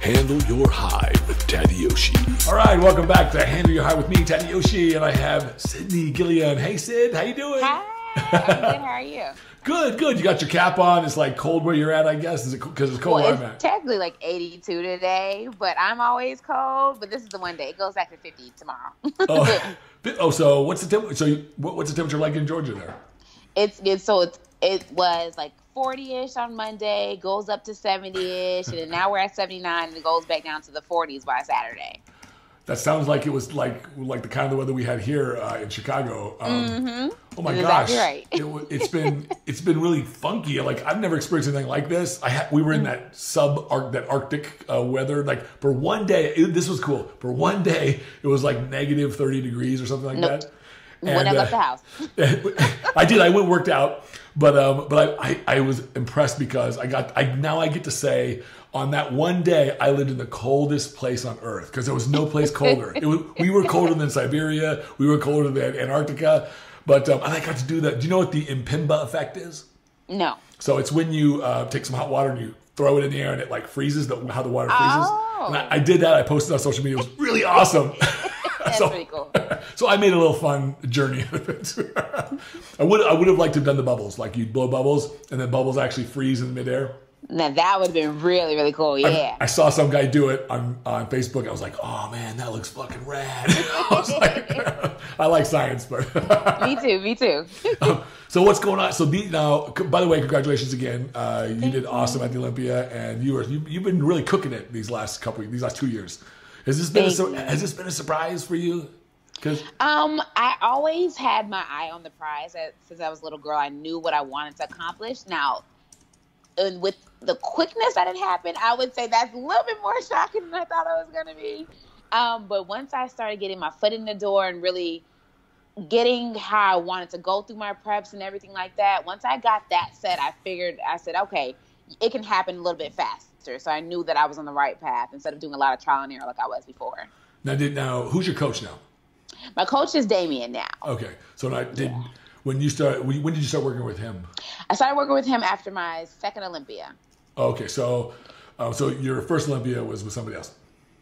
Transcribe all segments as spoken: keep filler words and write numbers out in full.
Handle Your High with Tadayoshi. All right, welcome back to Handle Your High with me, Tadayoshi, and I have Sydney Gillian. Hey, Sid, how you doing? Hi, I'm good. How are you? Good, good. You got your cap on. It's like cold where you're at, I guess. Is it because it's cold? Well, it's I'm at. Technically like eighty-two today, but I'm always cold. But this is the one day it goes back to fifty tomorrow. oh. oh, so what's the temp so you, what, what's the temperature like in Georgia there? It's it's so it's, it was like forty-ish on Monday, goes up to seventy-ish, and then now we're at seventy-nine, and it goes back down to the forties by Saturday. That sounds like it was like like the kind of the weather we had here uh, in Chicago. Um, mm-hmm. Oh my You're gosh! Exactly right. it, it's been it's been really funky. Like I've never experienced anything like this. I ha we were in that sub arc that Arctic uh, weather. Like for one day, it, this was cool. For one day, it was like negative thirty degrees or something like nope. that. And, when I left uh, the house, I did. I went worked out, but um, but I, I I was impressed because I got I now I get to say on that one day I lived in the coldest place on earth because there was no place colder. It was, we were colder than Siberia, we were colder than Antarctica, but um, I got to do that. Do you know what the Impimba effect is? No. So it's when you uh, take some hot water and you throw it in the air and it like freezes the, how the water freezes. Oh. And I, I did that. I posted on social media. It was really awesome. That's so, pretty cool. So I made a little fun journey out of it. I would I would have liked to have done the bubbles. Like you'd blow bubbles and then bubbles actually freeze in midair. Now that would have been really, really cool. Yeah. I, I saw some guy do it on, on Facebook. I was like, oh man, that looks fucking rad. I was like, I like science, but me too, me too. um, so what's going on? So the, now, by the way, congratulations again. Uh, you Thank did awesome you. at the Olympia, and you were you, you've been really cooking it these last couple these last two years. Has this been a, has this been a surprise for you? Um, I always had my eye on the prize since I was a little girl. I knew what I wanted to accomplish. Now, and with the quickness that it happened, I would say that's a little bit more shocking than I thought it was going to be. Um, but once I started getting my foot in the door and really getting how I wanted to go through my preps and everything like that, once I got that set, I figured, I said, okay, it can happen a little bit faster. So I knew that I was on the right path instead of doing a lot of trial and error like I was before. Now, did, now who's your coach now? My coach is Damien now. Okay, so now, did yeah. when you start? When did you start working with him? I started working with him after my second Olympia. Okay, so uh, so your first Olympia was with somebody else?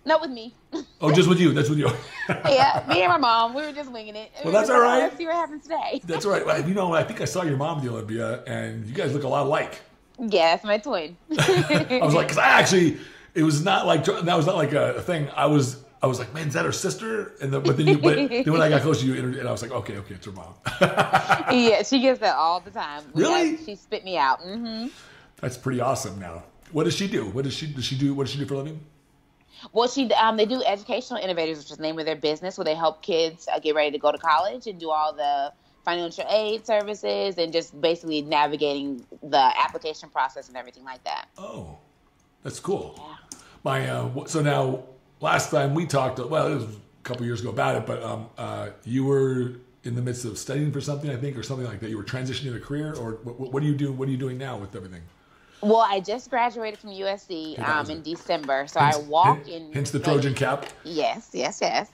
Not with me. Oh, just with you. That's with you. Yeah, me and my mom. We were just winging it. Well, we that's all right. Let's see what happens today. That's all right. You know, I think I saw your mom at the Olympia, and you guys look a lot alike. Yeah, that's my twin. I was like, because I actually, it was not like that was not like a thing. I was. I was like, man, is that her sister? And the, but then, you, but then when I got close to you, and I was like, okay, okay, it's her mom. Yeah, she gets that all the time. We really? Got, she spit me out. Mm-hmm. That's pretty awesome. Now, what does she do? What does she does she do? What does she do for a living? Well, she um, they do Educational Innovators, which is the name of their business, where they help kids uh, get ready to go to college and do all the financial aid services and just basically navigating the application process and everything like that. Oh, that's cool. Yeah. My uh, so now. Last time we talked, well, it was a couple years ago about it, but um, uh, you were in the midst of studying for something, I think, or something like that. You were transitioning a career, or what, what do you do? What are you doing now with everything? Well, I just graduated from U S C um, in December, so hence, I walk in. Hence the May. Trojan cap. Yes, yes, yes.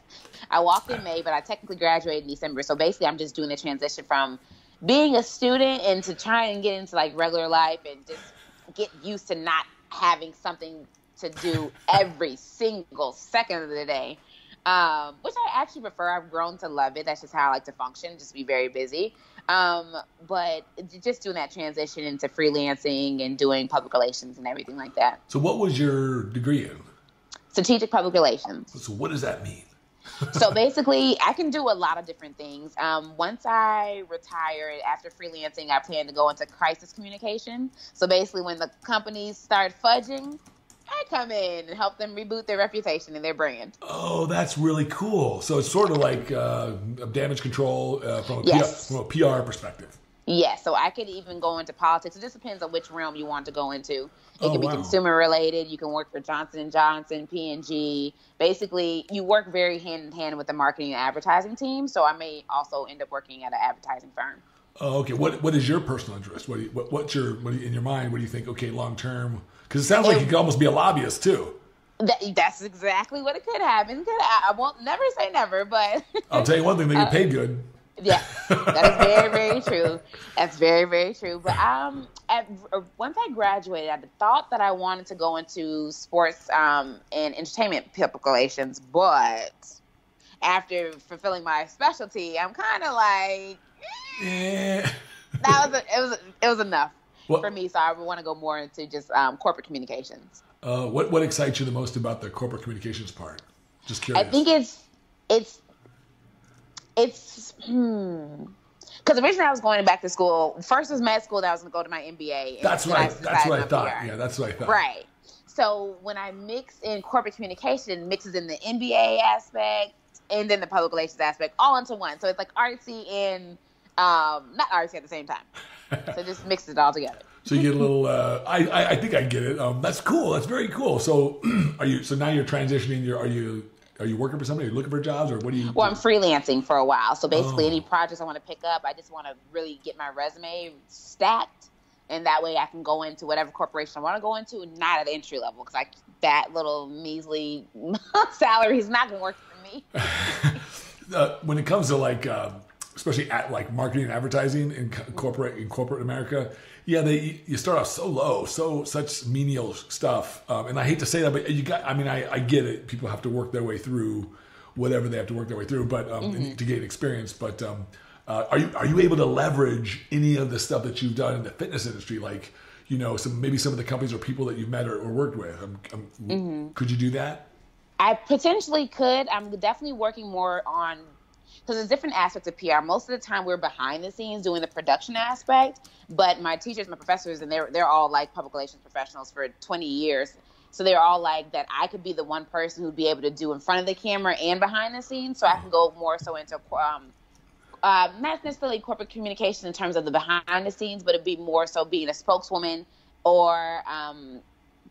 I walked in May, but I technically graduated in December. So basically, I'm just doing the transition from being a student and to try and get into like regular life and just get used to not having something to do every single second of the day, um, which I actually prefer. I've grown to love it. That's just how I like to function, just be very busy. Um, but just doing that transition into freelancing and doing public relations and everything like that. So what was your degree in? Strategic public relations. So what does that mean? So basically, I can do a lot of different things. Um, once I retire after freelancing, I plan to go into crisis communication. So basically when the companies start fudging, I come in and help them reboot their reputation and their brand. Oh, that's really cool. So it's sort of like uh, damage control uh, from, a yes. P R, from a P R perspective. Yes. So I could even go into politics. It just depends on which realm you want to go into. It oh, could be wow. consumer related. You can work for Johnson and Johnson, P and G. Basically, you work very hand in hand with the marketing and advertising team. So I may also end up working at an advertising firm. Oh, okay. What What is your personal interest? What, do you, what What's your what do you, in your mind? What do you think? Okay, long term. Because it sounds like it, you could almost be a lobbyist too. That, that's exactly what it could happen. Could I, I won't never say never, but I'll tell you one thing: they get uh, paid good. Yeah, that is very, very true. That's very, very true. But um, at, once I graduated, I thought that I wanted to go into sports um, and entertainment publications. But after fulfilling my specialty, I'm kind of like, yeah. that was a, it was it was enough what, for me. So I want to go more into just um, corporate communications. Uh, what what excites you the most about the corporate communications part? Just curious. I think it's it's. It's, hmm, because originally I was going back to school. First was med school, then I was going to go to my M B A. That's right. That's what I thought. P R. Yeah, that's what I thought. Right. So when I mix in corporate communication, mixes in the M B A aspect and then the public relations aspect all into one. So it's like artsy and um, not artsy at the same time. So just mix it all together. So you get a little, uh, I, I, I think I get it. Um, that's cool. That's very cool. So are you, so now you're transitioning, you're, are you, Are you working for somebody? Are you looking for jobs, or what do you? Well, do? I'm freelancing for a while, so basically oh. any projects I want to pick up, I just want to really get my resume stacked, and that way I can go into whatever corporation I want to go into, not at entry level, because like that little measly salary is not going to work for me. uh, when it comes to like, uh, especially at like marketing and advertising in corporate in corporate America, yeah, they you start off so low, so such menial stuff, um, and I hate to say that, but you got. I mean, I, I get it. People have to work their way through whatever they have to work their way through, but um, mm-hmm. to gain experience. But um, uh, are you are you able to leverage any of the stuff that you've done in the fitness industry, like you know, some maybe some of the companies or people that you've met or, or worked with? Um, um, mm-hmm. Could you do that? I potentially could. I'm definitely working more on. Because there's different aspects of P R. Most of the time, we're behind the scenes doing the production aspect. But my teachers, my professors, and they're they're all like public relations professionals for twenty years. So they're all like that. I could be the one person who'd be able to do in front of the camera and behind the scenes. So I can go more so into um, uh, not necessarily corporate communication in terms of the behind the scenes, but it'd be more so being a spokeswoman or. Um,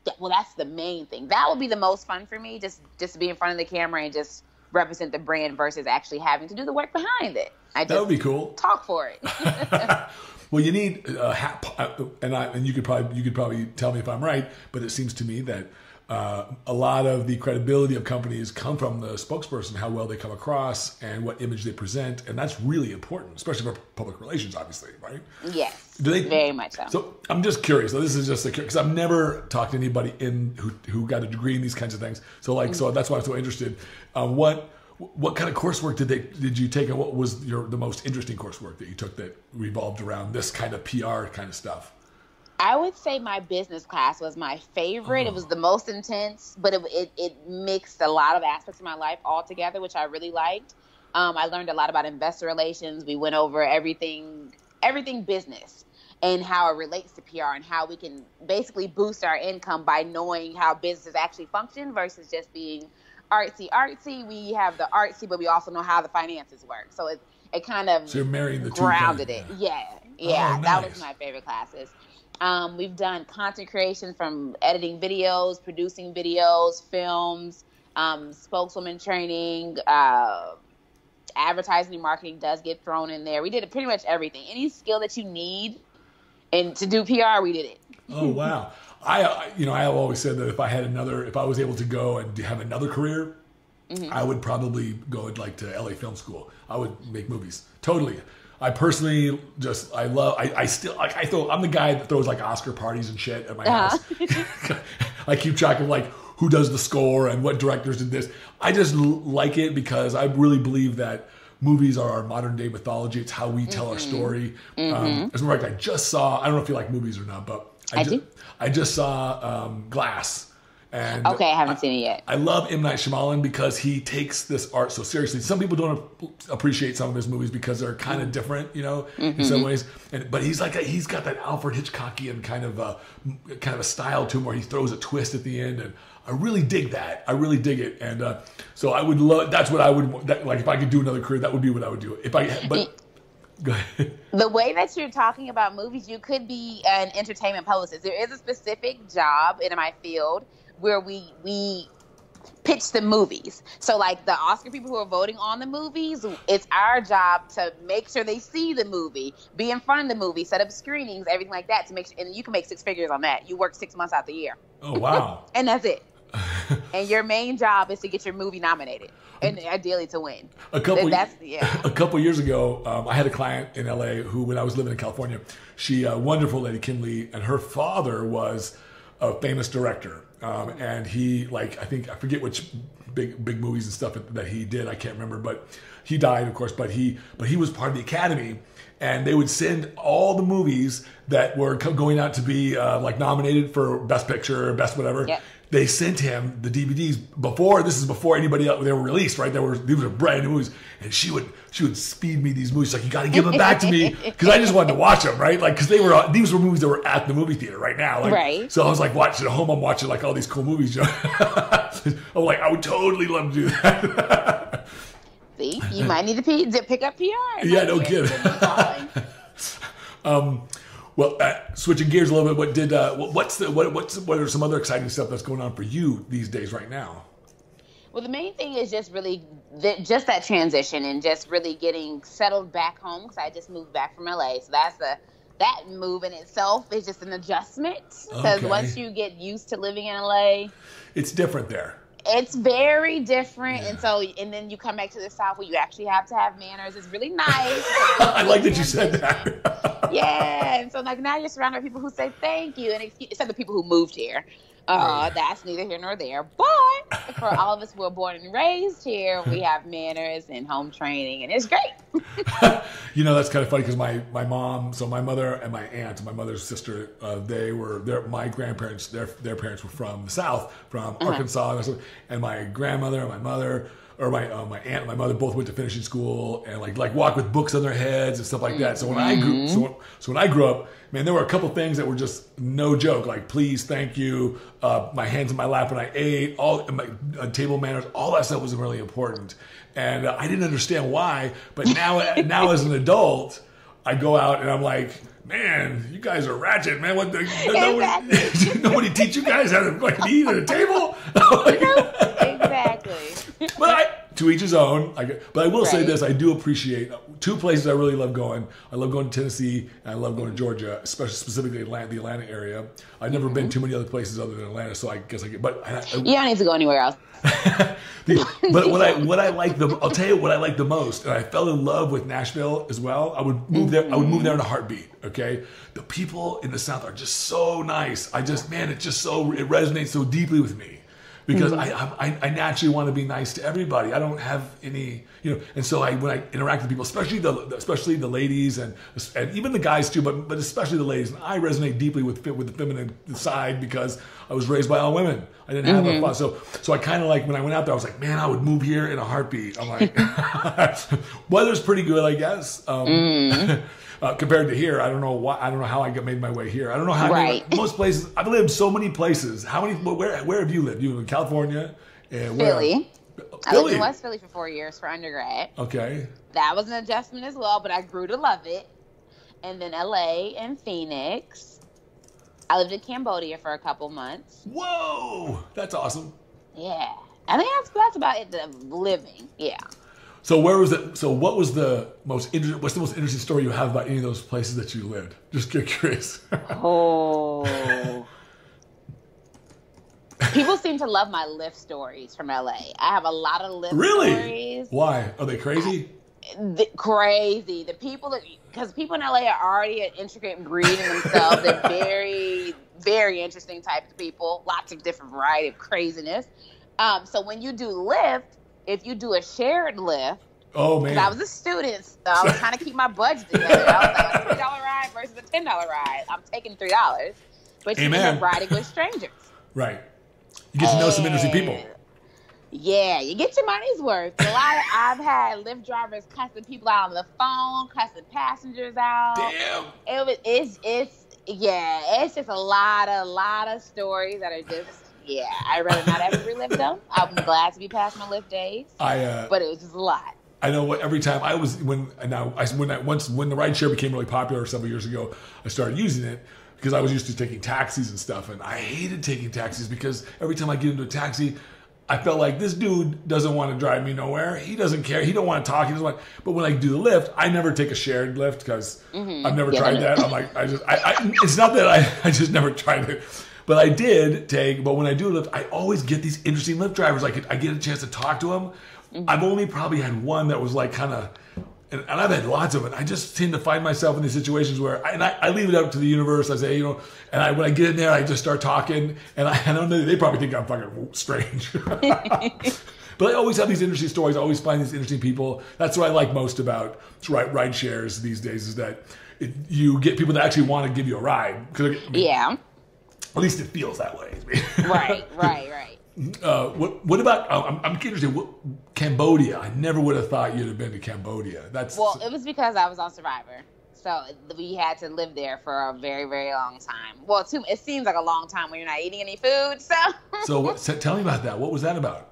th- well, that's the main thing. That would be the most fun for me. Just just to be in front of the camera and just. Represent the brand versus actually having to do the work behind it. I that would be cool. Talk for it. Well, you need a uh, hat, and I and you could probably you could probably tell me if I'm right, but it seems to me that uh, a lot of the credibility of companies come from the spokesperson, how well they come across, and what image they present, and that's really important, especially for public relations, obviously, right? Yes, do they, very much so. So I'm just curious. So this is just because I've never talked to anybody in who who got a degree in these kinds of things. So like, mm-hmm. so that's why I'm so interested. Uh, what what kind of coursework did they did you take, and what was your the most interesting coursework that you took that revolved around this kind of P R kind of stuff? I would say my business class was my favorite. Oh. It was the most intense, but it, it it mixed a lot of aspects of my life all together, which I really liked. Um, I learned a lot about investor relations. We went over everything, everything business and how it relates to P R and how we can basically boost our income by knowing how businesses actually function versus just being artsy, artsy. We have the artsy, but we also know how the finances work. So it, it kind of so you're marrying the grounded two it. Yeah, yeah. Oh, nice. That was my favorite classes. Um, we've done content creation from editing videos, producing videos, films, um, spokeswoman training, uh, advertising and marketing does get thrown in there. We did pretty much everything. Any skill that you need and to do P R, we did it. Oh, wow. I, you know, I have always said that if I had another, if I was able to go and have another career, mm-hmm. I would probably go like to L A Film School. I would make movies. Totally. I personally just, I love, I, I still, like, I throw, I'm the guy that throws like Oscar parties and shit at my uh-huh. house. I keep track of like who does the score and what directors did this. I just l- like it because I really believe that movies are our modern day mythology. It's how we tell mm-hmm. our story. Mm-hmm. Um, as a matter of fact, I just saw, I don't know if you like movies or not, but I, I, just, do. I just saw um, Glass. And okay, I haven't I, seen it yet. I love M. Night Shyamalan because he takes this art so seriously. Some people don't appreciate some of his movies because they're kind of different, you know, mm-hmm. in some ways. And but he's like a, he's got that Alfred Hitchcockian kind of a, kind of a style to him where he throws a twist at the end, and I really dig that. I really dig it, and uh, so I would love. That's what I would that, like if I could do another career. That would be what I would do. If I but. The way that you're talking about movies, you could be an entertainment publicist. There is a specific job in my field where we we pitch the movies. So like the Oscar people who are voting on the movies, it's our job to make sure they see the movie, be in front of the movie, set up screenings, everything like that to make sure. And you can make six figures on that. You work six months out the year. Oh, wow. And that's it. and your main job is to get your movie nominated and ideally to win. A couple, that's, yeah. a couple years ago, um, I had a client in L A who, when I was living in California, she, a wonderful lady, Kim Lee, and her father was a famous director. Um, and he, like, I think, I forget which big big movies and stuff that he did. I can't remember, but he died, of course, but he but he was part of the Academy. And they would send all the movies that were going out to be uh, like nominated for Best Picture, or Best whatever. Yep. They sent him the D V Ds before. This is before anybody else, they were released, right? They were these were brand new movies, and she would she would speed me these movies. She's like, you got to give them back to me because I just wanted to watch them, right? Like because they were these were movies that were at the movie theater right now, like, right? So I was like watching at home. I'm watching like all these cool movies. You know? I'm like, I would totally love to do that. See, you might need to pay, to pick up P R. Yeah, no kidding. um, well, uh, switching gears a little bit. What did? Uh, what's the? What, what's? What are some other exciting stuff that's going on for you these days, right now? Well, the main thing is just really th- just that transition and just really getting settled back home because I just moved back from L A, so that's the that move in itself is just an adjustment because okay. once you get used to living in L A, it's different there. It's very different, yeah. and so and then you come back to the South where you actually have to have manners. It's really nice. I like that you said that. Yeah, and so like now you're surrounded by people who say thank you, and excuse, except the people who moved here. Uh, yeah. That's neither here nor there. But for all of us who are born and raised here, we have manners and home training, and it's great. You know, that's kind of funny because my, my mom, so my mother and my aunt, my mother's sister, uh, they were, their, my grandparents, their their parents were from the South, from uh-huh. Arkansas, and my grandmother and my mother, or my uh, my aunt and my mother both went to finishing school and like like walked with books on their heads and stuff like that. So when mm-hmm. I grew so when, so when I grew up, man, there were a couple things that were just no joke, like please, thank you, uh, my hands in my lap when I ate, all my uh, table manners, all that stuff was really important, and uh, I didn't understand why. But now now as an adult, I go out and I'm like, man, you guys are ratchet, man. What the, nobody, exactly. nobody teach you guys how to like eat at a table? Like, exactly. But I, to each his own. I, but I will right. say this: I do appreciate two places I really love going. I love going to Tennessee, and I love going to Georgia, especially specifically Atlanta, the Atlanta area. I've never mm-hmm. been too many other places other than Atlanta, so I guess I get. But I, I, you don't need to go anywhere else. the, but what I what I like the I'll tell you what I like the most, and I fell in love with Nashville as well. I would move there. I would move there in a heartbeat. Okay, the people in the South are just so nice. I just man, it just so it resonates so deeply with me because mm-hmm. I, I I naturally want to be nice to everybody. I don't have any you know, and so I when I interact with people, especially the especially the ladies and and even the guys too, but but especially the ladies. And I resonate deeply with with the feminine side because I was raised by all women. I didn't have mm-hmm. a so so I kind of like when I went out there, I was like, man, I would move here in a heartbeat. I'm like, weather's pretty good, I guess. Um, mm-hmm. Uh, compared to here, I don't know why. I don't know how I got made my way here. I don't know how. Right. I mean, most places I've lived so many places. How many? Where? Where have you lived? You live in California, and where? Philly. Philly. I lived in West Philly for four years for undergrad. Okay. That was an adjustment as well, but I grew to love it. And then L A and Phoenix. I lived in Cambodia for a couple months. Whoa, that's awesome. Yeah, I think that's that's about it. The living, yeah. So where was it? So what was the most interesting? What's the most interesting story you have about any of those places that you lived? Just get curious. Oh, people seem to love my Lyft stories from L A. I have a lot of Lyft really? stories. Why? Are they crazy? I, the, crazy. The people that because people in L A are already an intricate breed in themselves. They're very, very interesting types of people. Lots of different variety of craziness. Um, so when you do Lyft. If you do a shared Lyft, oh man, because I was a student, so I was trying to keep my budget together. I was like, a three dollar ride versus a ten dollar ride. I'm taking three dollars, but Amen. you end up riding with strangers. Right. You get and, to know some interesting people. Yeah, you get your money's worth. A lot of, I've had Lyft drivers cussing people out on the phone, cussing passengers out. Damn. It was, it's, it's, yeah, it's just a lot, a lot of stories that are just. Yeah, I'd rather not ever relive them. I'm glad to be past my Lyft days. I, uh, but it was just a lot. I know what every time I was when and I, I when I once when the rideshare became really popular several years ago, I started using it because I was used to taking taxis and stuff, and I hated taking taxis because every time I get into a taxi, I felt like this dude doesn't want to drive me nowhere. He doesn't care. He don't want to talk. He doesn't want. But when I do the Lyft, I never take a shared Lyft because mm-hmm. I've never yeah, tried that. I'm like I just I, I it's not that I I just never tried it. But I did take, but when I do lift, I always get these interesting lift drivers. I, could, I get a chance to talk to them. Mm-hmm. I've only probably had one that was like kind of, and, and I've had lots of it. I just tend to find myself in these situations where, I, and I, I leave it up to the universe. I say, you know, and I, when I get in there, I just start talking. And I, I don't know, they probably think I'm fucking strange. But I always have these interesting stories. I always find these interesting people. That's what I like most about ride, ride shares these days is that it, you get people that actually want to give you a ride. I mean, yeah. At least it feels that way. Right, right, right. Uh, what What about? Uh, I'm, I'm interested. What, Cambodia? I never would have thought you'd have been to Cambodia. That's well. It was because I was on Survivor, so we had to live there for a very, very long time. Well, too, it seems like a long time when you're not eating any food. So. so, what, so tell me about that. What was that about?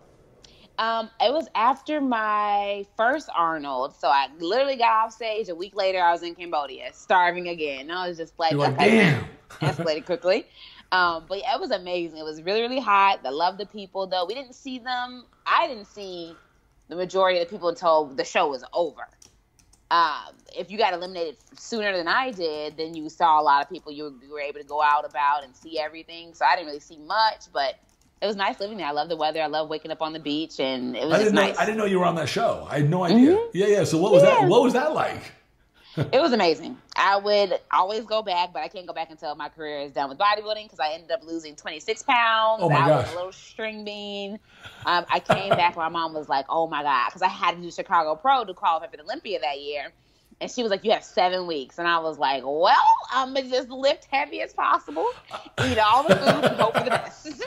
Um, it was after my first Arnold, so I literally got off stage. A week later, I was in Cambodia, starving again. I was just like, like okay, damn, escalated quickly. Um, but yeah, it was amazing. It was really, really hot. I love the people, though. We didn't see them. I didn't see the majority of the people until the show was over. Um, if you got eliminated sooner than I did, then you saw a lot of people you were able to go out about and see everything. So I didn't really see much, but it was nice living there. I love the weather. I love waking up on the beach, and it was I just know, nice. I didn't know you were on that show. I had no idea. Mm-hmm. Yeah, yeah. So what was yeah. that? What was that like? It was amazing. I would always go back, but I can't go back until my career is done with bodybuilding because I ended up losing twenty-six pounds. Oh my I gosh. was a little string bean. Um, I came back. My mom was like, oh, my God, because I had to do Chicago Pro to qualify for the Olympia that year. And she was like, you have seven weeks. And I was like, well, I'm going to just lift heavy as possible, eat all the food, and hope for the best.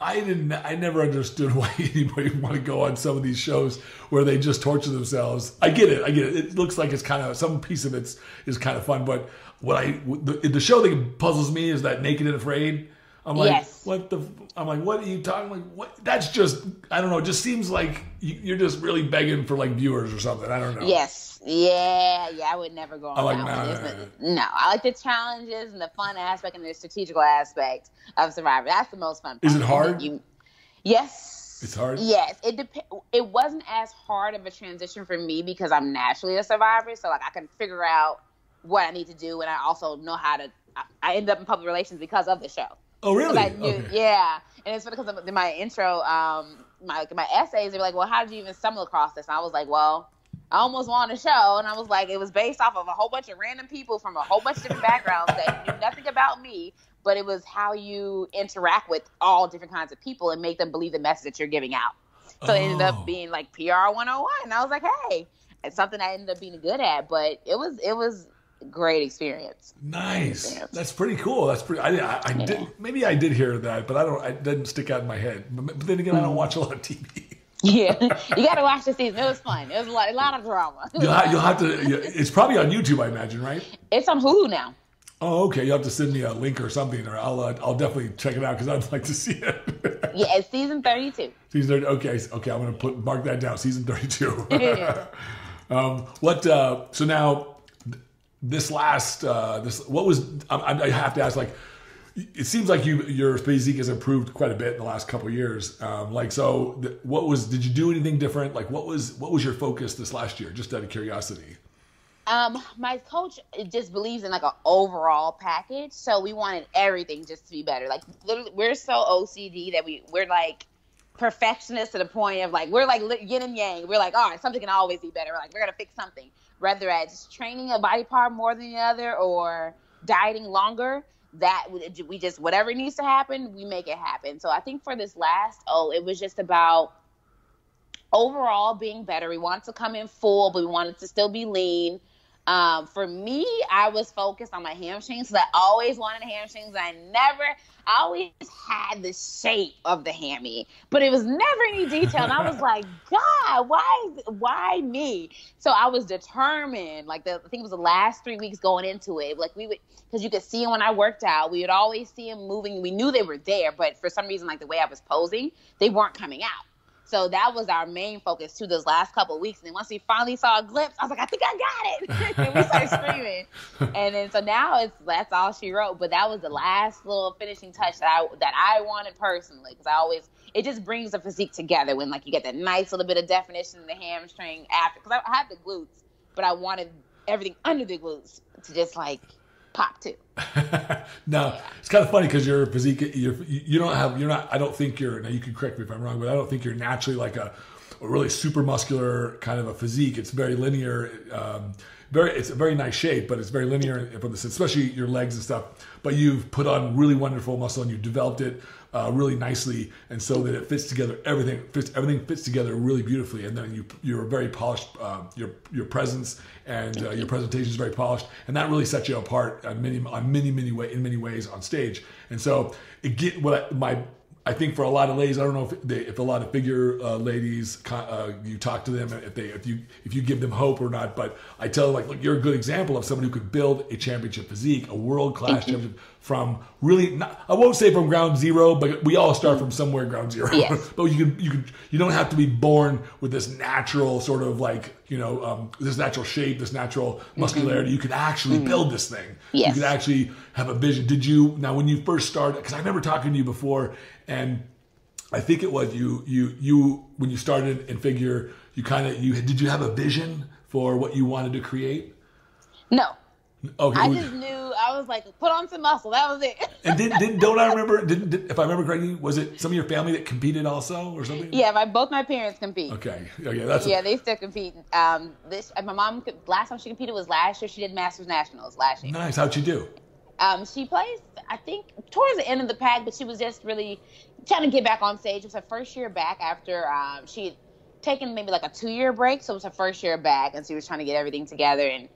I didn't. I never understood why anybody would want to go on some of these shows where they just torture themselves. I get it. I get it. It looks like it's kind of, some piece of it is kind of fun. But what I, the, the show that puzzles me is that Naked and Afraid. I'm like, yes. what the, I'm like, what are you talking like? What? That's just, I don't know. It just seems like you're just really begging for like viewers or something. I don't know. Yes. Yeah. Yeah. I would never go on. I like, that nah, nah, nah. No, I like the challenges and the fun aspect and the strategical aspect of Survivor. That's the most fun part. Is it hard? You, yes. It's hard. Yes. It dep- It wasn't as hard of a transition for me because I'm naturally a survivor. So like I can figure out what I need to do. And I also know how to, I, I ended up in public relations because of the show. Oh, really? I knew, okay. Yeah. And it's because of my intro, um, my my essays, they were like, well, how did you even stumble across this? And I was like, well, I almost won a show. And I was like, it was based off of a whole bunch of random people from a whole bunch of different backgrounds that knew nothing about me. But it was how you interact with all different kinds of people and make them believe the message that you're giving out. So oh. It ended up being like P R one oh one. And I was like, hey, it's something I ended up being good at. But it was it was. Great experience. Nice. Experience. That's pretty cool. That's pretty. I, I, I yeah. did. Maybe I did hear that, but I don't. It doesn't stick out in my head. But then again, mm. I don't watch a lot of T V. Yeah, you got to watch the season. It was fun. It was a lot, a lot of drama. You'll, lot you'll of drama. have to. It's probably on YouTube, I imagine, right? It's on Hulu now. Oh, okay. You will have to send me a link or something, or I'll uh, I'll definitely check it out because I'd like to see it. Yeah, it's season thirty-two. Season thirty. Okay, okay. I'm gonna put mark that down. Season thirty-two. Yeah. um. What? Uh, so now. This last, uh, this what was? I, I have to ask. Like, it seems like you your physique has improved quite a bit in the last couple of years. Um, like, so th- what was? Did you do anything different? Like, what was what was your focus this last year? Just out of curiosity. Um, my coach just believes in like an overall package, so we wanted everything just to be better. Like, literally, we're so O C D that we we're like. Perfectionist to the point of like we're like yin and yang. We're like, all right, something can always be better. We're like, we're gonna fix something, whether it's training a body part more than the other or dieting longer. That we just whatever needs to happen, we make it happen. So I think for this last, oh, it was just about overall being better. We wanted to come in full, but we wanted to still be lean. Um, for me, I was focused on my hamstrings because I always wanted hamstrings. I never, I always had the shape of the hammy, but it was never any detail. And I was like, God, why, why me? So I was determined. Like the, I think it was the last three weeks going into it. Like we would, because you could see them when I worked out. We would always see them moving. We knew they were there, but for some reason, like the way I was posing, they weren't coming out. So that was our main focus too those last couple of weeks. And then once we finally saw a glimpse, I was like, I think I got it. And we started screaming. And then so now it's that's all she wrote. But that was the last little finishing touch that I that I wanted personally because I always it just brings the physique together when like you get that nice little bit of definition in the hamstring after because I had the glutes, but I wanted everything under the glutes to just like pop too. No, it's kind of funny because your physique, you're, you don't have, you're not, I don't think you're, now you can correct me if I'm wrong, but I don't think you're naturally like a, a really super muscular kind of a physique. It's very linear. Um, very, it's a very nice shape, but it's very linear, from the, especially your legs and stuff. But you've put on really wonderful muscle and you've developed it uh, really nicely. And so that it fits together, everything fits, everything fits together really beautifully. And then you, you're very polished, uh, your, your presence and uh, your presentation is very polished. And that really sets you apart on many, on many, many way, in many ways on stage. And so it get what I, my, I think for a lot of ladies, I don't know if they, if a lot of figure uh, ladies, uh, you talk to them if they, if you, if you give them hope or not. But I tell them, like, look, you're a good example of someone who could build a championship physique, a world class championship from really, not, I won't say from ground zero, but we all start from somewhere ground zero. Yes. But you can, you can, you don't have to be born with this natural sort of like, you know, um, this natural shape, this natural muscularity. Mm-hmm. You could actually mm-hmm. build this thing. Yes. You could actually have a vision. Did you, now when you first started, because I remember talking to you before, and I think it was you, you, you, when you started in figure, you kind of, you, did you have a vision for what you wanted to create? No. Okay. I just knew, I was like, put on some muscle. That was it. And didn't, didn't, don't I remember, didn't, did, if I remember correctly, was it some of your family that competed also or something? Yeah, my, both my parents compete. Okay. Okay, that's yeah, a, they still compete. Um, this, my mom, last time she competed was last year. She did Masters Nationals last year. Nice. How'd she do? Um, she plays, I think, towards the end of the pack, but she was just really trying to get back on stage. It was her first year back after um, she had taken maybe like a two-year break, so it was her first year back, and she was trying to get everything together. And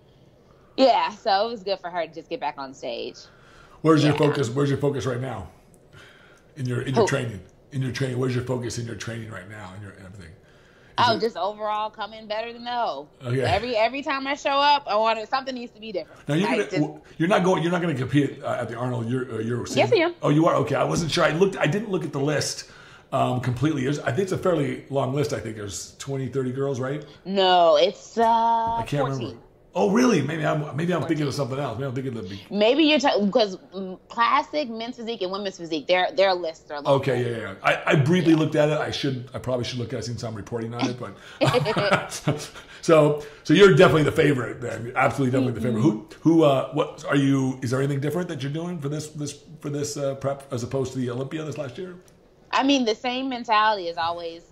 yeah, so it was good for her to just get back on stage. Where's yeah. your focus? Where's your focus right now? In your in your Who? training, in your training, where's your focus in your training right now? In your everything. Is oh, it, just overall coming better than the whole. Okay. Every every time I show up, I want to, something needs to be different. Now you're like, gonna, just, you're not going you're not going to compete uh, at the Arnold. You're uh, you're saying, yes, I am. Oh, you are? Okay, I wasn't sure. I looked. I didn't look at the list. Um, completely. There's, I think it's a fairly long list. I think there's twenty, thirty girls, right? No, it's uh, I can't fourteen. Remember. Oh, really? Maybe I'm maybe I'm thinking of something else. Maybe I'm thinking of the maybe you're talking because classic men's physique and women's physique, their their lists are. Okay, yeah, yeah. I, I briefly yeah. looked at it. I should I probably should look at it. I've seen some reporting on it, but so so you're definitely the favorite then. Absolutely, definitely mm-hmm. the favorite. Who who uh, what are you? Is there anything different that you're doing for this this for this uh, prep as opposed to the Olympia this last year? I mean, the same mentality is always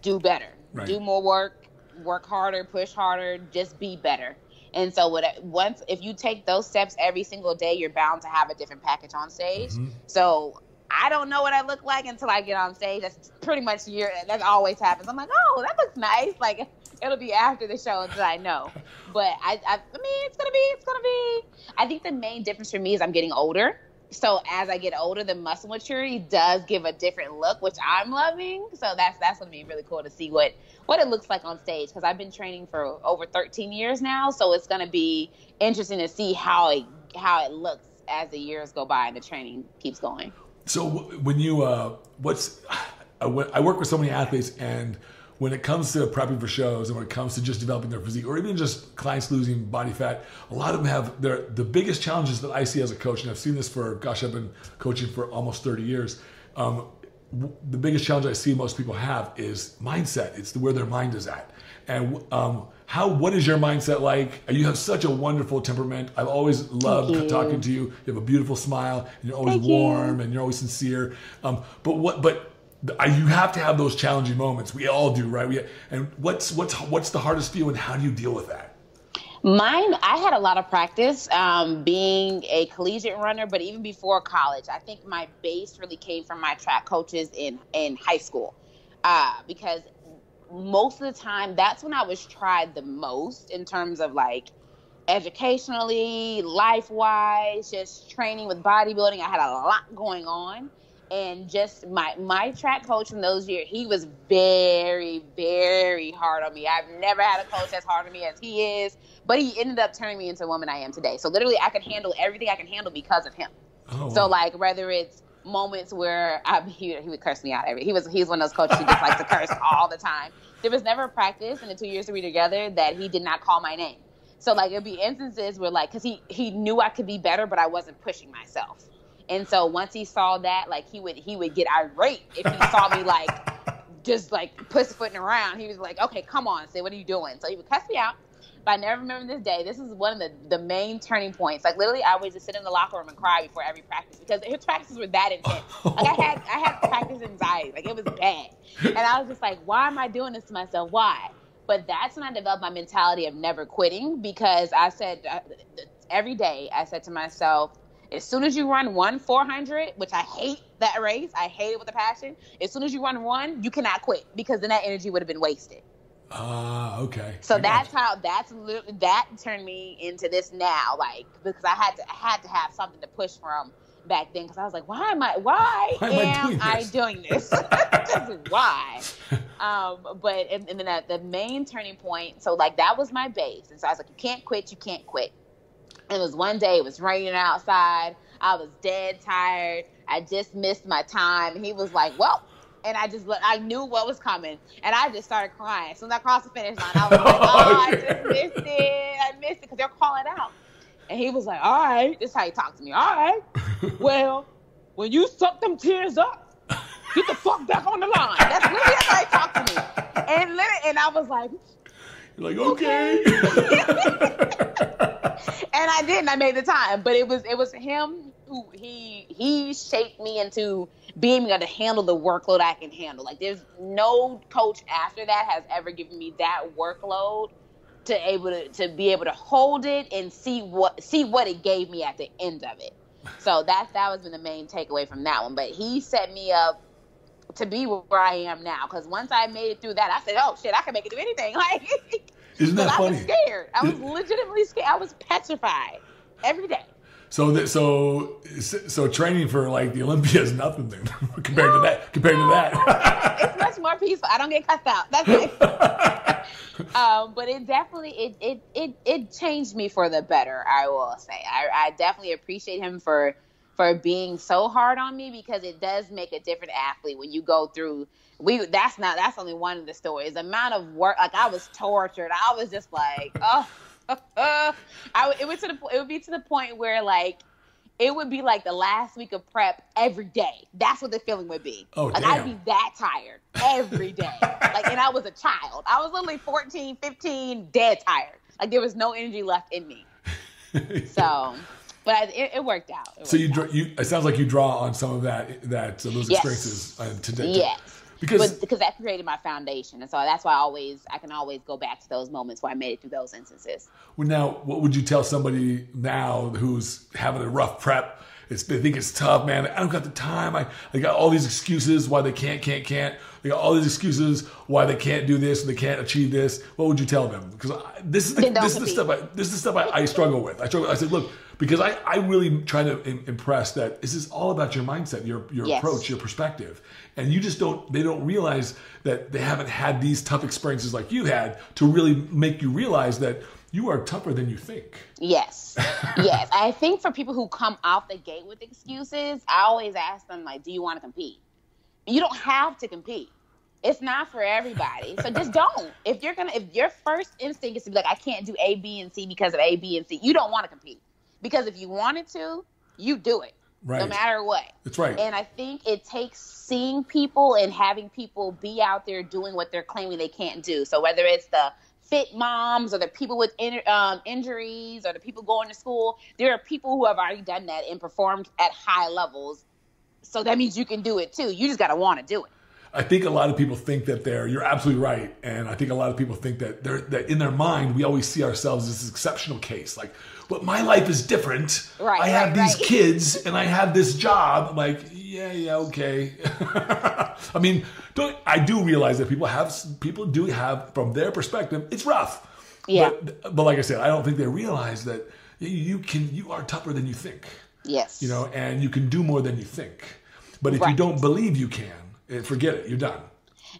do better, right. do more work, work harder, push harder, just be better. And so what, once if you take those steps every single day, you're bound to have a different package on stage. Mm-hmm. So I don't know what I look like until I get on stage. That's pretty much year. That always happens. I'm like, oh, that looks nice. Like it'll be after the show that I know. But I, I, I mean, it's gonna be, it's gonna be. I think the main difference for me is I'm getting older. So as I get older, the muscle maturity does give a different look, which I'm loving. So that's that's going to be really cool to see what, what it looks like on stage because I've been training for over thirteen years now. So it's going to be interesting to see how it, how it looks as the years go by and the training keeps going. So when you uh, – what's I work with so many athletes and – when it comes to prepping for shows and when it comes to just developing their physique or even just clients losing body fat, a lot of them have their, the biggest challenges that I see as a coach, and I've seen this for, gosh, I've been coaching for almost thirty years. Um, the biggest challenge I see most people have is mindset. It's where their mind is at. And um, how, what is your mindset like? You have such a wonderful temperament. I've always loved talking to you. You have a beautiful smile and you're always Thank warm you. and you're always sincere. Um, but what, but, you have to have those challenging moments. We all do, right? We and what's what's what's the hardest feel, and how do you deal with that? Mine, I had a lot of practice um, being a collegiate runner, but even before college, I think my base really came from my track coaches in in high school, uh, because most of the time that's when I was tried the most in terms of like educationally, life-wise, just training with bodybuilding. I had a lot going on. And just my, my track coach from those years, he was very, very hard on me. I've never had a coach as hard on me as he is, but he ended up turning me into the woman I am today. So literally I can handle everything I can handle because of him. Oh, so wow. Like whether it's moments where I, he, he would curse me out. Every, he was he's one of those coaches who just likes to curse all the time. There was never a practice in the two years that we were together that he did not call my name. So like it'd be instances where like, cause he, he knew I could be better, but I wasn't pushing myself. And so once he saw that, like he would he would get irate if he saw me like just like pussyfooting around. He was like, okay, come on, say, what are you doing? So he would cuss me out. But I never remember this day. This is one of the, the main turning points. Like, literally, I would just sit in the locker room and cry before every practice because his practices were that intense. Like, I had I had practice anxiety. Like, it was bad. And I was just like, why am I doing this to myself? Why? But that's when I developed my mentality of never quitting, because I said uh, every day I said to myself, as soon as you run one four hundred, which I hate that race, I hate it with a passion. As soon as you run one, you cannot quit, because then that energy would have been wasted. Ah, uh, okay. So I that's how that's that turned me into this now, like, because I had to I had to have something to push from back then, because I was like, why am I why, why am I doing this? I doing this? Why? Um, but and, and then at the main turning point, so like that was my base, and so I was like, you can't quit, you can't quit. And it was one day, it was raining outside. I was dead tired. I just missed my time. He was like, well. And I just, I knew what was coming. And I just started crying. As soon as I crossed the finish line, I was like, oh, I just missed it. I missed it, because they're calling out. And he was like, all right. This is how he talked to me. All right. Well, when you suck them tears up, get the fuck back on the line. That's literally how he talked to me. And, and I was like, You're like, okay. And I didn't. I made the time. But it was it was him who he he shaped me into being able to handle the workload I can handle. Like, there's no coach after that has ever given me that workload to able to, to be able to hold it and see what see what it gave me at the end of it. So that that was been the main takeaway from that one. But he set me up to be where I am now, because once I made it through that, I said, "Oh shit, I can make it through anything." Like, isn't that funny? I was scared. I was legitimately scared. I was petrified every day. So that so so training for like the Olympia is nothing then, compared no, to that. Compared no, to that, it's much more peaceful. I don't get cussed out. That's it. um, but it definitely it, it it it changed me for the better. I will say. I, I definitely appreciate him for. for being so hard on me, because it does make a different athlete when you go through. We that's not that's only one of the stories. The amount of work, like I was tortured. I was just like, oh, I it would to the it would be to the point where like it would be like the last week of prep every day. That's what the feeling would be. Oh, like damn. I'd be that tired every day. Like, and I was a child. I was literally fourteen, fifteen, dead tired. Like there was no energy left in me. So. But it, it worked out. It worked so you, out. you, it sounds like you draw on some of that, that uh, those yes. experiences uh, today. Yes, because but, because that created my foundation, and so that's why I always I can always go back to those moments where I made it through those instances. Well, now what would you tell somebody now who's having a rough prep? It's, they think it's tough, man. I don't got the time. I, I got all these excuses why they can't, can't, can't. They got all these excuses why they can't do this and they can't achieve this. What would you tell them? Because this is the, this is the stuff. I, this is the stuff I, I struggle with. I struggle. I said, look, because I, I really try to impress that this is all about your mindset, your your yes. approach, your perspective, and you just don't. They don't realize that they haven't had these tough experiences like you had to really make you realize that. You are tougher than you think. Yes. Yes. I think for people who come off the gate with excuses, I always ask them, like, do you want to compete? You don't have to compete. It's not for everybody. So just don't. If you're going to, if your first instinct is to be like, I can't do A, B, and C because of A, B, and C, you don't want to compete. Because if you wanted to, you do it. Right. No matter what. That's right. And I think it takes seeing people and having people be out there doing what they're claiming they can't do. So whether it's the fit moms or the people with in, um, injuries or the people going to school, there are people who have already done that and performed at high levels. So that means you can do it too. You just got to want to do it. I think a lot of people think that they're, you're absolutely right. And I think a lot of people think that they're, that in their mind, we always see ourselves as this exceptional case. Like, but my life is different. Right, I have right, these right. kids and I have this job. I'm like, yeah, yeah, okay. I mean, don't, I do realize that people have, people do have, from their perspective, it's rough. Yeah. But, but like I said, I don't think they realize that you can, you are tougher than you think. Yes. You know, and you can do more than you think. But if right. you don't believe you can, forget it. You're done.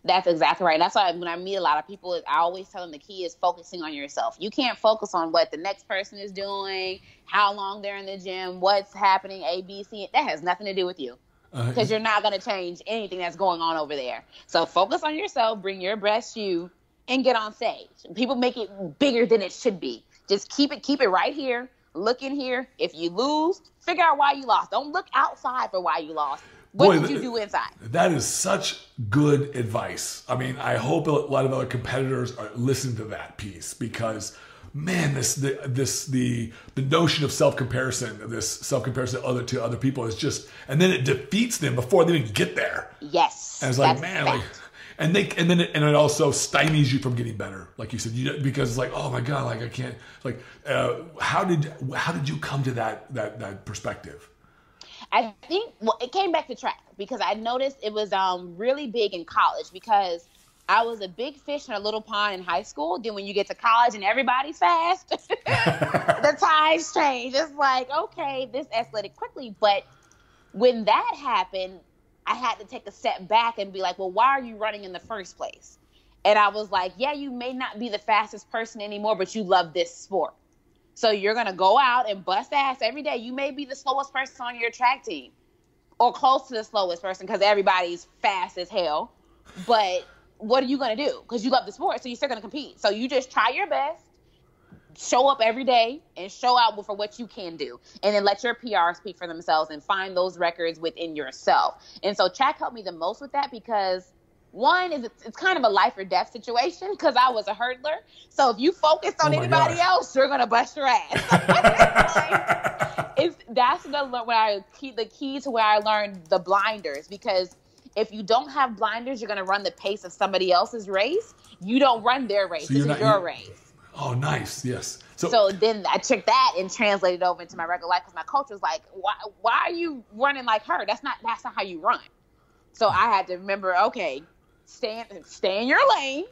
That's exactly right. And that's why when I meet a lot of people, I always tell them the key is focusing on yourself. You can't focus on what the next person is doing, how long they're in the gym, what's happening, A, B, C. That has nothing to do with you, because uh, you're not going to change anything that's going on over there. So focus on yourself, bring your best you, and get on stage. People make it bigger than it should be. Just keep it, keep it right here. Look in here. If you lose, figure out why you lost. Don't look outside for why you lost. What Boy, did you do inside? That is such good advice. I mean, I hope a lot of other competitors are listening to that piece, because man, this the, this the the notion of self comparison, this self comparison to other to other people is just, and then it defeats them before they even get there. Yes, and it's like, man, like, and they and then it, and it also stymies you from getting better, like you said, you, because it's like, oh my god, like I can't, like uh, how did how did you come to that that that perspective? I think well, it came back to track, because I noticed it was um, really big in college, because I was a big fish in a little pond in high school. Then when you get to college and everybody's fast, the times change. It's like, okay, this escalated quickly. But when that happened, I had to take a step back and be like, well, why are you running in the first place? And I was like, yeah, you may not be the fastest person anymore, but you love this sport. So you're going to go out and bust ass every day. You may be the slowest person on your track team, or close to the slowest person, because everybody's fast as hell. But what are you going to do? Because you love the sport, so you're still going to compete. So you just try your best, show up every day, and show out for what you can do. And then let your P R speak for themselves and find those records within yourself. And so track helped me the most with that, because one is it's kind of a life or death situation, because I was a hurdler. So if you focused on oh anybody God. else, you're gonna bust your ass. like, it's that's the where I the key to where I learned the blinders, because if you don't have blinders, you're gonna run the pace of somebody else's race. You don't run their race. So this not, is your race. Oh, nice. Yes. So, so then I took that and translated it over into my regular life, because my coach was like, "Why? Why are you running like her? That's not that's not how you run." So I had to remember, okay. Stay, stay in your lane,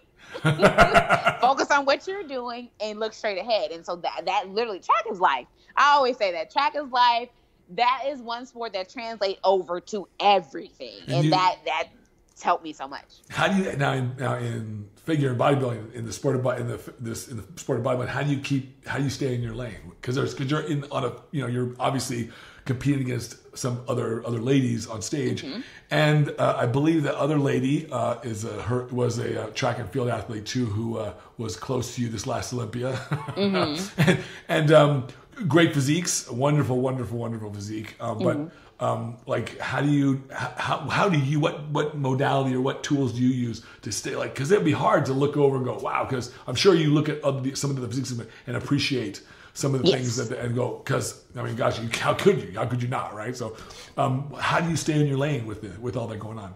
focus on what you're doing, and look straight ahead. And so that, that literally, track is life. I always say that. Track is life. That is one sport that translates over to everything. And, and you, that that's helped me so much. How do you, now in, now in figure and bodybuilding, in the sport of in the, this, in the sport of bodybuilding, how do you keep, how do you stay in your lane? Because there's, because you're in on a, you know, you're obviously competing against some other other ladies on stage, mm-hmm. and uh, I believe the other lady uh, is a her was a uh, track and field athlete too, who uh, was close to you this last Olympia, mm-hmm. and, and um, great physiques, wonderful, wonderful, wonderful physique. Um, mm-hmm. But um, like, how do you how how do you what what modality or what tools do you use to stay like? Because it'd be hard to look over and go, wow, because I'm sure you look at other, some of the physiques and appreciate some of the yes. things that, and go, because I mean, gosh, you, how could you? How could you not, right? So, um, how do you stay in your lane with the, with all that going on?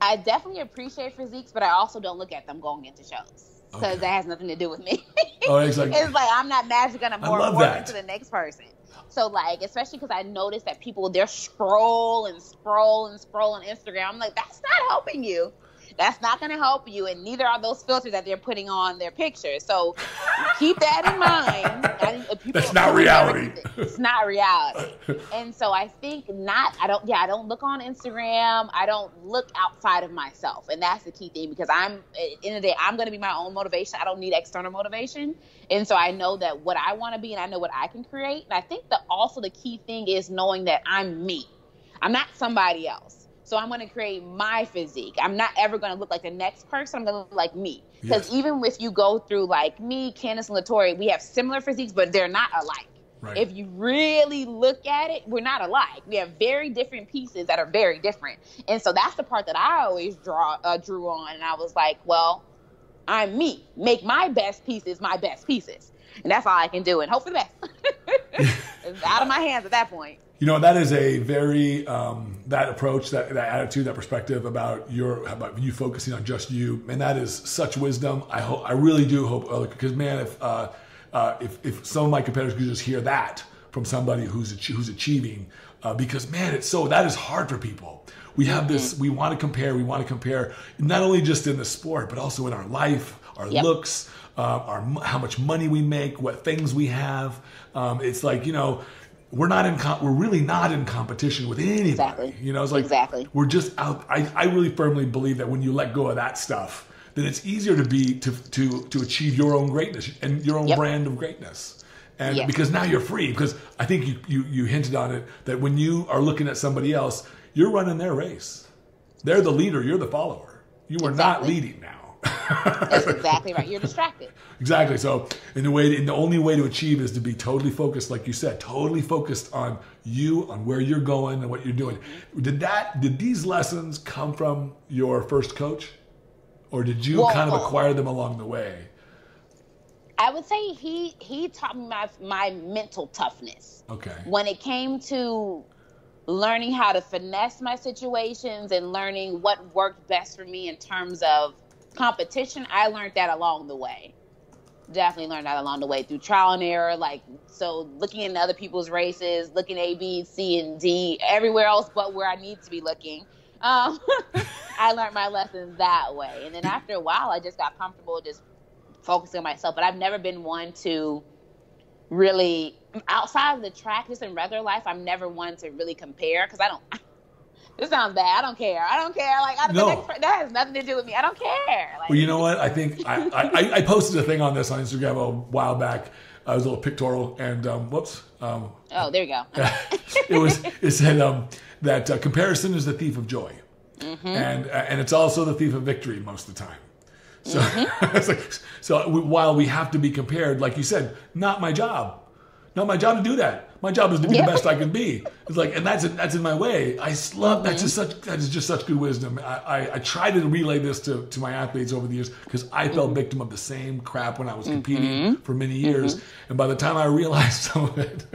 I definitely appreciate physiques, but I also don't look at them going into shows, because okay. that has nothing to do with me. Oh, exactly. It's like I'm not magic, and I'm more into the next person. So, like, especially because I noticed that people they're scroll and scroll and scroll on Instagram. I'm like, that's not helping you. That's not going to help you, and neither are those filters that they're putting on their pictures. So keep that in mind. I, people, That's not reality. It's not reality. And so I think not. I don't. Yeah, I don't look on Instagram. I don't look outside of myself, and that's the key thing, because I'm at the end of the day, I'm going to be my own motivation. I don't need external motivation, and so I know that what I want to be, and I know what I can create. And I think that also the key thing is knowing that I'm me. I'm not somebody else. So I'm going to create my physique. I'm not ever going to look like the next person. I'm going to look like me. Because yes. even if you go through like me, Candace and Latoya, we have similar physiques, but they're not alike. Right. If you really look at it, we're not alike. We have very different pieces that are very different. And so that's the part that I always draw uh, drew on. And I was like, well, I'm me. Make my best pieces my best pieces. And that's all I can do. And hope for the best. It's out of my hands at that point. You know, that is a very um, that approach, that, that attitude, that perspective about your about you focusing on just you, and that is such wisdom. I hope, I really do hope, because man, if uh, uh, if if some of my competitors could just hear that from somebody who's who's achieving, uh, because man, it's so that is hard for people. We have this, we want to compare, we want to compare, not only just in the sport, but also in our life, our yep. looks, uh, our how much money we make, what things we have. Um, it's like, you know. We're not in. We're really not in competition with anybody. Exactly. You know, it's like exactly. we're just out. I, I really firmly believe that when you let go of that stuff, then it's easier to be to to to achieve your own greatness and your own yep. brand of greatness. And yep. because now you're free. Because I think you, you you hinted on it that when you are looking at somebody else, you're running their race. They're the leader. You're the follower. You are exactly. not leading now. That's exactly right. You're distracted. Exactly. So, in the way, in the only way to achieve is to be totally focused, like you said, totally focused on you, on where you're going, and what you're doing. Did that? Did these lessons come from your first coach, or did you well, kind of acquire them along the way? I would say he he taught me my my mental toughness. Okay. When it came to learning how to finesse my situations and learning what worked best for me in terms of competition, I learned that along the way. Definitely learned that along the way through trial and error. Like, so looking at other people's races, looking A, B, C, and D, everywhere else but where I need to be looking. Um, I learned my lessons that way. And then after a while, I just got comfortable just focusing on myself. But I've never been one to really, outside of the track, just in regular life, I'm never one to really compare because I don't, I, this sounds bad. I don't care. I don't care. Like, I don't, no. that, that has nothing to do with me. I don't care. Like, well, you know what? I think I, I, I posted a thing on this on Instagram a while back. Uh, it was a little pictorial and um, whoops. Um, oh, there you go. it was. It said um, that uh, comparison is the thief of joy, mm-hmm. and uh, and it's also the thief of victory most of the time. So mm-hmm. it's like, so we, while we have to be compared, like you said, not my job. Not my job to do that. My job is to be yeah. the best I can be. It's like, and that's that's in my way. I love mm-hmm. that's just such that is just such good wisdom. I, I, I try to relay this to, to my athletes over the years because I fell mm-hmm. victim of the same crap when I was competing mm-hmm. for many years. Mm-hmm. And by the time I realized some of it,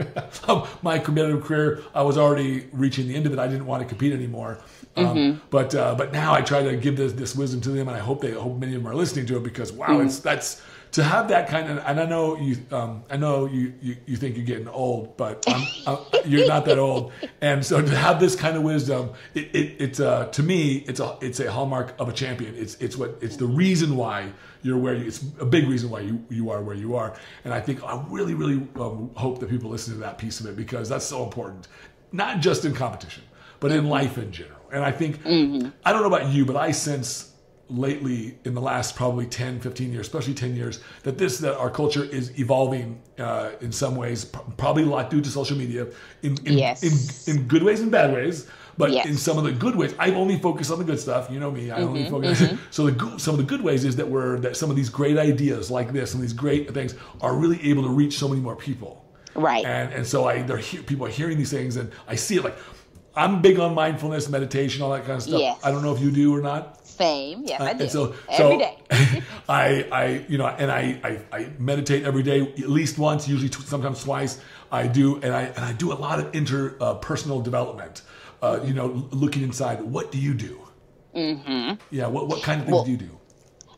my competitive career, I was already reaching the end of it. I didn't want to compete anymore. Um, mm-hmm. But uh, but now I try to give this this wisdom to them, and I hope they I hope many of them are listening to it because wow, mm-hmm. it's that's. To have that kind of, and I know you, um, I know you, you, you think you're getting old, but I'm, I'm, you're not that old. And so to have this kind of wisdom, it, it, it's uh, to me, it's a, it's a hallmark of a champion. It's, it's what, it's the reason why you're where you. It's a big reason why you, you are where you are. And I think I really, really um, hope that people listen to that piece of it because that's so important, not just in competition, but in life in general. And I think, mm-hmm. I don't know about you, but I sense. Lately in the last probably ten, fifteen years, especially ten years, that this, that our culture is evolving uh, in some ways, probably a lot due to social media in in, yes. in, in good ways and bad ways, but yes. in some of the good ways, I only focus on the good stuff. You know me, I mm-hmm, only focus. Mm-hmm. So the, some of the good ways is that we're, that some of these great ideas like this and these great things are really able to reach so many more people. Right. And, and so I, they're, people are hearing these things and I see it like, I'm big on mindfulness, meditation, all that kind of stuff. Yes. I don't know if you do or not. Same. Yes, uh, I do. So, every so day. I, I, you know, and I, I, I meditate every day, at least once, usually two, sometimes twice. I do, and I, and I do a lot of interpersonal uh, development. Uh, you know, looking inside. What do you do? Mm-hmm. Yeah. What, what kind of things well, do you do?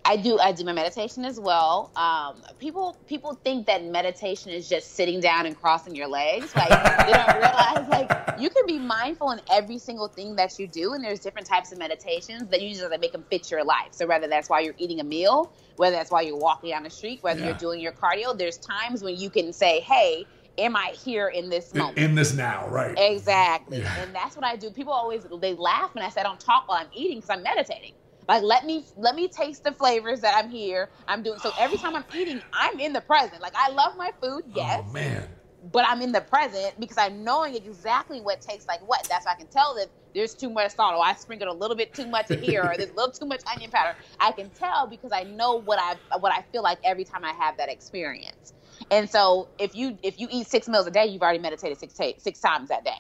I do. I do my meditation as well. Um, people people think that meditation is just sitting down and crossing your legs. Like they don't realize like you can be mindful in every single thing that you do. And there's different types of meditations that you just like, make them fit your life. So whether that's while you're eating a meal, whether that's while you're walking down the street, whether yeah. you're doing your cardio, there's times when you can say, hey, am I here in this moment? In this now, right? Exactly. Yeah. And that's what I do. People always they laugh when I say I don't talk while I'm eating because I'm meditating. Like, let me let me taste the flavors that I'm here. I'm doing so every time I'm eating, I'm in the present. Like, I love my food, yes. Oh, man. But I'm in the present because I'm knowing exactly what tastes like what. That's why I can tell that there's too much salt or I sprinkled a little bit too much in here or there's a little too much onion powder. I can tell because I know what I what I feel like every time I have that experience. And so if you if you eat six meals a day, you've already meditated six six times that day.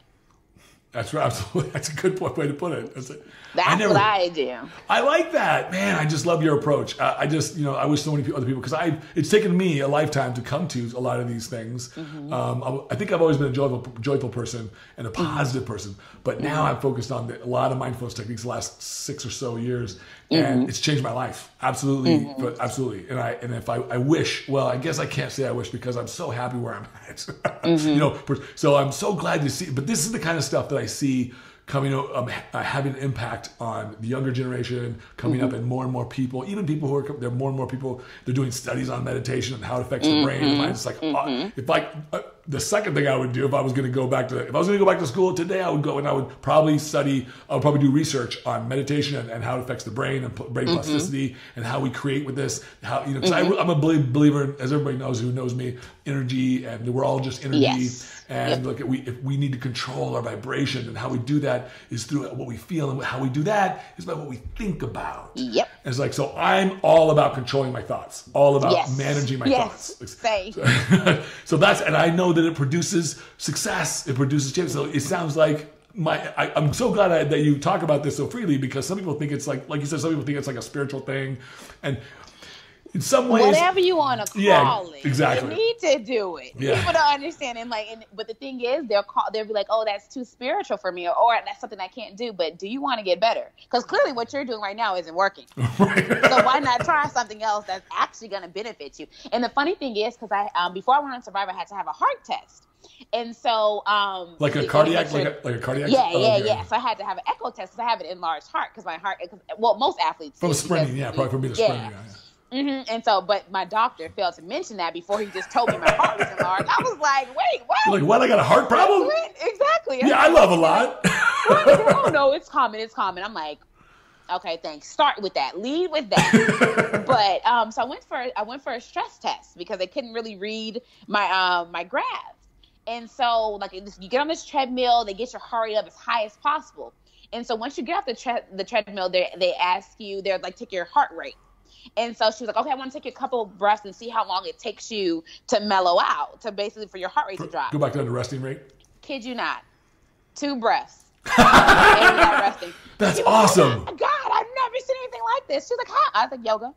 That's right. Absolutely. That's a good way to put it. That's, it. That's I never, what I do. I like that, man. I just love your approach. I, I just, you know, I wish so many other people because I it's taken me a lifetime to come to a lot of these things. Mm-hmm. Um, I, I think I've always been a joyful, joyful person and a positive mm-hmm. person, but now mm-hmm. I'm focused on the, a lot of mindfulness techniques the last six or so years, mm-hmm. and it's changed my life absolutely, mm-hmm. but absolutely. And I and if I, I wish, well, I guess I can't say I wish because I'm so happy where I'm at. mm-hmm. You know, so I'm so glad to see. But this is the kind of stuff that I. I see coming um, uh, having an impact on the younger generation coming mm-hmm. up and more and more people, even people who are there. More and more people they're doing studies on meditation and how it affects mm-hmm. the brain. And it's like mm-hmm. uh, if like uh, the second thing I would do if I was going to go back to if I was going to go back to school today, I would go and I would probably study. I would probably do research on meditation and, and how it affects the brain and brain mm-hmm. plasticity and how we create with this. How you know? Because mm-hmm. I'm a believer, as everybody knows who knows me, energy and we're all just energy. Yes. And look, at we if we need to control our vibration, and how we do that is through what we feel, and how we do that is by what we think about. Yep. And it's like so. I'm all about controlling my thoughts, all about yes. managing my yes. thoughts. Yes. So, so that's, and I know that it produces success. It produces change. So it sounds like my. I, I'm so glad I, that you talk about this so freely because some people think it's like, like you said, some people think it's like a spiritual thing, and. in some ways, whatever you want to call yeah, it, exactly. You need to do it. Yeah. People don't understand. And like, and, but the thing is, they'll call, they'll be like, "Oh, that's too spiritual for me," or, or "That's something I can't do." But do you want to get better? Because clearly, what you're doing right now isn't working. Right. So why not try something else that's actually going to benefit you? And the funny thing is, because I um, before I went on Survivor, I had to have a heart test. And so, um, like a cardiac, like a, like a cardiac. Yeah, yeah, oh, okay. yeah. So I had to have an echo test because I have an enlarged heart because my heart. Well, most athletes from sprinting, yeah, probably from being a sprinter. Yeah. yeah. Mm-hmm. And so, but my doctor failed to mention that before he just told me my heart was enlarged. I was like, wait, what? Like, what? I got a heart problem? Exactly. Yeah, I love a lot. Oh no, it's common. It's common. I'm like, okay, thanks. Start with that. Lead with that. But um, so I went for I went for a stress test because I couldn't really read my uh, my graph. And so, like, you get on this treadmill, they get your heart up as high as possible. And so once you get off the tre- the treadmill, they they ask you, they're like, take your heart rate. And so she was like, okay, I want to take a couple of breaths and see how long it takes you to mellow out, to basically for your heart rate to drop. Go back down to resting rate? Kid you not. Two breaths. Resting. That's awesome. Like, God, I've never seen anything like this. She was like, huh? I was like, yoga.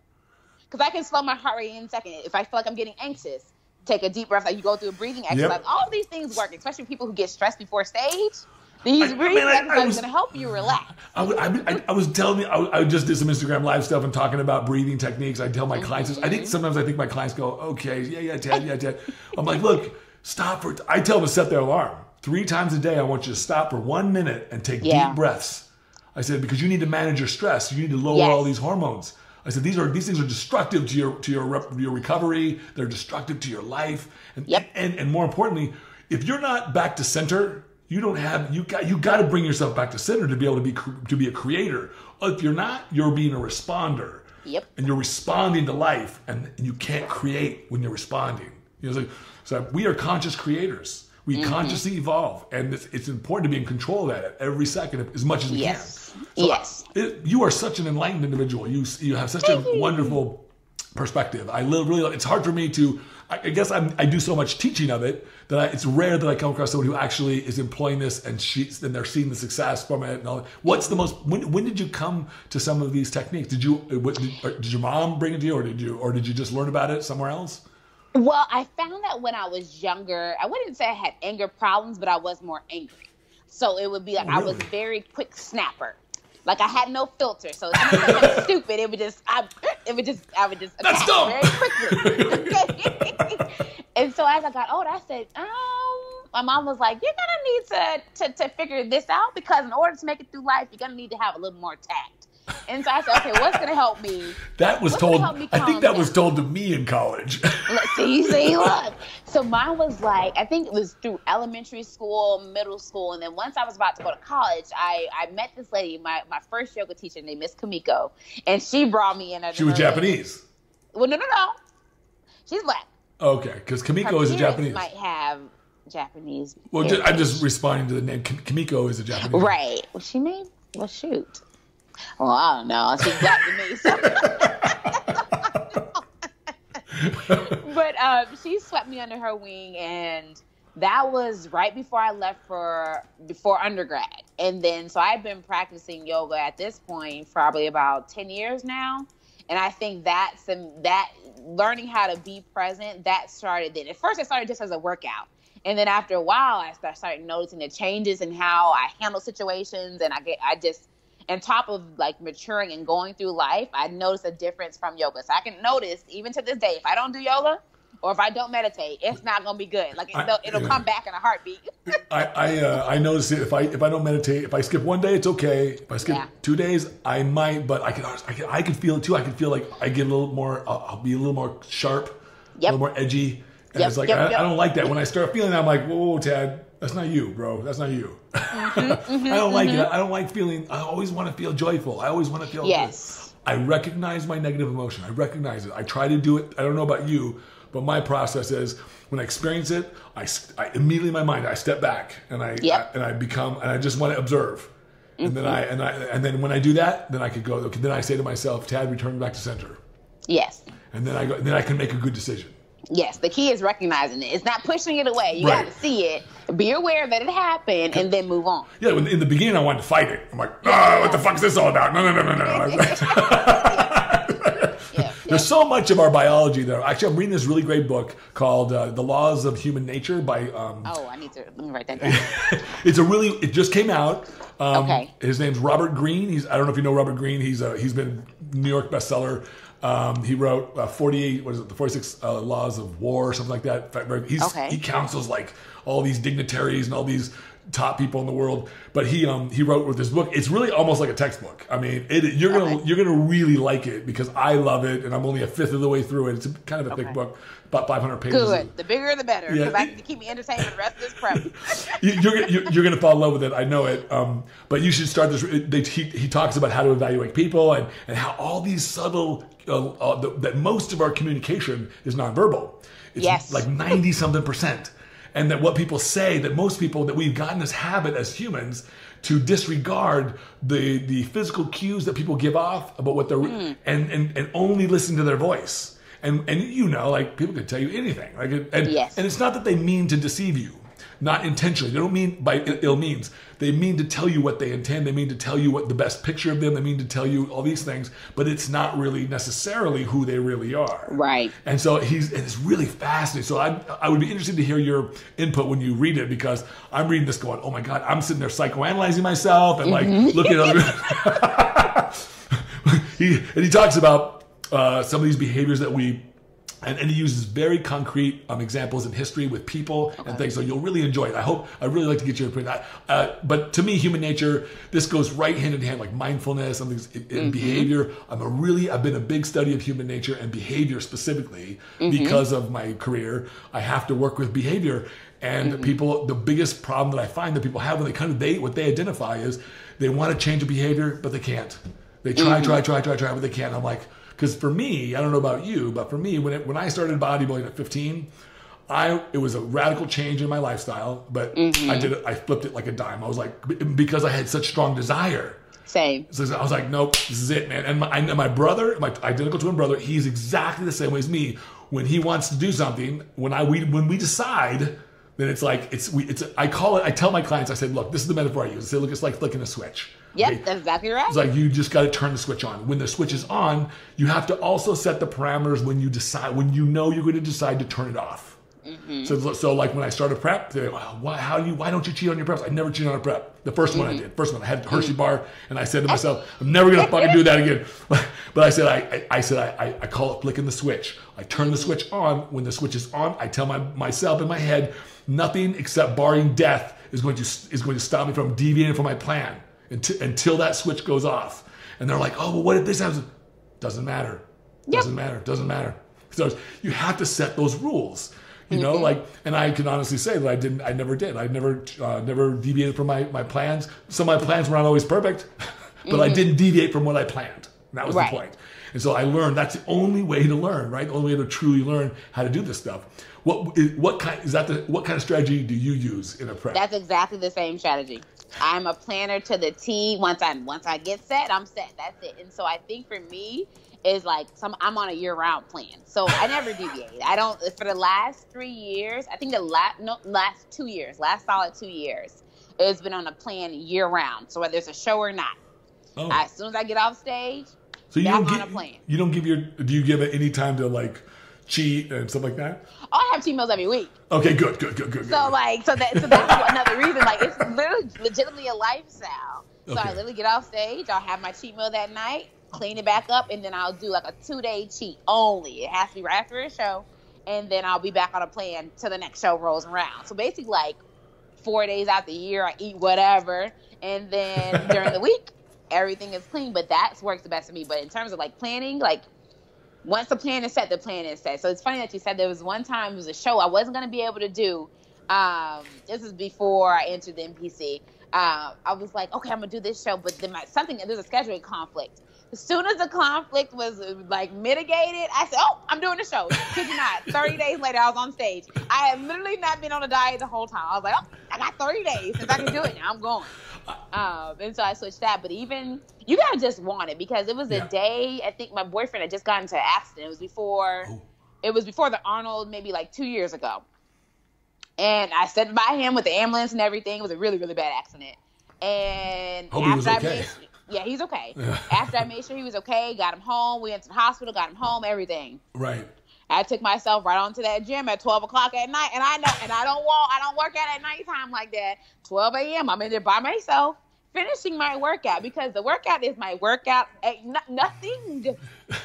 Because I can slow my heart rate in a second. If I feel like I'm getting anxious, take a deep breath. Like you go through a breathing exercise. Yep. All these things work, especially people who get stressed before stage. These breathing I mean, I, exercises I was, are going to help you relax. I, I, I, I was telling you, I, I just did some Instagram live stuff and talking about breathing techniques. I tell my mm-hmm. clients, I think sometimes I think my clients go, okay, yeah, yeah, Ted, yeah, Ted. I'm like, look, stop for, I tell them to set their alarm. Three times a day, I want you to stop for one minute and take yeah. deep breaths. I said, because you need to manage your stress. You need to lower yes. all these hormones. I said these are these things are destructive to your to your re- your recovery. They're destructive to your life, and, yep. and and more importantly, if you're not back to center, you don't have you got you got to bring yourself back to center to be able to be to be a creator. If you're not, you're being a responder, yep. and you're responding to life, and you can't create when you're responding. You know, so, so we are conscious creators. We mm-hmm. consciously evolve, and it's, it's important to be in control of that every second as much as we yes. can. So yes, it, you are such an enlightened individual. You you have such a wonderful perspective. I live really. It's hard for me to. I, I guess I'm, I do so much teaching of it that I, it's rare that I come across someone who actually is employing this and she and they're seeing the success from it. And all. What's the most? When when did you come to some of these techniques? Did you what, did, did your mom bring it to you, or did you or did you just learn about it somewhere else? Well, I found that when I was younger, I wouldn't say I had anger problems, but I was more angry. So it would be like oh, really? I was a very quick snapper. Like I had no filter, so if something was stupid, it would just, I, it would just, I would just attack very quickly. And so as I got older, I said, um, my mom was like, "You're gonna need to, to to figure this out because in order to make it through life, you're gonna need to have a little more tact." And so I said, "Okay, what's gonna help me?" That was what's told. I think that down? was told to me in college. Let's see, see, look. So mine was like, I think it was through elementary school, middle school, and then once I was about to go to college, I, I met this lady, my, my first yoga teacher named Miss Kamiko, and she brought me in. She was Japanese. Well, no, no, no. She's black. Okay, because Kamiko is a Japanese. Might have Japanese. Well, heritage. I'm just responding to the name. Kamiko is a Japanese. Right. Well, she may. Well, shoot. Well, I don't know. She's black to me. So. But um, she swept me under her wing, and that was right before I left for before undergrad. And then, so I've been practicing yoga at this point probably about ten years now. And I think that's that learning how to be present that started then. At first, I started just as a workout. And then after a while, I started noticing the changes in how I handle situations, and I get I just. On top of like maturing and going through life, I noticed a difference from yoga. So I can notice even to this day, if I don't do yoga or if I don't meditate, it's not gonna be good. Like it'll, I, it'll yeah. come back in a heartbeat. I I, uh, I notice it if I if I don't meditate, if I skip one day, it's okay. If I skip yeah. two days, I might, but I can I can, I can feel it too. I can feel like I get a little more. I'll, I'll be a little more sharp, yep. a little more edgy, and yep, it's like yep, I, yep. I don't like that. When I start feeling that, I'm like, whoa, Tad. That's not you, bro. That's not you. Mm-hmm, mm-hmm, I don't like mm-hmm. it. I don't like feeling. I always want to feel joyful. I always want to feel. Yes. Good. I recognize my negative emotion. I recognize it. I try to do it. I don't know about you, but my process is when I experience it, I, I immediately in my mind I step back and I, yep. I and I become and I just want to observe. Mm-hmm. And then I and I and then when I do that, then I could go. Okay, then I say to myself, "Tad, return back to center." Yes. And then I go. Then I can make a good decision. Yes, the key is recognizing it. It's not pushing it away. You right. got to see it, be aware that it happened, and then move on. Yeah, in the beginning, I wanted to fight it. I'm like, oh, what the fuck is this all about? No, no, no, no, no. yeah. There's so much of our biology there. Actually, I'm reading this really great book called uh, The Laws of Human Nature by... Um, oh, I need to... Let me write that down. It's a really... It just came out. Um, okay. His name's Robert Greene. He's, I don't know if you know Robert Greene. He's a, he's been New York bestseller. Um, he wrote uh, forty-eight, what is it, the forty-six uh, Laws of War or something like that. He's, okay. He counsels like all these dignitaries and all these top people in the world. But he um, he wrote with this book. It's really almost like a textbook. I mean, it, you're gonna okay. you're gonna really like it because I love it, and I'm only a fifth of the way through it. It's a, kind of a okay. thick book. About five hundred pages. Good. The bigger, the better. Yeah. I need to keep me entertained for the rest of this prep. you're you're, you're going to fall in love with it. I know it. Um, but you should start this. They, he, he talks about how to evaluate people and, and how all these subtle, uh, uh, the, that most of our communication is nonverbal. It's yes. like ninety something percent. And that what people say, that most people, that we've gotten this habit as humans to disregard the, the physical cues that people give off about what they're, mm. and, and, and only listen to their voice. And, and you know, like, people could tell you anything. Like, and, yes. and it's not that they mean to deceive you. Not intentionally. They don't mean by ill means. They mean to tell you what they intend. They mean to tell you what the best picture of them. They mean to tell you all these things. But it's not really necessarily who they really are. Right. And so he's, and it's really fascinating. So I, I would be interested to hear your input when you read it, because I'm reading this going, oh, my God, I'm sitting there psychoanalyzing myself and, like, mm-hmm. looking at other he, and he talks about Uh, some of these behaviors that we, and, and he uses very concrete um, examples in history with people okay. and things. So you'll really enjoy it. I hope, I really like to get your opinion. I, uh, but to me, human nature, this goes right hand in hand, like mindfulness, something in mm-hmm. behavior. I'm a really, I've been a big study of human nature and behavior specifically mm-hmm. because of my career. I have to work with behavior. And mm-hmm. people, the biggest problem that I find that people have when they kind of, they, what they identify is they want to change a behavior, but they can't. They try, mm-hmm. try, try, try, try, but they can't. I'm like, because for me, I don't know about you, but for me, when it, when I started bodybuilding at fifteen, I it was a radical change in my lifestyle. But mm-hmm. I did it, I flipped it like a dime. I was like, because I had such strong desire. Same. So I was like, nope, this is it, man. And my, and my brother, my identical twin brother, he's exactly the same way as me. When he wants to do something, when I we when we decide, then it's like it's we it's I call it. I tell my clients, I said, look, this is the metaphor I use. I say, look, it's like flicking a switch. Yep, okay. That's exactly right. It's like you just got to turn the switch on. When the switch is on, you have to also set the parameters when you decide, when you know you're going to decide to turn it off. Mm-hmm. So, so like when I started prep, they're like, oh, why, how do you, why don't you cheat on your preps? I never cheated on a prep. The first mm-hmm. one I did. First one, I had the Hershey mm-hmm. bar, and I said to myself, I'm never going to fucking do that again. But I said, I, I, I said, I, I call it flicking the switch. I turn the switch on. When the switch is on, I tell my, myself in my head, nothing except barring death is going to is going to stop me from deviating from my plan. Until, until that switch goes off. And they're like, oh, well, what if this happens? Doesn't matter. Yep. Doesn't matter. Doesn't matter. So you have to set those rules, you mm-hmm. know, like, and I can honestly say that I didn't, I never did. I never, uh, never deviated from my, my plans. So my plans were not always perfect, but mm-hmm. I didn't deviate from what I planned. That was right. the point. And so I learned that's the only way to learn, right? The only way to truly learn how to do this stuff. What, what kind, is that the, what kind of strategy do you use in a prep? That's exactly the same strategy. I'm a planner to the T. Once I once I get set, I'm set. That's it. And so I think for me is like some I'm on a year-round plan. So I never deviate. I don't for the last three years. I think the last no last two years, last solid two years, it's been on a plan year-round. So whether it's a show or not, oh. I, as soon as I get off stage, so you I'm don't on give, a plan. You don't give your do you give it any time to like cheat and stuff like that? Oh, I have cheat meals every week. Okay, good, good, good, good. So good. like, so that, so that's another reason. Like, it's literally, legitimately a lifestyle. So okay. I literally get off stage. I'll have my cheat meal that night, clean it back up, and then I'll do like a two-day cheat only. It has to be right after a show, and then I'll be back on a plan till the next show rolls around. So basically, like four days out the year, I eat whatever, and then during the week, everything is clean. But that works the best for me. But in terms of like planning, like. Once the plan is set, the plan is set. So it's funny that you said there was one time, it was a show I wasn't going to be able to do. Um, this is before I entered the N P C. Uh, I was like, okay, I'm going to do this show. But then my, something, there's a scheduling conflict. As soon as the conflict was like mitigated, I said, oh, I'm doing the show. Could you not? thirty days later, I was on stage. I had literally not been on a diet the whole time. I was like, oh, I got thirty days since I can do it now. I'm going. Um, and so I switched that. But even, you got to just want it because it was a yeah. day, I think my boyfriend had just gotten into an accident. It was before, Ooh. it was before the Arnold, maybe like two years ago. And I sat by him with the ambulance and everything. It was a really, really bad accident. And Hope after he was okay. I made, Yeah, he's okay. After I made sure he was okay, got him home. We went to the hospital, got him home, everything. Right. I took myself right onto that gym at twelve o'clock at night, and I know, and I don't walk, I don't work out at nighttime like that. twelve a.m. I'm in there by myself, finishing my workout, because the workout is my workout. Nothing,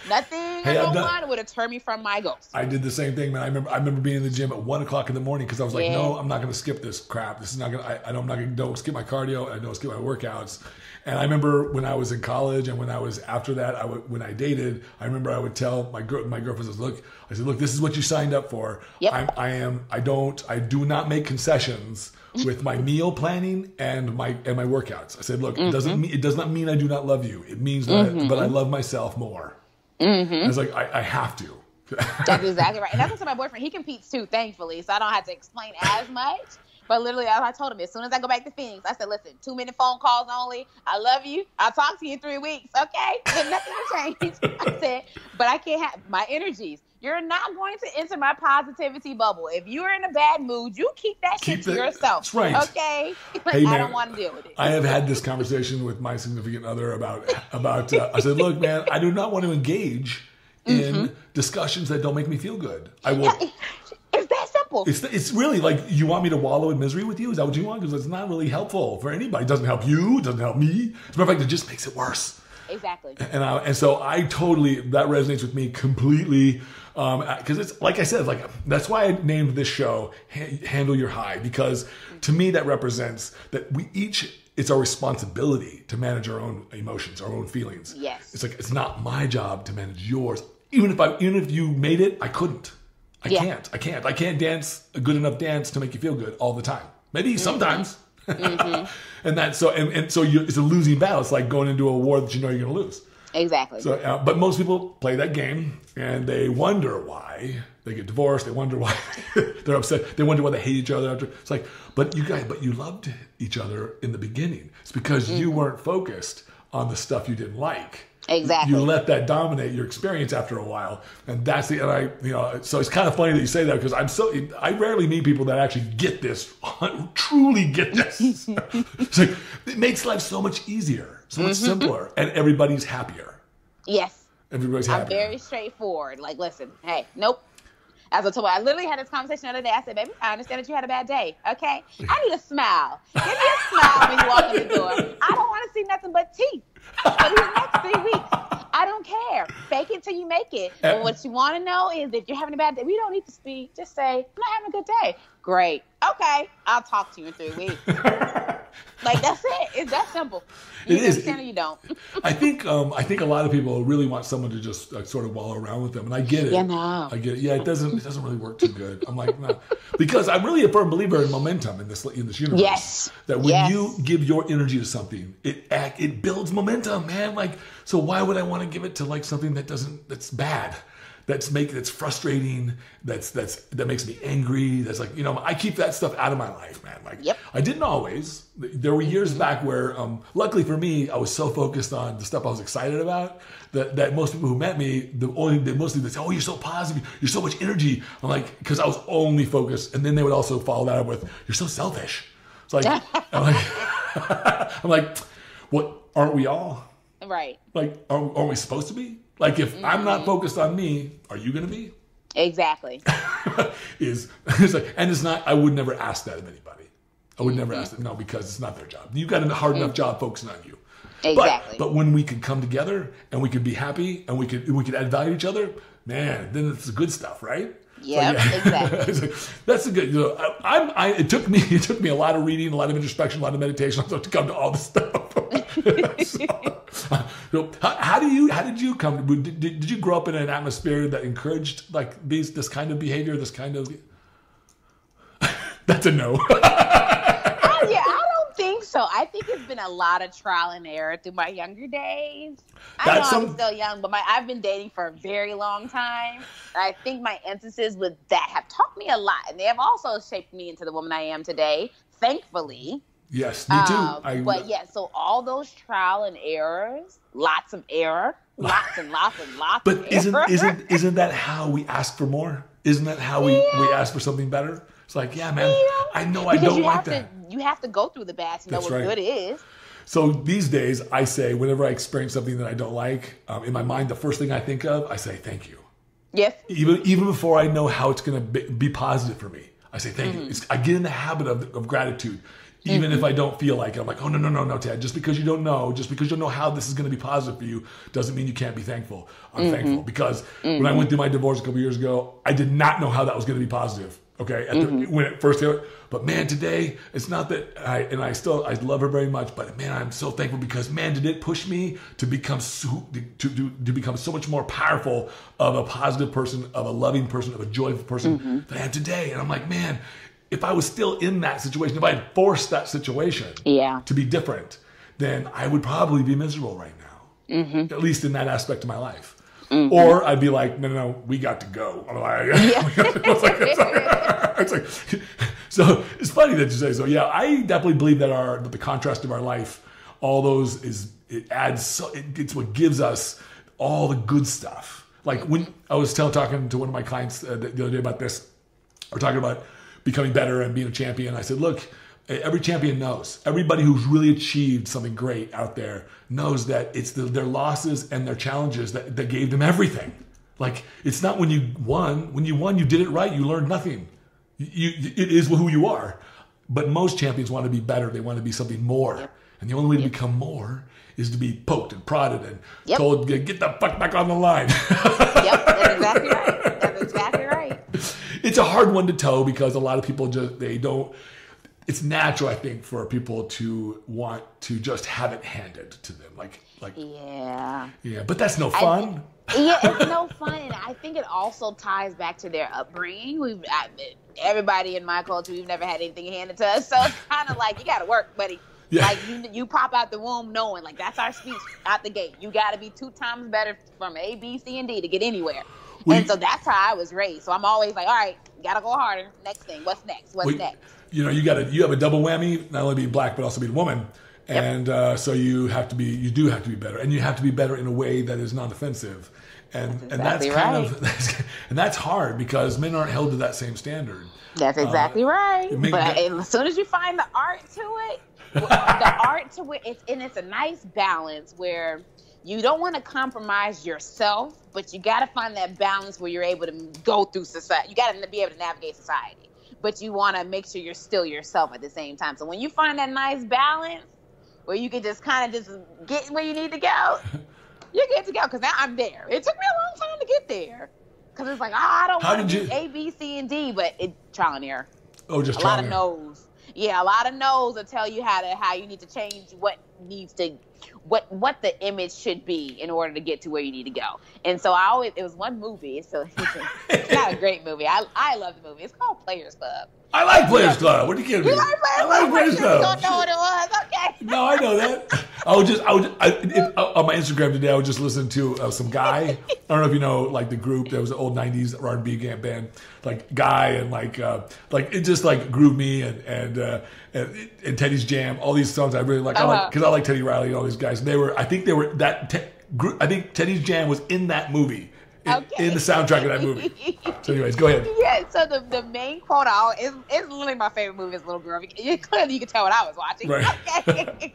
nothing. Hey, no one would have turned me from my goals. I did the same thing, man. I remember, I remember being in the gym at one o'clock in the morning because I was like, yeah. no, I'm not going to skip this crap. This is not going. I, I I'm not going to don't skip my cardio. I don't skip my workouts. And I remember when I was in college and when I was after that, I would, when I dated, I remember I would tell my girl, my girlfriend says, look, I said, look, this is what you signed up for. Yep. I'm, I am. I don't. I do not make concessions with my meal planning and my and my workouts. I said, look, mm-hmm. it doesn't mean, it does not mean I do not love you. It means that, mm-hmm. I, but I love myself more. Mm-hmm. I was like, I, I have to. That's exactly right. And that's what my boyfriend, he competes too, thankfully, so I don't have to explain as much. But literally, I told him, as soon as I go back to Phoenix, I said, listen, two-minute phone calls only. I love you. I'll talk to you in three weeks, okay? There's nothing to change. I said, but I can't have my energies. You're not going to enter my positivity bubble. If you're in a bad mood, you keep that keep shit to the, yourself. That's right. Okay? Like, hey, man, I don't want to deal with it. I have had this conversation with my significant other about, about uh, I said, look, man, I do not want to engage in mm-hmm. discussions that don't make me feel good. I will... It's that simple. It's it's really like, you want me to wallow in misery with you? Is that what you want? Because it's not really helpful for anybody. It doesn't help you. It doesn't help me. As a matter of fact, it just makes it worse. Exactly. And I, and so I totally, that resonates with me completely. Um, because it's, like I said, like that's why I named this show Handle Your High. Because to me, that represents that we each, it's our responsibility to manage our own emotions, our own feelings. Yes. It's like, it's not my job to manage yours. Even if I, even if you made it, I couldn't. I yeah. can't. I can't. I can't dance a good enough dance to make you feel good all the time. Maybe mm-hmm. sometimes. Mm-hmm. And that's so. And, and so you, it's a losing battle. It's like going into a war that you know you're going to lose. Exactly. So, uh, but most people play that game, and they wonder why they get divorced. They wonder why they're upset. They wonder why they hate each other. After it's like, but you guys, but you loved each other in the beginning. It's because mm-hmm. you weren't focused on the stuff you didn't like. Exactly. You let that dominate your experience after a while, and that's the and I you know so it's kind of funny that you say that, because I'm so I rarely meet people that actually get this, truly get this. It's like, it makes life so much easier, so much mm-hmm. simpler, and everybody's happier. Yes, everybody's happier. I'm very straightforward. Like, listen, hey, nope. As I told you, I literally had this conversation the other day. I said, baby, I understand that you had a bad day, okay? I need a smile. Give me a smile when you walk in the door. I don't want to see nothing but teeth for the next three weeks. I don't care. Fake it till you make it. But what you want to know is, if you're having a bad day, we don't need to speak. Just say, I'm not having a good day. Great. Okay. I'll talk to you in three weeks. Like, that's it. It's that simple. You it understand is. Or you don't. I think um, I think a lot of people really want someone to just uh, sort of wallow around with them, and I get it. Yeah, no. I get it. Yeah, it doesn't it doesn't really work too good. I'm like, no, because I'm really a firm believer in momentum in this in this universe. Yes. That when yes. you give your energy to something, it act, it builds momentum, man. Like, so why would I want to give it to like something that doesn't that's bad? That's make that's frustrating. That's that's that makes me angry. That's like, you know, I keep that stuff out of my life, man. Like, yep. I didn't always. There were years back where, um, luckily for me, I was so focused on the stuff I was excited about that, that most people who met me, the only they mostly they say, "Oh, you're so positive. You're so much energy." I'm like, because I was only focused, and then they would also follow that up with, "You're so selfish." It's like, I'm like, I'm like, what? Aren't we all? Right. Like, aren't, aren't we supposed to be? Like, if mm-hmm. I'm not focused on me, are you going to be? Exactly. Is it's like, and it's not. I would never ask that of anybody. I would mm-hmm. never ask them. No, because it's not their job. You got a hard mm-hmm. enough job focusing on you. Exactly. But, but when we could come together and we could be happy and we could we could add value to each other, man, then it's the good stuff, right? Yep, so, yeah, exactly. Like, that's a good. You know, I, I'm. I, it took me. It took me a lot of reading, a lot of introspection, a lot of meditation to come to all this stuff. So, so how, how do you? How did you come? Did, did you grow up in an atmosphere that encouraged like these? This kind of behavior. This kind of. That's a no. Oh, yeah, I don't think so. I think it's been a lot of trial and error through my younger days. I know some... I'm still young, but my I've been dating for a very long time. I think my instances with that have taught me a lot, and they have also shaped me into the woman I am today. Thankfully. Yes, me too. Um, I, but yeah, so all those trial and errors, lots of error, lots and lots and lots but of isn't, error. But isn't isn't that how we ask for more? Isn't that how yeah. we, we ask for something better? It's like, yeah, man, yeah. I know I because don't like to, that. You have to go through the bad to know what right. good is. So these days, I say, whenever I experience something that I don't like, um, in my mind, the first thing I think of, I say, thank you. Yes. Even even before I know how it's going to be, be positive for me, I say, thank mm-hmm. you. It's, I get in the habit of, of gratitude, even mm-hmm. if I don't feel like it. I'm like, oh, no, no, no, no, Tad. Just because you don't know, just because you don't know how this is going to be positive for you doesn't mean you can't be thankful. I'm mm-hmm. thankful because mm-hmm. when I went through my divorce a couple years ago, I did not know how that was going to be positive. Okay, at mm-hmm. the, when it first hit, but man, today it's not that I and I still I love her very much, but man, I'm so thankful because man, did it push me to become so, to to to become so much more powerful of a positive person, of a loving person, of a joyful person mm-hmm. than I am today. And I'm like, man, if I was still in that situation, if I had forced that situation yeah. to be different, then I would probably be miserable right now, mm-hmm. at least in that aspect of my life. Mm-hmm. Or I'd be like, no, no, no, we got to go. I'm like, yeah. it's like, it's like, it's like, so it's funny that you say so. Yeah, I definitely believe that our that the contrast of our life, all those is it adds. So, it, it's what gives us all the good stuff. Like when I was tell, talking to one of my clients uh, the, the other day about this, we're talking about becoming better and being a champion. I said, look. Every champion knows. Everybody who's really achieved something great out there knows that it's the, their losses and their challenges that, that gave them everything. Like, it's not when you won. When you won, you did it right. You learned nothing. You, it is who you are. But most champions want to be better. They want to be something more. And the only way to yep. become more is to be poked and prodded and yep. told, get the fuck back on the line. Yep, that's exactly right. That's exactly right. It's a hard one to toe because a lot of people just, they don't. It's natural, I think, for people to want to just have it handed to them. Like, like, yeah. Yeah, but that's no fun. I, yeah, it's no fun. And I think it also ties back to their upbringing. We've I, Everybody in my culture, we've never had anything handed to us. So it's kind of like, you got to work, buddy. Yeah. Like, you, you pop out the womb knowing, like, that's our speech out the gate. You got to be two times better from A, B, C, and D to get anywhere. Well, and you, so that's how I was raised. So I'm always like, all right, got to go harder. Next thing. What's next? What's well, next? You know, you got to, you have a double whammy, not only being black, but also being a woman. And yep. uh, so you have to be, you do have to be better. And you have to be better in a way that is non-offensive. And that's, exactly and that's kind right. of, that's, and that's hard because men aren't held to that same standard. That's exactly uh, right. But that, as soon as you find the art to it, the art to it, it's, and it's a nice balance where you don't want to compromise yourself, but you got to find that balance where you're able to go through society. You got to be able to navigate society. But you want to make sure you're still yourself at the same time. So when you find that nice balance where you can just kind of just get where you need to go, you're good to go. Because now I'm there. It took me a long time to get there. Because it's like, oh, I don't want to do you... A, B, C, and D. But it, trial and error. Oh, just a trial and error. A lot of no's. Yeah, a lot of no's will tell you how to how you need to change what needs to, what what the image should be in order to get to where you need to go. And so I always, it was one movie, so it's not a great movie. I I love the movie. It's called Players Club. I like Players Club. What are you kidding me? You like Players Club? I like Players Club. I don't know what it was. Okay. No, I know that. I was just, I was, I, if, on my Instagram today, I was just listening to uh, some guy. I don't know if you know, like the group, there was an old nineties R and B band, like Guy and like, uh, like it just like Groove Me and, and, uh, and, and Teddy's Jam, all these songs I really like. Uh-huh. I like, cause I like Teddy Riley and all these guys. And they were, I think they were that, te, I think Teddy's Jam was in that movie. In, okay. in the soundtrack of that movie. So anyways, go ahead. Yeah, so the, the main quote I is it's literally my favorite movie as a little girl. You, clearly you can tell what I was watching. Right. Okay.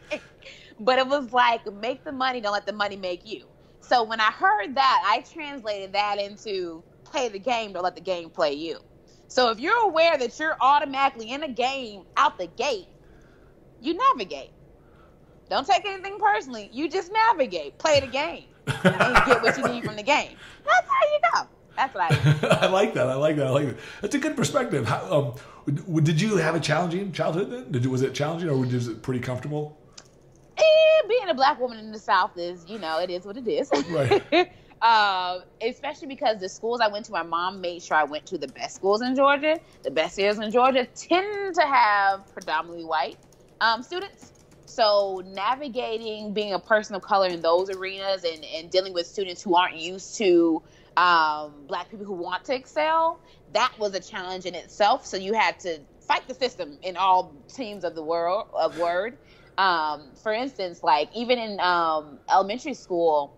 But it was like, make the money, don't let the money make you. So when I heard that, I translated that into play the game, don't let the game play you. So if you're aware that you're automatically in a game out the gate, you navigate. Don't take anything personally. You just navigate. Play the game. And you get what you need from the game. That's how you know. That's what I do. I like that. I like that. I like that. That's a good perspective. How, um, did you have a challenging childhood then? Did you, was it challenging or was it pretty comfortable? And being a black woman in the South is, you know, it is what it is. Right. uh, especially because the schools I went to, my mom made sure I went to the best schools in Georgia. The best schools in Georgia tend to have predominantly white um, students. So navigating being a person of color in those arenas and, and dealing with students who aren't used to um, black people who want to excel, that was a challenge in itself. So you had to fight the system in all teams of the world of word. Um, for instance, like even in um, elementary school,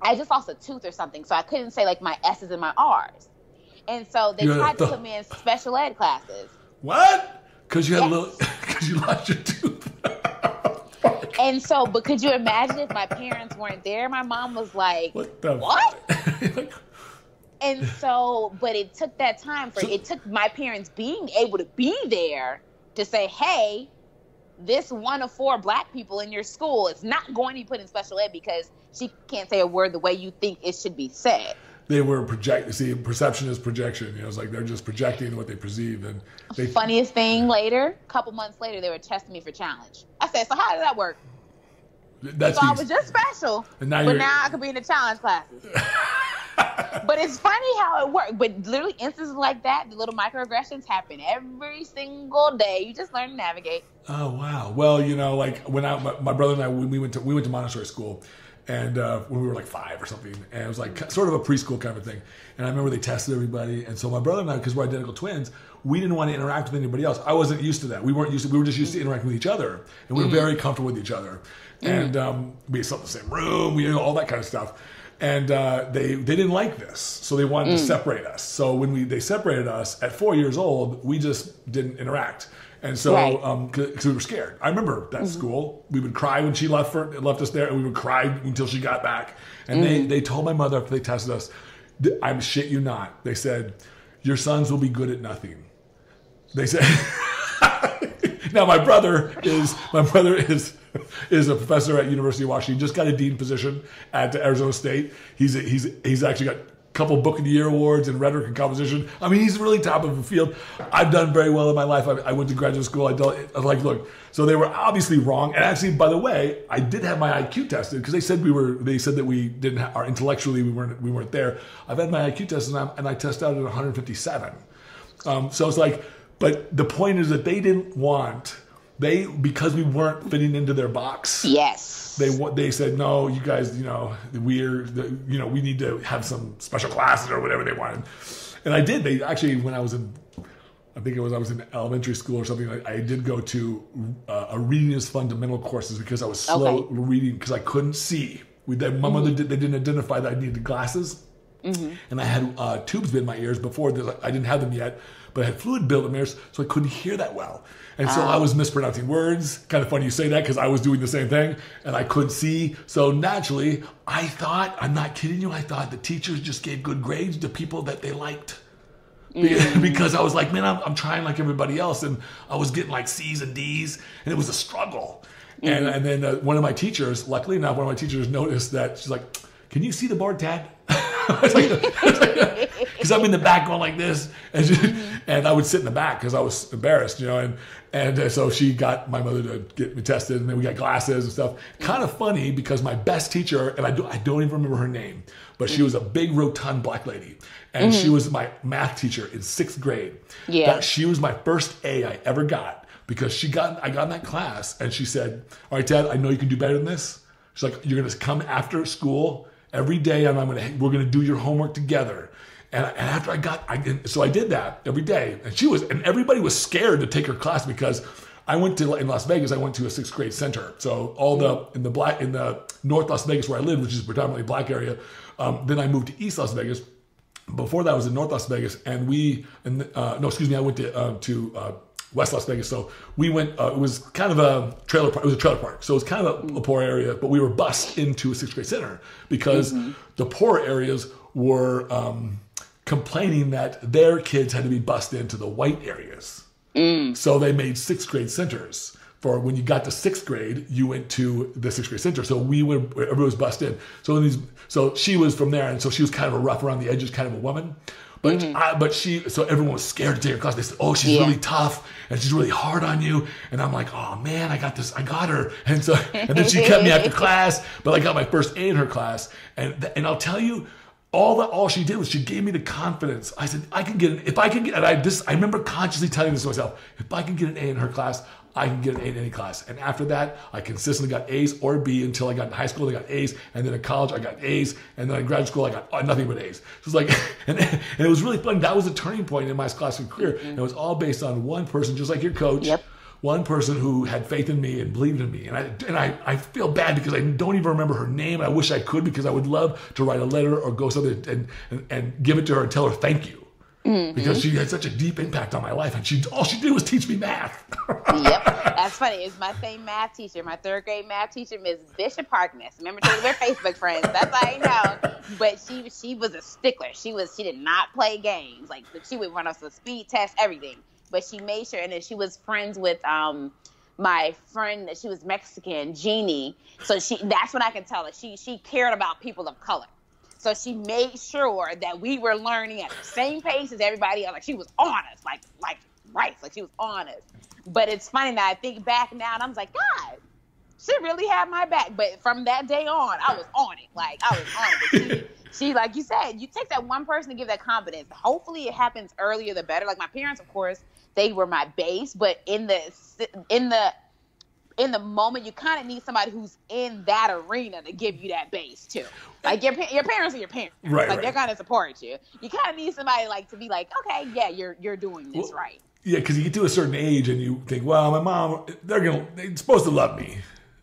I just lost a tooth or something. So I couldn't say like my S's and my R's. And so they You're tried th- to put me in special ed classes. What? Because you had yes. a little, because you lost your tooth. And so, but could you imagine if my parents weren't there? My mom was like, what? The what? F- and so, but it took that time for, so, it took my parents being able to be there to say, hey, this one of four black people in your school is not going to be put in special ed because she can't say a word the way you think it should be said. They were projecting. See, perception is projection. You know, it's like they're just projecting what they perceive. And they, funniest thing, later, a couple months later, they were testing me for challenge. I said, so how did that work? That's so easy. I was just special, now but now I could be in the challenge classes. But it's funny how it worked. But literally instances like that, the little microaggressions happen every single day. You just learn to navigate. Oh, wow. Well, you know, like when I, my, my brother and I, we went to we went to Montessori school. And uh, when we were like five or something, and it was like sort of a preschool kind of thing. And I remember they tested everybody. And so my brother and I, because we're identical twins, we didn't want to interact with anybody else. I wasn't used to that. We weren't used to, we were just used to interacting with each other. And we were mm-hmm. very comfortable with each other. Mm-hmm. And um, we slept in the same room, we, you know, all that kind of stuff. And uh, they, they didn't like this, so they wanted mm. to separate us. So when we they separated us at four years old, we just didn't interact. And so, right. um, cause we were scared. I remember that mm-hmm. school, we would cry when she left for, left us there, and we would cry until she got back. And mm-hmm. they, they told my mother after they tested us, I'm shit you not. They said, your sons will be good at nothing. They said, now my brother is, my brother is, is a professor at University of Washington. He just got a dean position at Arizona State. He's, a, he's, he's actually got couple Book of the Year awards in rhetoric and composition. I mean, he's really top of the field. I've done very well in my life. I, I went to graduate school. I, dealt, I was like, look, so they were obviously wrong. And actually, by the way, I did have my I Q tested because they said we were. They said that we didn't. Have, our intellectually, we weren't. We weren't there. I've had my I Q tested, and, and I test out at one hundred fifty-seven. Um, so it's like, but the point is that they didn't want. They because we weren't fitting into their box. Yes. They they said no. You guys, you know, we're you know we need to have some special classes or whatever they wanted. And I did. They actually when I was in, I think it was I was in elementary school or something. I, I did go to uh, a reading is fundamental courses because I was slow okay. reading because I couldn't see. We then my mm-hmm. mother did, they didn't identify that I needed glasses. Mm-hmm. And I had uh, tubes in my ears before. I didn't have them yet, but I had fluid built in my ears, so I couldn't hear that well. And so um, I was mispronouncing words. Kind of funny you say that because I was doing the same thing, and I couldn't see. So naturally, I thought, I'm not kidding you, I thought the teachers just gave good grades to people that they liked. Mm-hmm. Because I was like, man, I'm, I'm trying like everybody else, and I was getting like C's and D's, and it was a struggle. Mm-hmm. And, and then uh, one of my teachers, luckily enough, one of my teachers noticed that. She's like, can you see the board, Dad? Because like, like, I'm in the back going like this, and, she, mm-hmm. and I would sit in the back because I was embarrassed, you know. And and uh, so she got my mother to get me tested, and then we got glasses and stuff. Mm-hmm. Kind of funny because my best teacher, and I, do, I don't even remember her name, but mm-hmm. she was a big rotund black lady, and mm-hmm. she was my math teacher in sixth grade. Yeah, that, she was my first A I ever got because she got I got in that class, and she said, "All right, Dad, I know you can do better than this." She's like, "You're gonna come after school." Every day, and I'm gonna we're gonna do your homework together. And, and after I got, I so I did that every day. And she was, and everybody was scared to take her class because I went to in Las Vegas. I went to a sixth grade center. So all the in the black in the North Las Vegas where I live, which is predominantly black area. Um, then I moved to East Las Vegas. Before that, I was in North Las Vegas, and we and uh, no, excuse me, I went to uh, to uh, West Las Vegas. So we went. Uh, it was kind of a trailer park. It was a trailer park. So it was kind of a, a poor area, but we were bused into a sixth grade center because mm-hmm. the poor areas were um, complaining that their kids had to be bused into the white areas. Mm. So they made sixth grade centers for when you got to sixth grade, you went to the sixth grade center. So we were everybody was bused in. So in these, so she was from there, and so she was kind of a rough around the edges kind of a woman. But mm-hmm. I, but she, so everyone was scared to take her class. They said, oh, she's yeah. really tough and she's really hard on you. And I'm like, oh man, I got this, I got her. And so, and then she kept me after class, but I got my first A in her class. And th- and I'll tell you, all that, all she did was she gave me the confidence. I said, I can get an, if I can get, and I just, I remember consciously telling this to myself, if I can get an A in her class, I can get an A in any class. And after that, I consistently got A's or B until I got in high school, I got A's. And then in college, I got A's. And then in graduate school, I got nothing but A's. So it was like, and, and it was really fun. That was a turning point in my scholastic career. Mm-hmm. And it was all based on one person, just like your coach, yep. one person who had faith in me and believed in me. And I and I, I feel bad because I don't even remember her name. I wish I could because I would love to write a letter or go something and, and, and give it to her and tell her thank you. Mm-hmm. Because she had such a deep impact on my life, and she all she did was teach me math. Yep, that's funny. It was my same math teacher, my third grade math teacher, Miz Bishop Harkness. Remember, we're Facebook friends. That's how I know. But she she was a stickler. She was she did not play games. Like she would run us a speed test, everything. But she made sure, and then she was friends with um my friend. She was Mexican, Jeannie. So she that's when I can tell that she she cared about people of color. So she made sure that we were learning at the same pace as everybody else. Like she was on us, like like right, like she was on us. But it's funny now. I think back now, and I'm like, God, she really had my back. But from that day on, I was on it. Like I was on it. But she, she, like you said, you take that one person to give that confidence. Hopefully, it happens earlier the better. Like my parents, of course, they were my base. But in the in the in the moment, you kind of need somebody who's in that arena to give you that base too. Like your your parents are your parents, right? Like right. They're gonna support you. You kind of need somebody like to be like, okay, yeah, you're you're doing this well, right. Yeah, because you get to a certain age and you think, well, my mom, they're gonna they're supposed to love me.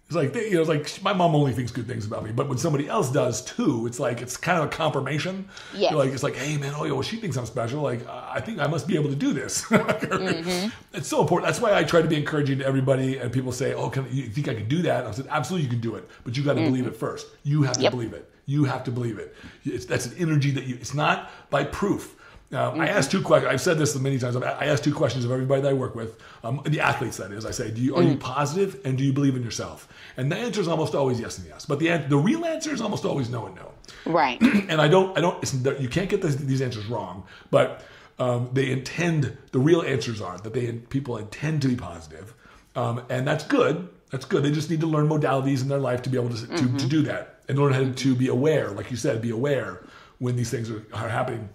It's like they, you know, it's like my mom only thinks good things about me, but when somebody else does too, it's like it's kind of a confirmation. Yeah, you're like it's like, hey man, oh yeah, well she thinks I'm special. Like uh, I think I must be able to do this. Mm-hmm. It's so important. That's why I try to be encouraging to everybody. And people say, oh, can you think I can do that? I said, absolutely, you can do it, but you got to mm-hmm. believe it first. You have to yep. believe it. You have to believe it. It's, that's an energy that you. It's not by proof. Now, mm-hmm. I asked two questions. I've said this many times. I asked two questions of everybody that I work with, um, the athletes, that is. I say, do you, are mm-hmm. you positive and do you believe in yourself? And the answer is almost always yes and yes. But the the real answer is almost always no and no. Right. And I don't, I don't. It's, you can't get this, these answers wrong, but um, they intend, the real answers are that they people intend to be positive. Um, and that's good. That's good. They just need to learn modalities in their life to be able to, mm-hmm. to, to do that and learn how to be aware. Like you said, be aware when these things are, are happening.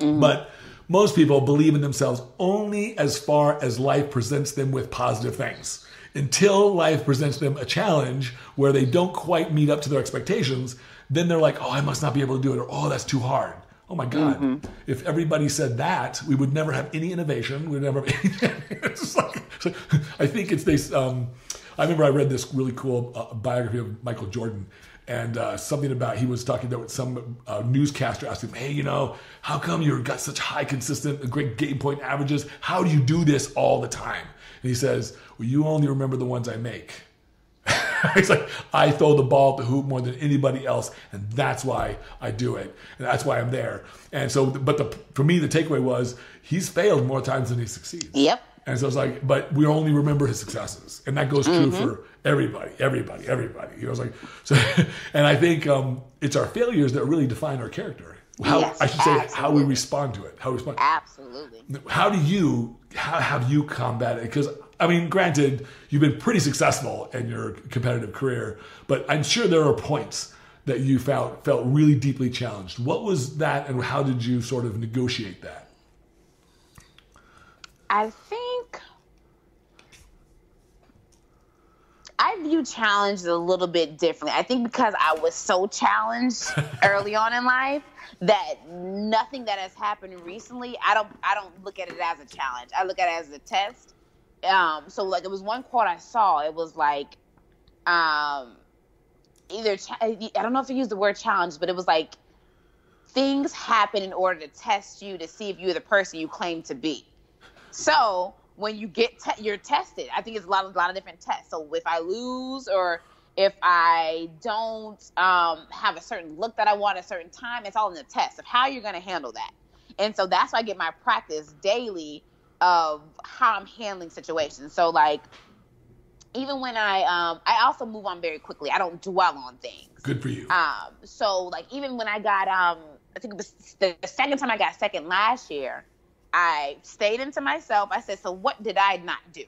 Mm-hmm. But most people believe in themselves only as far as life presents them with positive things. Until life presents them a challenge where they don't quite meet up to their expectations, then they're like, oh, I must not be able to do it, or oh, that's too hard. Oh my God, mm-hmm. if everybody said that, we would never have any innovation. We'd never have any, it's like, it's like, I think it's this, um, I remember I read this really cool uh, biography of Michael Jordan. And uh, something about, he was talking about some uh, newscaster asked him, hey, you know, how come you've got such high, consistent, great game point averages? How do you do this all the time? And he says, well, you only remember the ones I make. He's like, I throw the ball at the hoop more than anybody else, and that's why I do it. And that's why I'm there. And so, but the, for me, the takeaway was he's failed more times than he succeeds. Yep. And so it's like, but we only remember his successes. And that goes true mm-hmm. for everybody, everybody, everybody. You know, it's like, so, and I think um, it's our failures that really define our character. How, yes, I should absolutely. say how we respond to it. How we respond. Absolutely. How do you, how have you combated? Because, I mean, granted, you've been pretty successful in your competitive career, but I'm sure there are points that you felt, felt really deeply challenged. What was that and how did you sort of negotiate that? I think I view challenges a little bit differently. I think because I was so challenged early on in life that nothing that has happened recently, I don't I don't look at it as a challenge. I look at it as a test. Um, so like it was one quote I saw. It was like um, either cha- I don't know if you used the word challenge, but it was like things happen in order to test you to see if you're the person you claim to be. So when you get, te- you're tested. I think it's a lot of, a lot of different tests. So if I lose or if I don't um, have a certain look that I want at a certain time, it's all in the test of how you're going to handle that. And so that's why I get my practice daily of how I'm handling situations. So like, even when I, um, I also move on very quickly. I don't dwell on things. Good for you. Um, so like, even when I got, um, I think it was the second time I got second last year, I stayed into myself. I said, so what did I not do?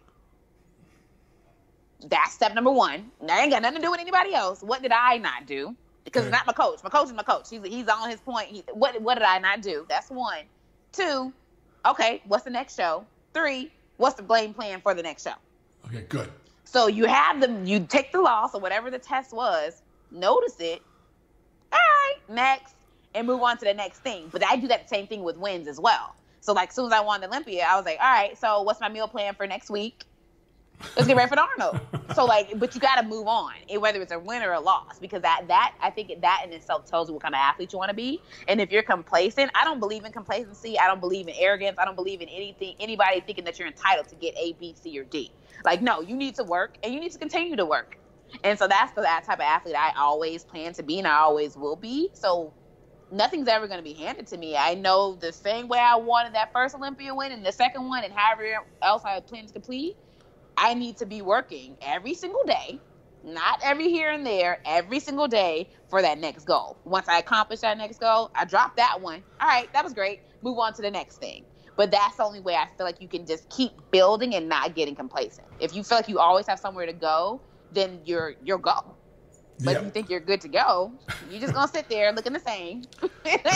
That's step number one. I ain't got nothing to do with anybody else. What did I not do? Because okay. It's not my coach. My coach is my coach. He's he's on his point. He, what what did I not do? That's one. Two, okay, what's the next show? Three, what's the blame plan for the next show? Okay, good. So you have them, you take the loss or whatever the test was, notice it. All right, next, and move on to the next thing. But I do that same thing with wins as well. So, like, as soon as I won the Olympia, I was like, all right, so what's my meal plan for next week? Let's get ready for the Arnold. So like, but you got to move on, and whether it's a win or a loss, because that, that I think that in itself tells you what kind of athlete you want to be. And if you're complacent, I don't believe in complacency. I don't believe in arrogance. I don't believe in anything, anybody thinking that you're entitled to get A, B, C, or D. Like, no, you need to work, and you need to continue to work. And so that's the that type of athlete I always plan to be, and I always will be. So nothing's ever going to be handed to me. I know the same way I wanted that first Olympia win and the second one and however else I plan to complete, I need to be working every single day, not every here and there, every single day for that next goal. Once I accomplish that next goal, I drop that one. All right, that was great. Move on to the next thing. But that's the only way I feel like you can just keep building and not getting complacent. If you feel like you always have somewhere to go, then you're you're go. But yeah. If you think you're good to go, you're just going to sit there looking the same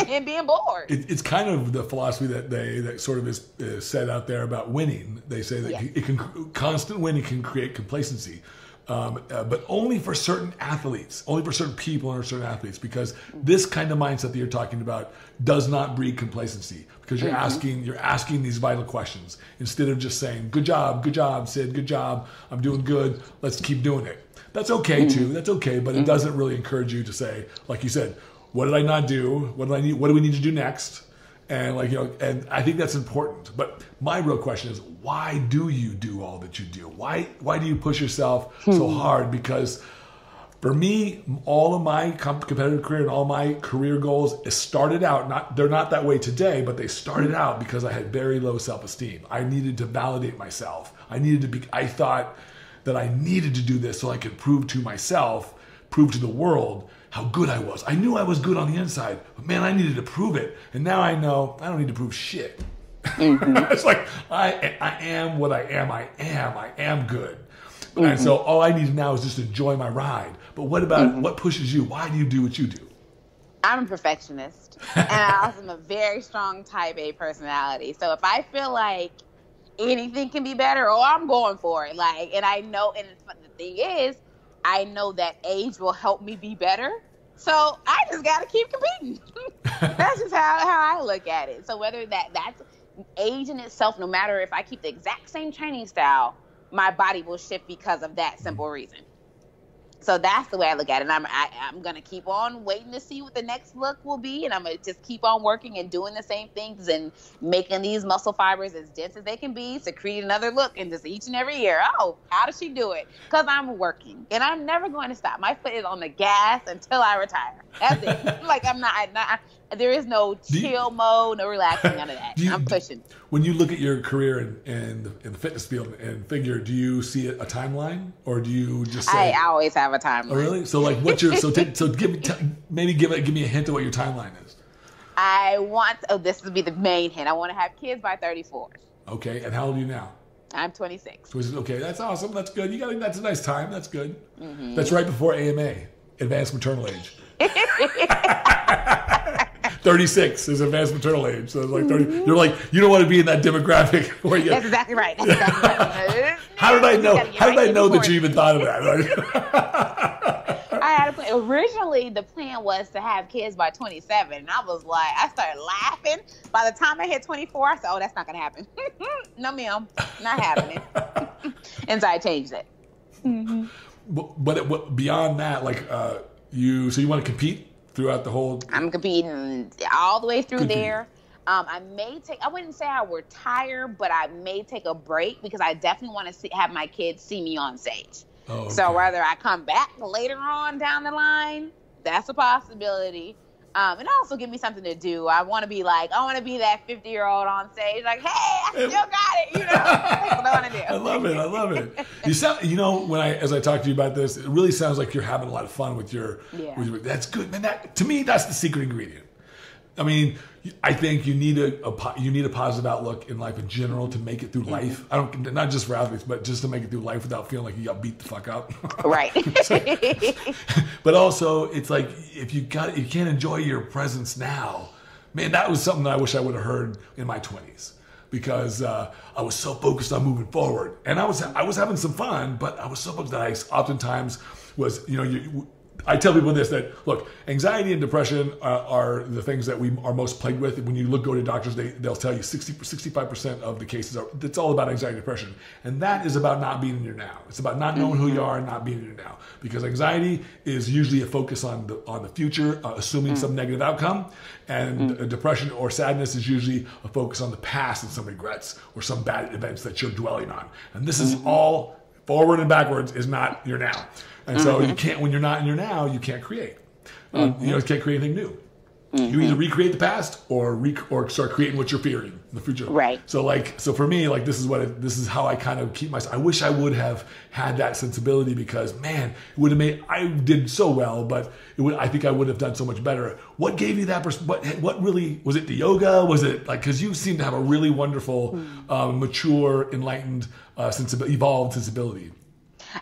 and being bored. It, it's kind of the philosophy that they that sort of is, is said out there about winning. They say that yeah. it can, constant winning can create complacency, um, uh, but only for certain athletes, only for certain people and certain athletes, because this kind of mindset that you're talking about does not breed complacency, because you're mm-hmm. asking you're asking these vital questions instead of just saying, good job, good job, Sid, good job, I'm doing good, let's keep doing it. That's okay, too. That's okay, but it doesn't really encourage you to say, like you said, what did I not do? What do I need? What do we need to do next? And like you know, and I think that's important. But my real question is, why do you do all that you do? Why why do you push yourself so hard? Because for me, all of my competitive career and all my career goals it started out, not they're not that way today, but they started out because I had very low self-esteem. I needed to validate myself. I needed to be, I thought... that I needed to do this so I could prove to myself, prove to the world how good I was. I knew I was good on the inside, but man, I needed to prove it. And now I know I don't need to prove shit. Mm-hmm. It's like, I I am what I am, I am, I am good. Mm-hmm. And so all I need now is just to enjoy my ride. But what about, mm-hmm. what pushes you? Why do you do what you do? I'm a perfectionist. And I also am a very strong type A personality. So if I feel like anything can be better, or I'm going for it. Like, and I know, and the thing is, I know that age will help me be better. So I just got to keep competing. That's just how, how I look at it. So whether that that's age in itself, no matter if I keep the exact same training style, my body will shift because of that simple reason. So that's the way I look at it. And I'm, I, I'm going to keep on waiting to see what the next look will be. And I'm going to just keep on working and doing the same things and making these muscle fibers as dense as they can be to create another look. And just each and every year, oh, how does she do it? Because I'm working and I'm never going to stop. My foot is on the gas until I retire. That's it. Like I'm not, I'm not there is no chill you, mode, no relaxing, none of that. You, I'm pushing. When you look at your career in, in, in the fitness field and figure, do you see a, a timeline, or do you just say... I always have a timeline. Oh, really? So, like, what's your... so, t- so give me t- maybe give, give me a hint of what your timeline is. I want... Oh, this would be the main hint. I want to have kids by thirty-four. Okay. And how old are you now? I'm twenty-six. Okay. That's awesome. That's good. You got... That's a nice time. That's good. Mm-hmm. That's right before A M A, Advanced Maternal Age. thirty-six is advanced maternal age. So it's like thirty. Mm-hmm. You're like, you don't want to be in that demographic. Where you, that's exactly right. That's exactly right. How did I know? How did right I know that you even thought of that? Like, I had a plan. Originally, the plan was to have kids by twenty-seven. And I was like, I started laughing. By the time I hit twenty-four, I said, oh, that's not going to happen. No, ma'am. Not happening. And so I changed it. Mm-hmm. But, but it, what, beyond that, like uh, you, so you want to compete? Throughout the whole... I'm competing all the way through Good there. Um, I may take... I wouldn't say I retire, but I may take a break because I definitely want to see, have my kids see me on stage. Oh, okay. So whether I come back later on down the line, that's a possibility. Um, and also give me something to do. I want to be like... I want to be that fifty-year-old on stage. Like, hey, I still got it. You know? That's what I want to do. I love it. I love it. You sound... You know, when I... As I talk to you about this, it really sounds like you're having a lot of fun with your... Yeah. With your, that's good. Man, that... To me, that's the secret ingredient. I mean, I think you need a, a... You need a positive outlook in life in general to make it through life. I don't... Not just for athletes, but just to make it through life without feeling like you got beat the fuck up. Right. So, but also, it's like... If you got... You can't enjoy your presence now. Man, that was something that I wish I would have heard in my twenties. Because uh, I was so focused on moving forward, and I was I was having some fun, but I was so focused that I oftentimes was, you know, you, I tell people this, that look, anxiety and depression uh, are the things that we are most plagued with. When you look, go to doctors, they, they'll tell you sixty, sixty-five percent of the cases are, it's all about anxiety and depression. And that is about not being in your now. It's about not knowing who you are and not being in your now. Because anxiety is usually a focus on the, on the future, uh, assuming mm. some negative outcome. And mm. depression or sadness is usually a focus on the past and some regrets or some bad events that you're dwelling on. And this is mm. all forward and backwards is not your now. And so mm-hmm. you can't, when you're not in your now, you can't create. Uh, mm-hmm. You know, you can't create anything new. Mm-hmm. You either recreate the past or rec- or start creating what you're fearing in the future. Right. So like, so for me, like this is what it, this is how I kind of keep myself. I wish I would have had that sensibility because man, it would have made. I did so well, but it would. I think I would have done so much better. What gave you that? Pers- what what really was it? The yoga? Was it like because you seem to have a really wonderful, mm-hmm. um, mature, enlightened, uh, sensibility, evolved sensibility.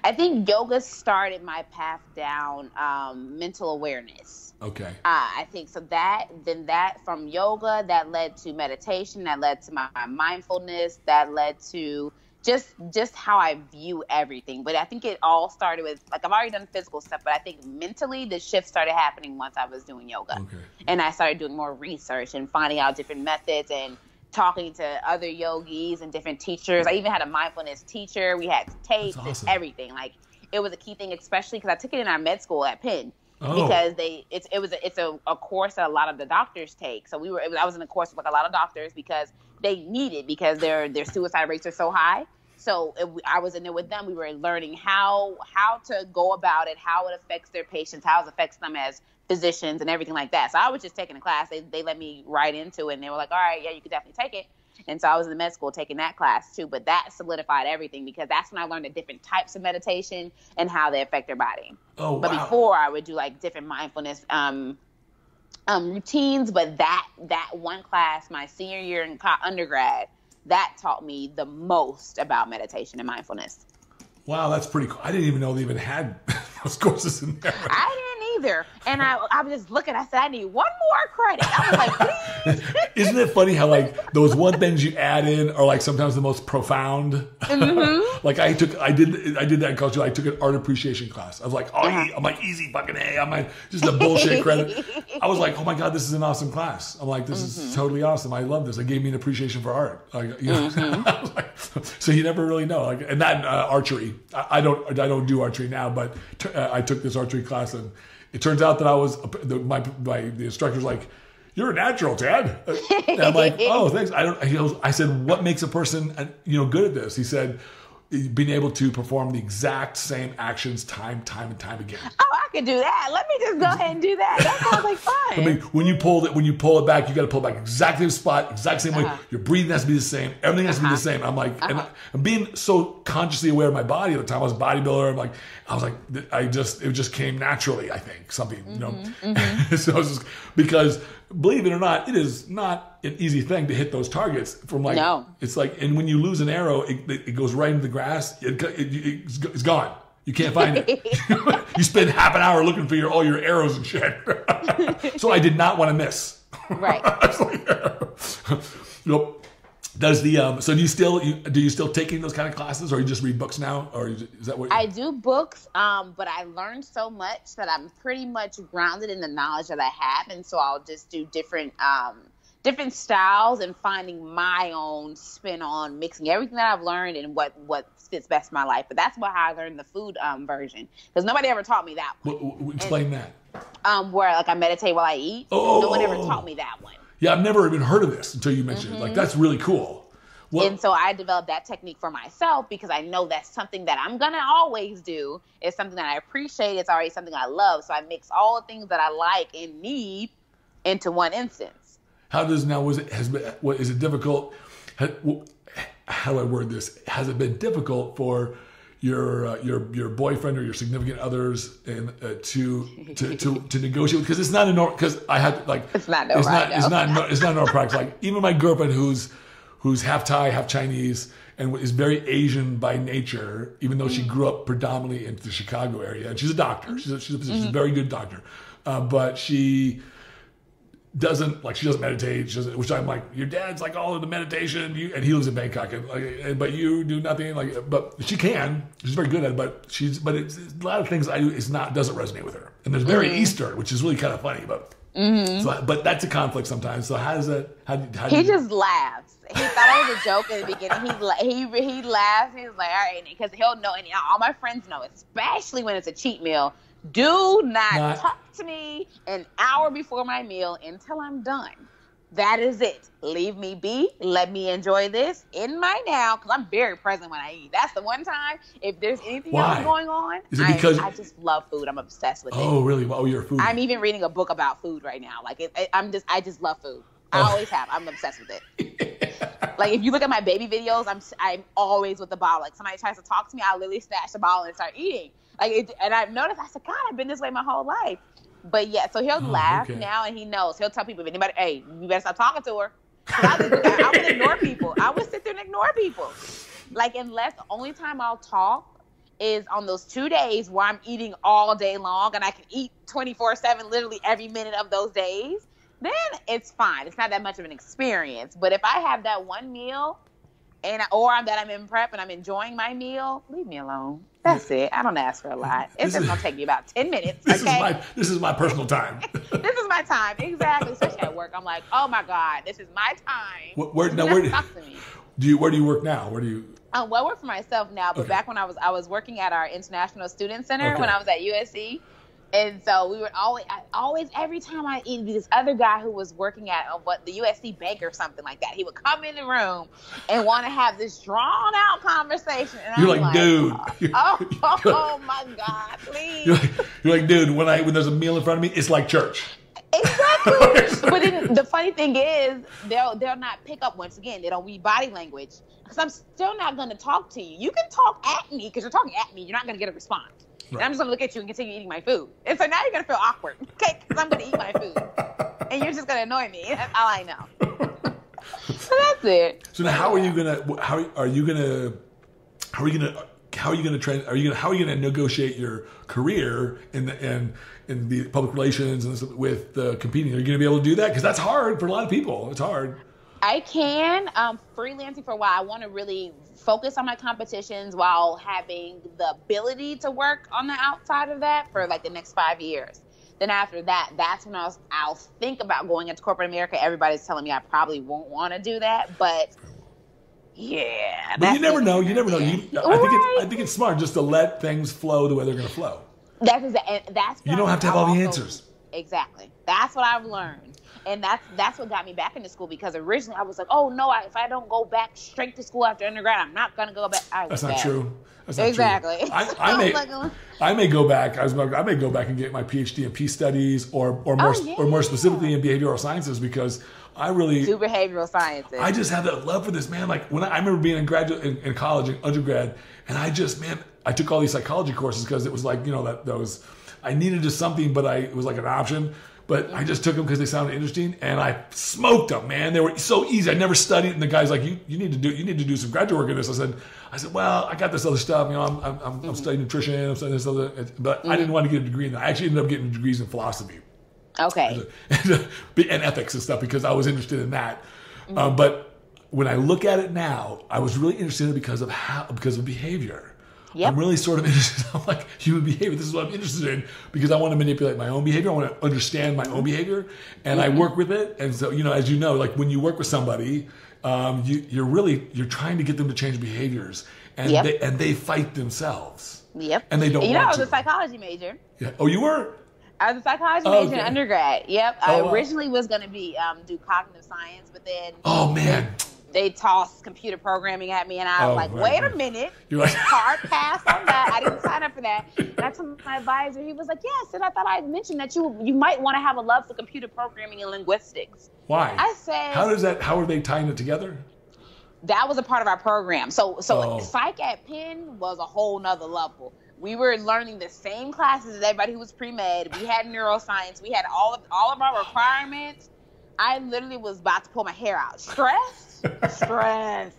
I think yoga started my path down um, mental awareness. Okay. Uh, I think so that, then that from yoga, that led to meditation, that led to my, my mindfulness, that led to just just how I view everything. But I think it all started with, like I've already done physical stuff, but I think mentally the shift started happening once I was doing yoga. Okay. And I started doing more research and finding out different methods and talking to other yogis and different teachers. I even had a mindfulness teacher. We had tapes awesome. and everything. Like it was a key thing, especially because I took it in our med school at Penn oh. because they it's it was a, it's a, a course that a lot of the doctors take. So we were it was, I was in a course with like a lot of doctors because they need it because their their suicide rates are so high. So it, I was in there with them. We were learning how how to go about it, how it affects their patients, how it affects them as physicians and everything like that. So I was just taking a class. They they let me right into it, and they were like, all right, yeah, you could definitely take it. And so I was in the med school taking that class too, but that solidified everything because that's when I learned the different types of meditation and how they affect your body. Oh, but wow. Before I would do like different mindfulness um, um, routines, but that that one class my senior year in undergrad, that taught me the most about meditation and mindfulness. Wow, that's pretty cool. I didn't even know they even had those courses in there. I didn't either. And I, I was just looking. I said, I need one more credit. I was like, please. Isn't it funny how like those one things you add in are like sometimes the most profound? Mm-hmm. Like I took, I did, I did that in college. I took an art appreciation class. I was like, oh, uh-huh. I'm like easy fucking A. I'm like just a bullshit credit. I was like, oh my god, this is an awesome class. I'm like, this mm-hmm. is totally awesome. I love this. It gave me an appreciation for art. Like, you know? Mm-hmm. I was like, so you never really know. Like, and that uh, archery. I don't I don't do archery now, but t- uh, I took this archery class, and it turns out that I was the, my my the instructor's like, "You're a natural, Ted." And I'm like, "Oh, thanks." I don't. He was, I said, "What makes a person you know good at this?" He said, "Being able to perform the exact same actions time, time, and time again." Oh, I could do that. Let me just go ahead and do that. That sounds like fun. I mean, when you pull it, when you pull it back, you got to pull it back exactly the spot, exact same uh-huh. way. Your breathing has to be the same. Everything has uh-huh. to be the same. I'm like, uh-huh. and I, I'm being so consciously aware of my body at the time. I was a bodybuilder. I'm like, I was like, I just, it just came naturally. I think something, mm-hmm, you know. Mm-hmm. So I was just because. Believe it or not, it is not an easy thing to hit those targets from like, no. It's like, and when you lose an arrow, it, it goes right into the grass. It, it, it, it's gone. You can't find it. You spend half an hour looking for your, all your arrows and shit. So I did not want to miss. Right. Like, nope. Does the um, so do you still you, do you still taking those kind of classes, or you just read books now, or is that what? I do books, um, but I learned so much that I'm pretty much grounded in the knowledge that I have, and so I'll just do different um, different styles and finding my own spin on mixing everything that I've learned and what what fits best in my life. But that's why I learned the food um, version because nobody ever taught me that one. W- w- explain and, that. Um, where like I meditate while I eat. Oh, no one ever taught me that one. Yeah, I've never even heard of this until you mentioned mm-hmm. it. Like, that's really cool. Well, and so I developed that technique for myself because I know that's something that I'm going to always do. It's something that I appreciate. It's already something I love. So I mix all the things that I like and need into one instance. How does now, was it, has been, what, is it difficult? How, how do I word this? Has it been difficult for your uh, your your boyfriend or your significant others and uh, to, to to to negotiate because it's not a normal because I had like it's not no it's right, not no. it's not no, it's not normal practice like even my girlfriend who's who's half Thai half Chinese and is very Asian by nature even though mm-hmm. she grew up predominantly in the Chicago area and she's a doctor she's a, she's, a, she's a very good doctor uh, but she doesn't, like, she doesn't meditate, she doesn't, which I'm like, your dad's like all into meditation, you, and he lives in Bangkok, and, like, but you do nothing, like, but she can, she's very good at it, but she's, but it's, it's a lot of things I do, it's not, doesn't resonate with her. And there's very mm-hmm. Eastern, which is really kind of funny, but, mm-hmm. so, but that's a conflict sometimes, so how does that, how, how do He you, just laughs. He thought it was a joke in the beginning, he, he, he laughs, he was like, all right, because he'll know, and all my friends know, especially when it's a cheat meal, do not, not talk to me an hour before my meal until I'm done. That is it. Leave me be. Let me enjoy this in my now, because I'm very present when I eat. That's the one time. If there's anything Why? else going on, is it because I, I just love food. I'm obsessed with it. Oh, really? Oh, you're a food. I'm even reading a book about food right now. Like, it, it, I'm just, I just love food. I oh. always have. I'm obsessed with it. Yeah. Like, if you look at my baby videos, I'm, I'm always with the bottle. Like, somebody tries to talk to me, I literally snatch the bottle and start eating. Like, it, and I've noticed, I said, God, I've been this way my whole life. But yeah, so he'll oh, laugh okay. now, and he knows. He'll tell people, if anybody, hey, you better stop talking to her. I would, I would ignore people. I would sit there and ignore people. Like, unless the only time I'll talk is on those two days where I'm eating all day long, and I can eat twenty-four seven literally every minute of those days, then it's fine. It's not that much of an experience. But if I have that one meal, and or that I'm in prep and I'm enjoying my meal, leave me alone. That's it. I don't ask for a lot. It's this just going to take me about ten minutes. This, okay? is my, this is my personal time. This is my time. Exactly. Especially at work. I'm like, oh, my God, this is my time. Where, where, now, where, do, do you, where do you work now? Where do you? Um, well, I work for myself now. But okay. back when I was I was working at our International Student Center okay. when I was at U S C. And so we were always, I, always every time I eat, this other guy who was working at uh, what the U S C bank or something like that, he would come in the room and want to have this drawn out conversation. And you're I'm like, dude. Oh, oh, oh my God, please. You're like, you're like, dude, when I when there's a meal in front of me, it's like church. Exactly. But then the funny thing is, they'll they'll not pick up. Once again, they don't read body language, because I'm still not going to talk to you. You can talk at me, because you're talking at me. You're not going to get a response. Right. And I'm just going to look at you and continue eating my food. And so now you're going to feel awkward, okay? Because I'm going to eat my food. And you're just going to annoy me. That's all I know. So that's it. So now how are you going to, how are you going to, how are you going to, how are you going to, are you going to, how are you going to negotiate your career in the, in, in the public relations and this, with the competing? Are you going to be able to do that? Because that's hard for a lot of people. It's hard. I can. Um, freelancing for a while. I want to really focus on my competitions while having the ability to work on the outside of that for like the next five years. Then after that, that's when I'll, I'll think about going into corporate America. Everybody's telling me I probably won't want to do that, but yeah. But you never know. You never know. You, I, think it's, I think it's smart just to let things flow the way they're going to flow. That's exactly. That's you don't have to have all the answers. Exactly. That's what I've learned. And that's that's what got me back into school, because originally I was like, oh, no, I, if I don't go back straight to school after undergrad, I'm not going to go back. I that's not bad. true. That's not exactly. true. Exactly. I, I, may, like, I may go back. I, was, I may go back and get my P H D in peace studies or, or, more, oh, yeah. or more specifically in behavioral sciences, because I really do behavioral sciences. I just have that love for this, man. Like, when I, I remember being in, graduate, in, in college, in undergrad, and I just, man, I took all these psychology courses because it was like, you know, that those I needed just something, but I it was like an option. But I just took them because they sounded interesting, and I smoked them, man. They were so easy. I never studied, and the guy's like, "You, you need to do, you need to do some graduate work in this." I said, "I said, well, I got this other stuff. You know, I'm, I'm, I'm mm-hmm. studying nutrition. I'm studying this other, but mm-hmm. I didn't want to get a degree in that. I actually ended up getting degrees in philosophy, okay, and, and ethics and stuff, because I was interested in that. Mm-hmm. Um, but when I look at it now, I was really interested in it because of how, because of behavior. Yep. I'm really sort of interested. I'm like, human behavior. This is what I'm interested in, because I want to manipulate my own behavior. I want to understand my own behavior, and mm-hmm. I work with it. And so, you know, as you know, like when you work with somebody, um, you, you're really you're trying to get them to change behaviors, and yep. they and they fight themselves. Yep. And they don't. You know, want I was to. a psychology major. Yeah. Oh, you were. I was a psychology major oh, okay. in undergrad. Yep. Oh, I originally was going to be um, do cognitive science, but then. Oh man. They tossed computer programming at me, and I was oh, like, right, wait right. a minute. You're like, hard pass on that. I didn't sign up for that. And I told my advisor, he was like, yes, and I thought I mentioned that you you might want to have a love for computer programming and linguistics. Why? I said, how does that, how are they tying it together? That was a part of our program. So, so oh. psych at Penn was a whole nother level. We were learning the same classes as everybody who was pre-med. We had neuroscience. We had all of, all of our requirements. I literally was about to pull my hair out. Stress? Stress.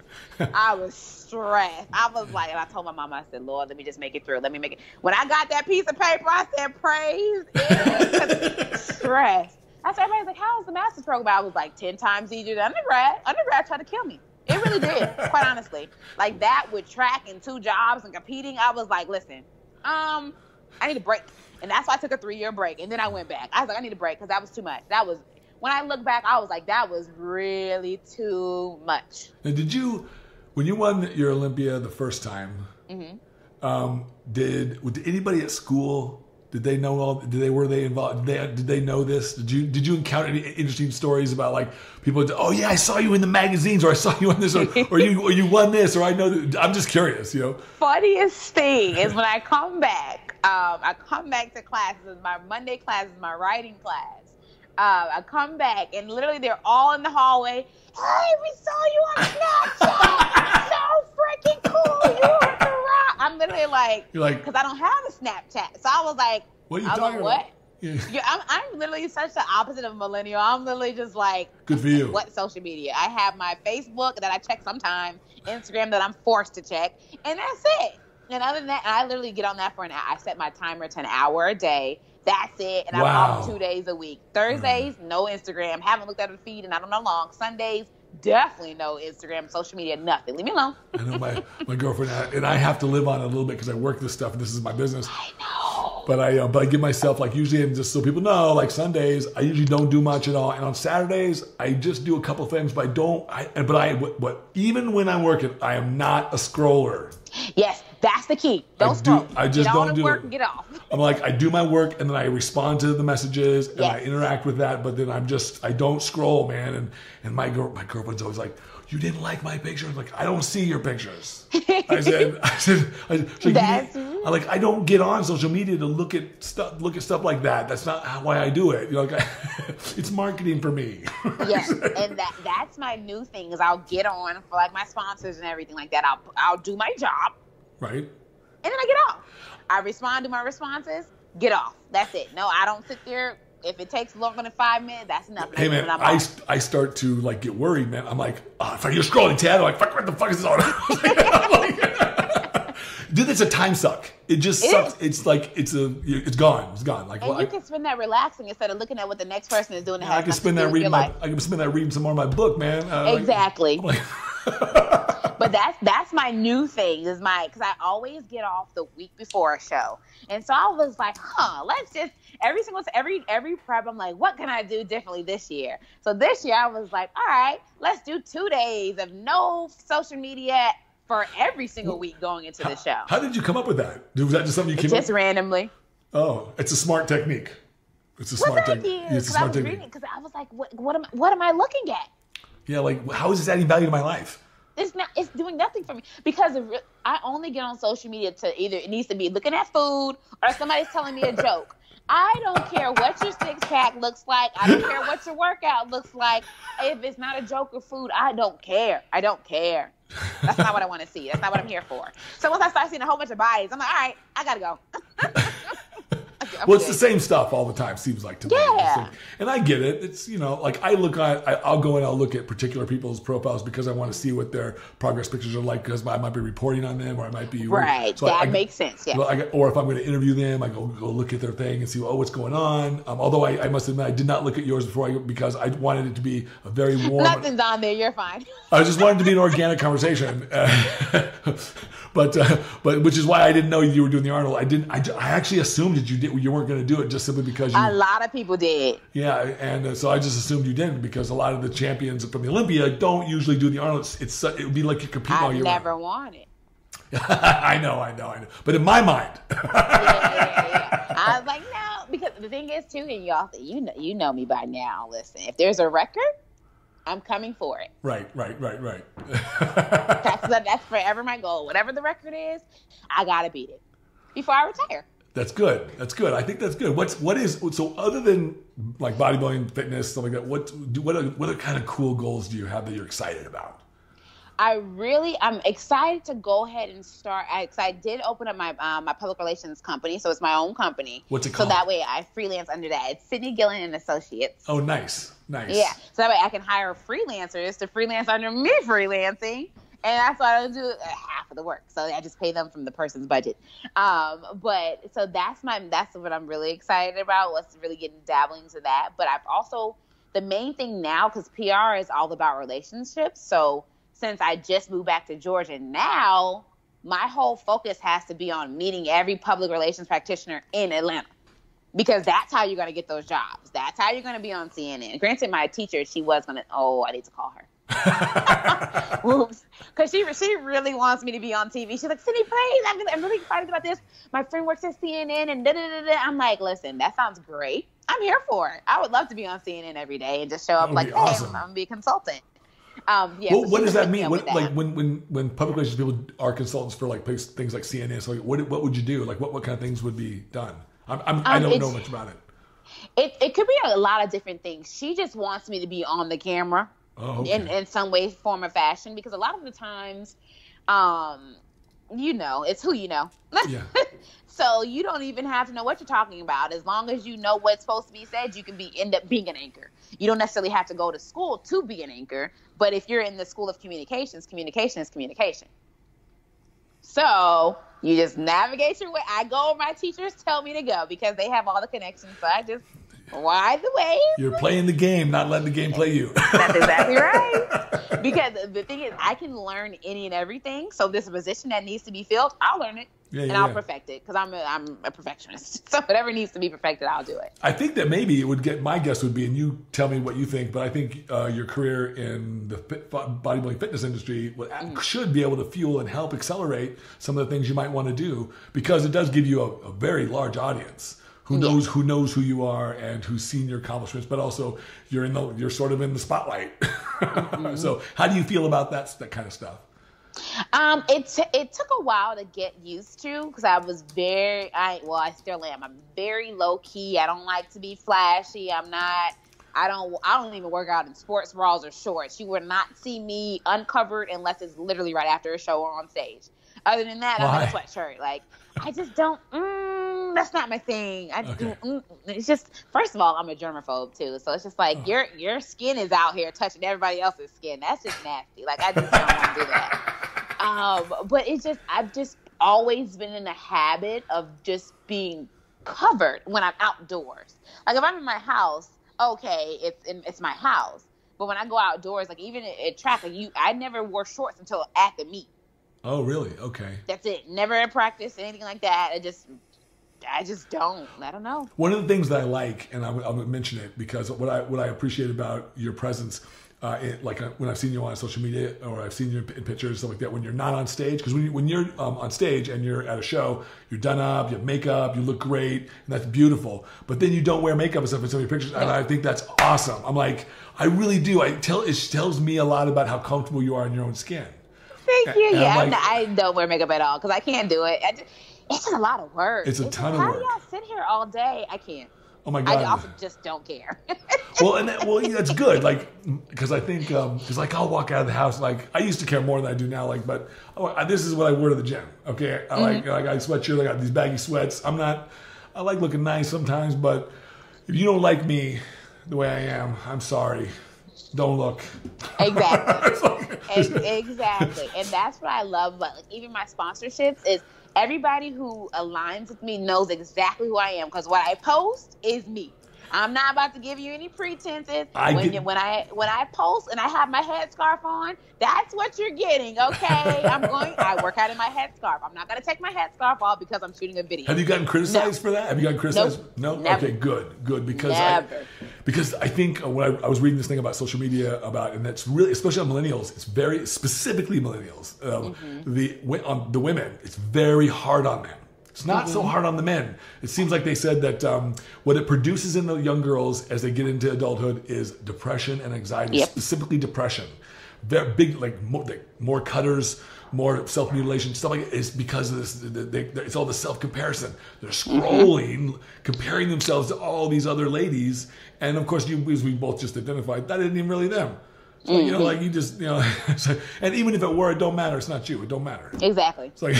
I was stressed. I was like, and I told my mom, I said, Lord, let me just make it through. Let me make it. When I got that piece of paper, I said, praise it. Stress. After everybody's like, how was the master's program? I was like ten times easier than undergrad. Undergrad tried to kill me. It really did, quite honestly. Like that with track and two jobs and competing, I was like, listen, um, I need a break. And that's why I took a three-year break. And then I went back. I was like, I need a break because that was too much. That was, when I look back, I was like, that was really too much. Now, did you, when you won your Olympia the first time, mm-hmm. um, did, did anybody at school, did they know all, did they, were they involved? Did they, did they know this? Did you, did you encounter any interesting stories about like people, oh yeah, I saw you in the magazines or I saw you on this or, or you, or you won this or I know, that, I'm just curious, you know? Funniest thing is when I come back, um, I come back to classes, my Monday classes, my writing class. Uh, I come back and literally they're all in the hallway. Hey, we saw you on Snapchat. So freaking cool. You were the rock. I'm literally like, you're like, because I don't have a Snapchat. So I was like, what are you I talking like, about? What? Yeah. Yeah, I'm, I'm literally such the opposite of a millennial. I'm literally just like, good for you. What social media? I have my Facebook that I check sometimes, Instagram that I'm forced to check, and that's it. And other than that, I literally get on that for an hour. I set my timer to an hour a day. That's it. And wow. I'm off two days a week. Thursdays, mm. no Instagram. Haven't looked at the feed in I don't know long. Sundays, definitely no Instagram, social media, nothing. Leave me alone. I know my, my girlfriend and I, and I have to live on it a little bit because I work this stuff and this is my business. I know. But I, uh, but I give myself, like usually, and just so people know, like Sundays, I usually don't do much at all. And on Saturdays, I just do a couple things, but I don't, I, but I, but even when I'm working, I am not a scroller. Yes. That's the key. Don't I scroll. Do, I just get don't do work, it. Get off. I'm like, I do my work and then I respond to the messages and yes. I interact with that. But then I'm just, I don't scroll, man. And and my girl, my girlfriend's always like, you didn't like my pictures. I'm like, I don't see your pictures. I said, I said, I said like, that's you, I'm like, I don't get on social media to look at stuff, look at stuff like that. That's not how, why I do it. You know, like I, it's marketing for me. Yes, and that that's my new thing is I'll get on for like my sponsors and everything like that. I'll I'll do my job. Right. And then I get off. I respond to my responses, get off. That's it. No, I don't sit there. If it takes longer than five minutes, that's nothing. Hey, man, I, off. I start to, like, get worried, man. I'm like, oh, if I get scrolling, Tad, I'm like, fuck, what the fuck is this all about? Dude, it's a time suck. It just it sucks. Is. It's like, it's a, it's gone. It's gone. Like, and well, you I, can spend that relaxing instead of looking at what the next person is doing. Yeah, I, can spend that reading my, I can spend that reading some more of my book, man. Uh, exactly. Like, but that's that's my new thing is my because I always get off the week before a show, and so I was like, huh, let's just every single every every prep I'm like, what can I do differently this year? So this year I was like, all right, let's do two days of no social media for every single week going into the show. How did you come up with that? Was that just something you came up with? Just randomly. Oh, it's a smart technique. It's a smart technique. Because I was reading because I was like, what what am what am I looking at? Yeah, like how is this adding value to my life? It's not. It's doing nothing for me because re- I only get on social media to either it needs to be looking at food or somebody's telling me a joke. I don't care what your six pack looks like. I don't care what your workout looks like. If it's not a joke or food, I don't care. I don't care. That's not what I want to see. That's not what I'm here for. So once I start seeing a whole bunch of bodies, I'm like, all right, I gotta go. okay, well, good. It's the same stuff all the time. Seems like to me. Yeah. Like, and I get it. It's you know, like I look on. I, I'll go and I'll look at particular people's profiles because I want to see what their progress pictures are like because I might be reporting on them or I might be right. So that I, makes I, sense. Yeah. I, or if I'm going to interview them, I go go look at their thing and see oh what's going on. Um, although I, I must admit I did not look at yours before I, because I wanted it to be a very warm. Nothing's on there. You're fine. I just wanted it to be an organic conversation. Uh, But uh, but which is why I didn't know you were doing the Arnold. I didn't. I, I actually assumed that you did. You weren't going to do it just simply because you, a lot of people did. Yeah, and uh, so I just assumed you didn't because a lot of the champions from the Olympia don't usually do the Arnold. It's, it's it would be like you compete all year. I never won it. I know, I know, I know. But in my mind, yeah, yeah, yeah. I was like, no, because the thing is too, and y'all, you know, you know me by now. Listen, if there's a record. I'm coming for it. Right, right, right, right. that's, that's forever my goal. Whatever the record is, I gotta beat it before I retire. That's good. That's good. I think that's good. What's what is so other than like bodybuilding, fitness, stuff like that? What do what are, what are kind of cool goals do you have that you're excited about? I really, I'm excited to go ahead and start. I, I did open up my uh, my public relations company, so it's my own company. What's it called? So that way I freelance under that. It's Sydney Gillen and Associates. Oh, nice, nice. Yeah, so that way I can hire freelancers to freelance under me freelancing, and that's what I'll do. Half half of the work. So I just pay them from the person's budget. Um, but so that's my, that's what I'm really excited about. Let's really get dabbling into that. But I've also, the main thing now, because P R is all about relationships. So since I just moved back to Georgia now, my whole focus has to be on meeting every public relations practitioner in Atlanta, because that's how you're going to get those jobs. That's how you're going to be on C N N. Granted, my teacher, she was going to, oh, I need to call her. Whoops. Because she, she really wants me to be on T V. She's like, Cindy, please, I'm, I'm really excited about this. My friend works at C N N and da-da-da-da. I'm like, listen, that sounds great. I'm here for it. I would love to be on C N N every day and just show up like, awesome. Hey, I'm going to be a consultant. Um, yeah, well, what does that mean? What, that. Like when, when, when public relations people are consultants for like place, things like C N N, so like, what what would you do? Like what, what kind of things would be done? I'm, I'm, um, I don't know much about it. It it could be a lot of different things. She just wants me to be on the camera oh, okay. in, in some way, form, or fashion, because a lot of the times, um, you know, it's who you know. Yeah. So you don't even have to know what you're talking about. As long as you know what's supposed to be said, you can be end up being an anchor. You don't necessarily have to go to school to be an anchor. But if you're in the school of communications, communication is communication. So you just navigate your way. I go where my teachers tell me to go because they have all the connections. So I just wide the ways. You're playing the game, not letting the game play you. That's exactly right. Because the thing is, I can learn any and everything. So this position that needs to be filled, I'll learn it. Yeah, and yeah, I'll yeah. perfect it because I'm a, I'm a perfectionist. So whatever needs to be perfected, I'll do it. I think that maybe it would get, my guess would be, and you tell me what you think, but I think uh, your career in the fit, bodybuilding fitness industry would, mm. should be able to fuel and help accelerate some of the things you might want to do, because it does give you a, a very large audience who knows yeah. who knows who you are and who's seen your accomplishments, but also you're in the you're sort of in the spotlight. Mm-hmm. So how do you feel about that that kind of stuff? Um, it, t- it took a while to get used to, because I was very, I, well, I still am. I'm very low key. I don't like to be flashy. I'm not, I don't, I don't even work out in sports bras or shorts. You will not see me uncovered unless it's literally right after a show or on stage. Other than that, Why? I'm in a sweatshirt. Like, I just don't, mm, that's not my thing. I okay. mm, It's just, first of all, I'm a germaphobe too. So it's just like, oh. your, your skin is out here touching everybody else's skin. That's just nasty. Like, I just don't want to do that. Um, but it's just, I've just always been in the habit of just being covered when I'm outdoors. Like if I'm in my house, okay, it's in, it's my house. But when I go outdoors, like even at, at track, like you, I never wore shorts until at the meet. Oh, really? Okay. That's it. Never at practice, anything like that. I just, I just don't. I don't know. One of the things that I like, and I'm going to mention it because what I what I appreciate about your presence. Uh, it, like uh, when I've seen you on social media or I've seen you in, in pictures, stuff like that, when you're not on stage, because when, you, when you're um, on stage and you're at a show, you're done up, you have makeup, you look great, and that's beautiful. But then you don't wear makeup and stuff in some of your pictures, and I think that's awesome. I'm like, I really do. I tell It tells me a lot about how comfortable you are in your own skin. Thank you. And, and yeah, like, not, I don't wear makeup at all because I can't do it. I just, it's just a lot of work. It's a it's ton just, of work. How do y'all sit here all day? I can't. Oh my God. I also just don't care. Well, and that, well, yeah, that's good. Like, because I think, um, because like I'll walk out of the house. Like I used to care more than I do now. Like, but oh, I, this is what I wear to the gym. Okay, I like, mm-hmm. like I sweatshirt. I got these baggy sweats. I'm not. I like looking nice sometimes, but if you don't like me the way I am, I'm sorry. Don't look. Exactly. Exactly. And that's what I love about like even my sponsorships is. Everybody who aligns with me knows exactly who I am because what I post is me. I'm not about to give you any pretenses. I when, get... when I when I post and I have my headscarf on, that's what you're getting, okay? I'm going. I work out in my headscarf. I'm not going to take my headscarf off because I'm shooting a video. Have you gotten criticized no. for that? Have you gotten criticized? Nope. No. Never. Okay, good, good. Because Never. I because I think when I, I was reading this thing about social media about, and that's really especially on millennials. It's very specifically millennials. Um, mm-hmm. The on the women, it's very hard on them. It's not mm-hmm. so hard on the men. It seems like they said that um, what it produces in the young girls as they get into adulthood is depression and anxiety, yep. specifically depression. They're big, like more, like more cutters, more self-mutilation, stuff like it. It's because of this, they, they, it's all the self-comparison. They're scrolling, mm-hmm. comparing themselves to all these other ladies. And of course, you, as we both just identified, that isn't even really them. So, mm-hmm. you know, like you just, you know, like, and even if it were, it don't matter. It's not you. It don't matter. Exactly. It's like,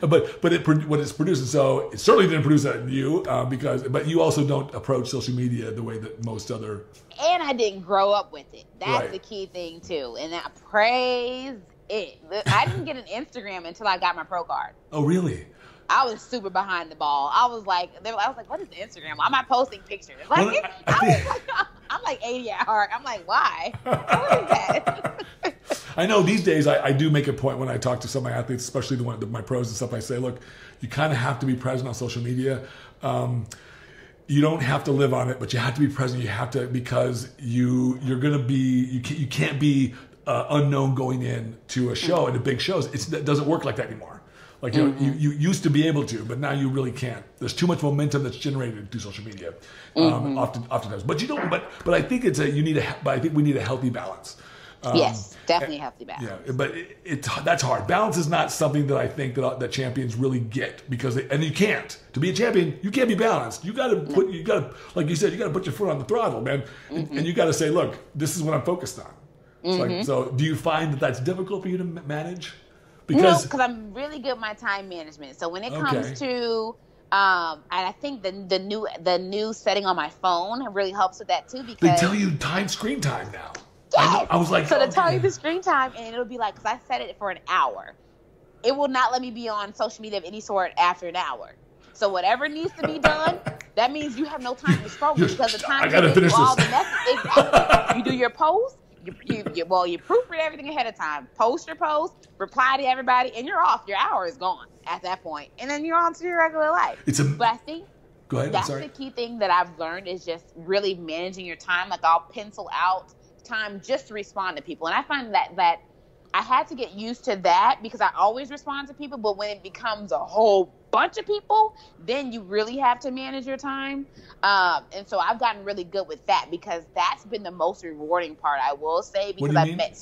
but but it what it's producing. So it certainly didn't produce that in you uh, because. But you also don't approach social media the way that most other. And I didn't grow up with it. That's right. The key thing too. And I praise it. I didn't get an Instagram until I got my pro card. Oh, really? I was super behind the ball. I was like, they were, I was like, what is Instagram? Why am I posting pictures? Like, well, I, I was like, I'm like eighty at heart. I'm like, why? What is that? I know these days I, I do make a point when I talk to some of my athletes, especially the one the, my pros and stuff. I say, look, you kind of have to be present on social media. Um, you don't have to live on it, but you have to be present. You have to, because you you're gonna be you can't, you can't be uh, unknown going in to a show and to big shows. It's, it doesn't work like that anymore. Like, you know, mm-hmm. you, you used to be able to, but now you really can't. There's too much momentum that's generated through social media, um, mm-hmm. often, oftentimes. But you don't. But but I think it's a you need a. But I think we need a healthy balance. Um, yes, definitely a healthy balance. Yeah, but it, it's that's hard. Balance is not something that I think that that champions really get, because they, and you can't to be a champion. You can't be balanced. You got to put. No. You got to, like you said, you got to put your foot on the throttle, man, mm-hmm. and you got to say, look, this is what I'm focused on. Mm-hmm. Like, so, do you find that that's difficult for you to manage? Because, no, because I'm really good at my time management. So when it comes okay. to, um, and I think the the new the new setting on my phone really helps with that too. Because they tell you time screen time now. Yes. I, I was like, so oh, they tell you the screen time, and it'll be like, because I set it for an hour, it will not let me be on social media of any sort after an hour. So whatever needs to be done, that means you have no time to scroll because the time I gotta finish this. All the messages. Exactly. You do your post. You, you, you, well, you proofread everything ahead of time. Post your post, reply to everybody, and you're off. Your hour is gone at that point, and then you're on to your regular life. It's a, but I think go ahead, that's the key thing that I've learned is just really managing your time. Like, I'll pencil out time just to respond to people, and I find that that I had to get used to that because I always respond to people, but when it becomes a whole bunch of people, then you really have to manage your time. Um, and so I've gotten really good with that because that's been the most rewarding part, I will say, because I've mean? met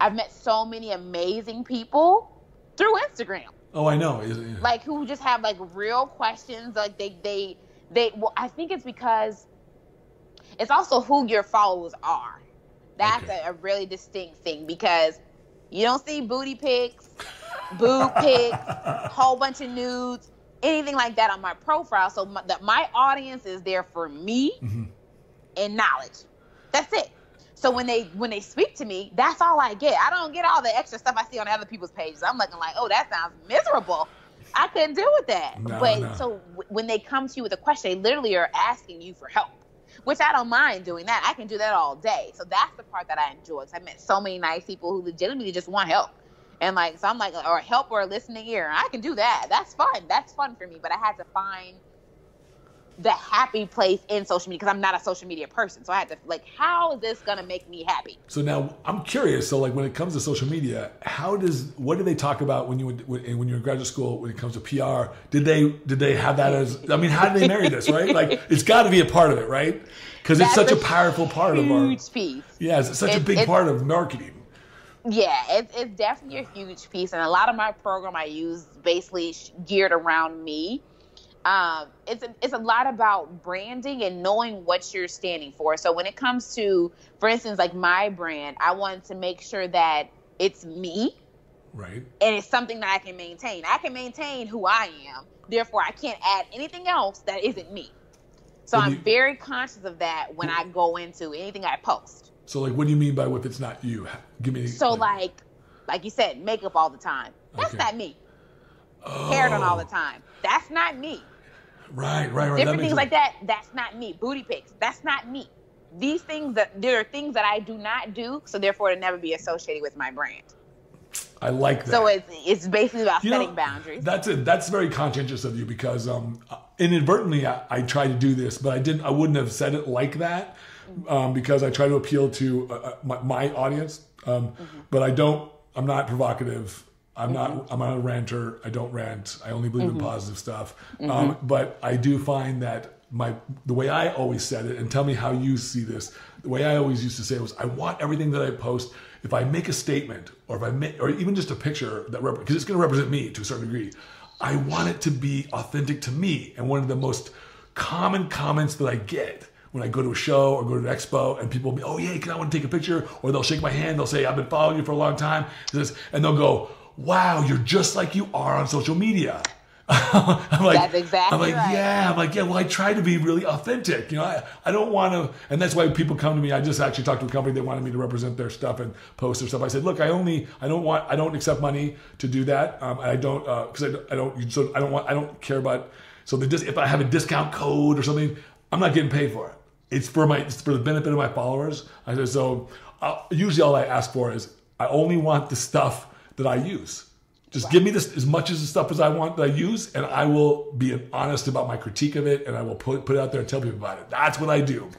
I've met so many amazing people through Instagram. Oh, I know. Yeah. Like, who just have like real questions. Like they, they, they, well, I think it's because it's also who your followers are. That's okay. a, a really distinct thing, because you don't see booty pics, boob pics, whole bunch of nudes, anything like that on my profile. So my, the, my audience is there for me mm-hmm. and knowledge. That's it. So when they when they speak to me, that's all I get. I don't get all the extra stuff I see on other people's pages. I'm looking like, oh, that sounds miserable. I couldn't deal with that. No, but no. So w- when they come to you with a question, they literally are asking you for help, which I don't mind doing that. I can do that all day. So that's the part that I enjoy. Because I met so many nice people who legitimately just want help. And like, so I'm like, or help or a listening ear. I can do that. That's fun. That's fun for me. But I had to find the happy place in social media because I'm not a social media person. So I had to like, how is this going to make me happy? So now I'm curious. So like, when it comes to social media, how does, what do they talk about when you when you're in graduate school when it comes to P R? Did they, did they have that as, I mean, how did they marry this, right? Like, it's got to be a part of it, right? Because it's such a powerful part of our, huge piece. Yeah, it's such a big part of marketing. Yeah, it's it's definitely a huge piece, and a lot of my program I use basically geared around me. Um, it's a, it's a lot about branding and knowing what you're standing for. So when it comes to, for instance, like my brand, I wanted to make sure that it's me, right? And it's something that I can maintain. I can maintain who I am, therefore I can't add anything else that isn't me. So when I'm you, very conscious of that when I go into anything I post. So, like, what do you mean by what if it's not you? Give me. So, like, like, like you said, makeup all the time. That's okay. not me. Oh. Hair done all the time. That's not me. Right, right, right. Different things sense. Like that. That's not me. Booty pics. That's not me. These things that there are things that I do not do, so therefore it'll never be associated with my brand. I like that. So it's it's basically about you setting know, boundaries. That's it. That's very conscientious of you because um, inadvertently I, I tried to do this, but I didn't. I wouldn't have said it like that. Um, because I try to appeal to uh, my, my audience, um, mm-hmm. but I don't. I'm not provocative. I'm mm-hmm. not. I'm not a ranter. I don't rant. I only believe mm-hmm. in positive stuff. Mm-hmm. Um, but I do find that my the way I always said it, and tell me how you see this. The way I always used to say it was, I want everything that I post. If I make a statement, or if I make, or even just a picture that because rep- it's going to represent me to a certain degree, I want it to be authentic to me. And one of the most common comments that I get. When I go to a show or go to an expo and people will be, oh yeah, can I want to take a picture? Or they'll shake my hand. They'll say, I've been following you for a long time. And they'll go, wow, you're just like you are on social media. I'm like, that's exactly I'm like, right. yeah, I'm like, yeah, well, I try to be really authentic. You know, I, I don't want to, and that's why people come to me. I just actually talked to a company that wanted me to represent their stuff and post their stuff. I said, look, I only, I don't want, I don't accept money to do that. Um, I don't, because uh, I, I don't, so I don't want, I don't care about, so the dis, if I have a discount code or something, I'm not getting paid for it. It's for my, it's for the benefit of my followers. I said, so uh, usually all I ask for is I only want the stuff that I use. Just wow. give me this as much as the stuff as I want that I use, and I will be honest about my critique of it, and I will put put it out there and tell people about it. That's what I do.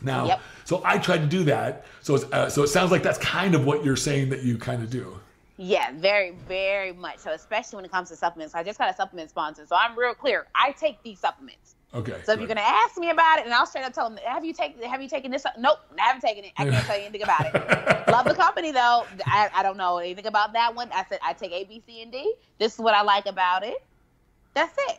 Now, yep. so I tried to do that. So it's, uh, so it sounds like that's kind of what you're saying that you kind of do. Yeah, very, very much. So especially when it comes to supplements, I just got a supplement sponsor, so I'm real clear. I take these supplements. Okay. So if you're going to ask me about it, and I'll straight up tell them, have you taken, have you taken this? Nope, I haven't taken it. I can't tell you anything about it. Love the company though. I, I don't know anything about that one. I said, I take A, B, C, and D. This is what I like about it. That's it.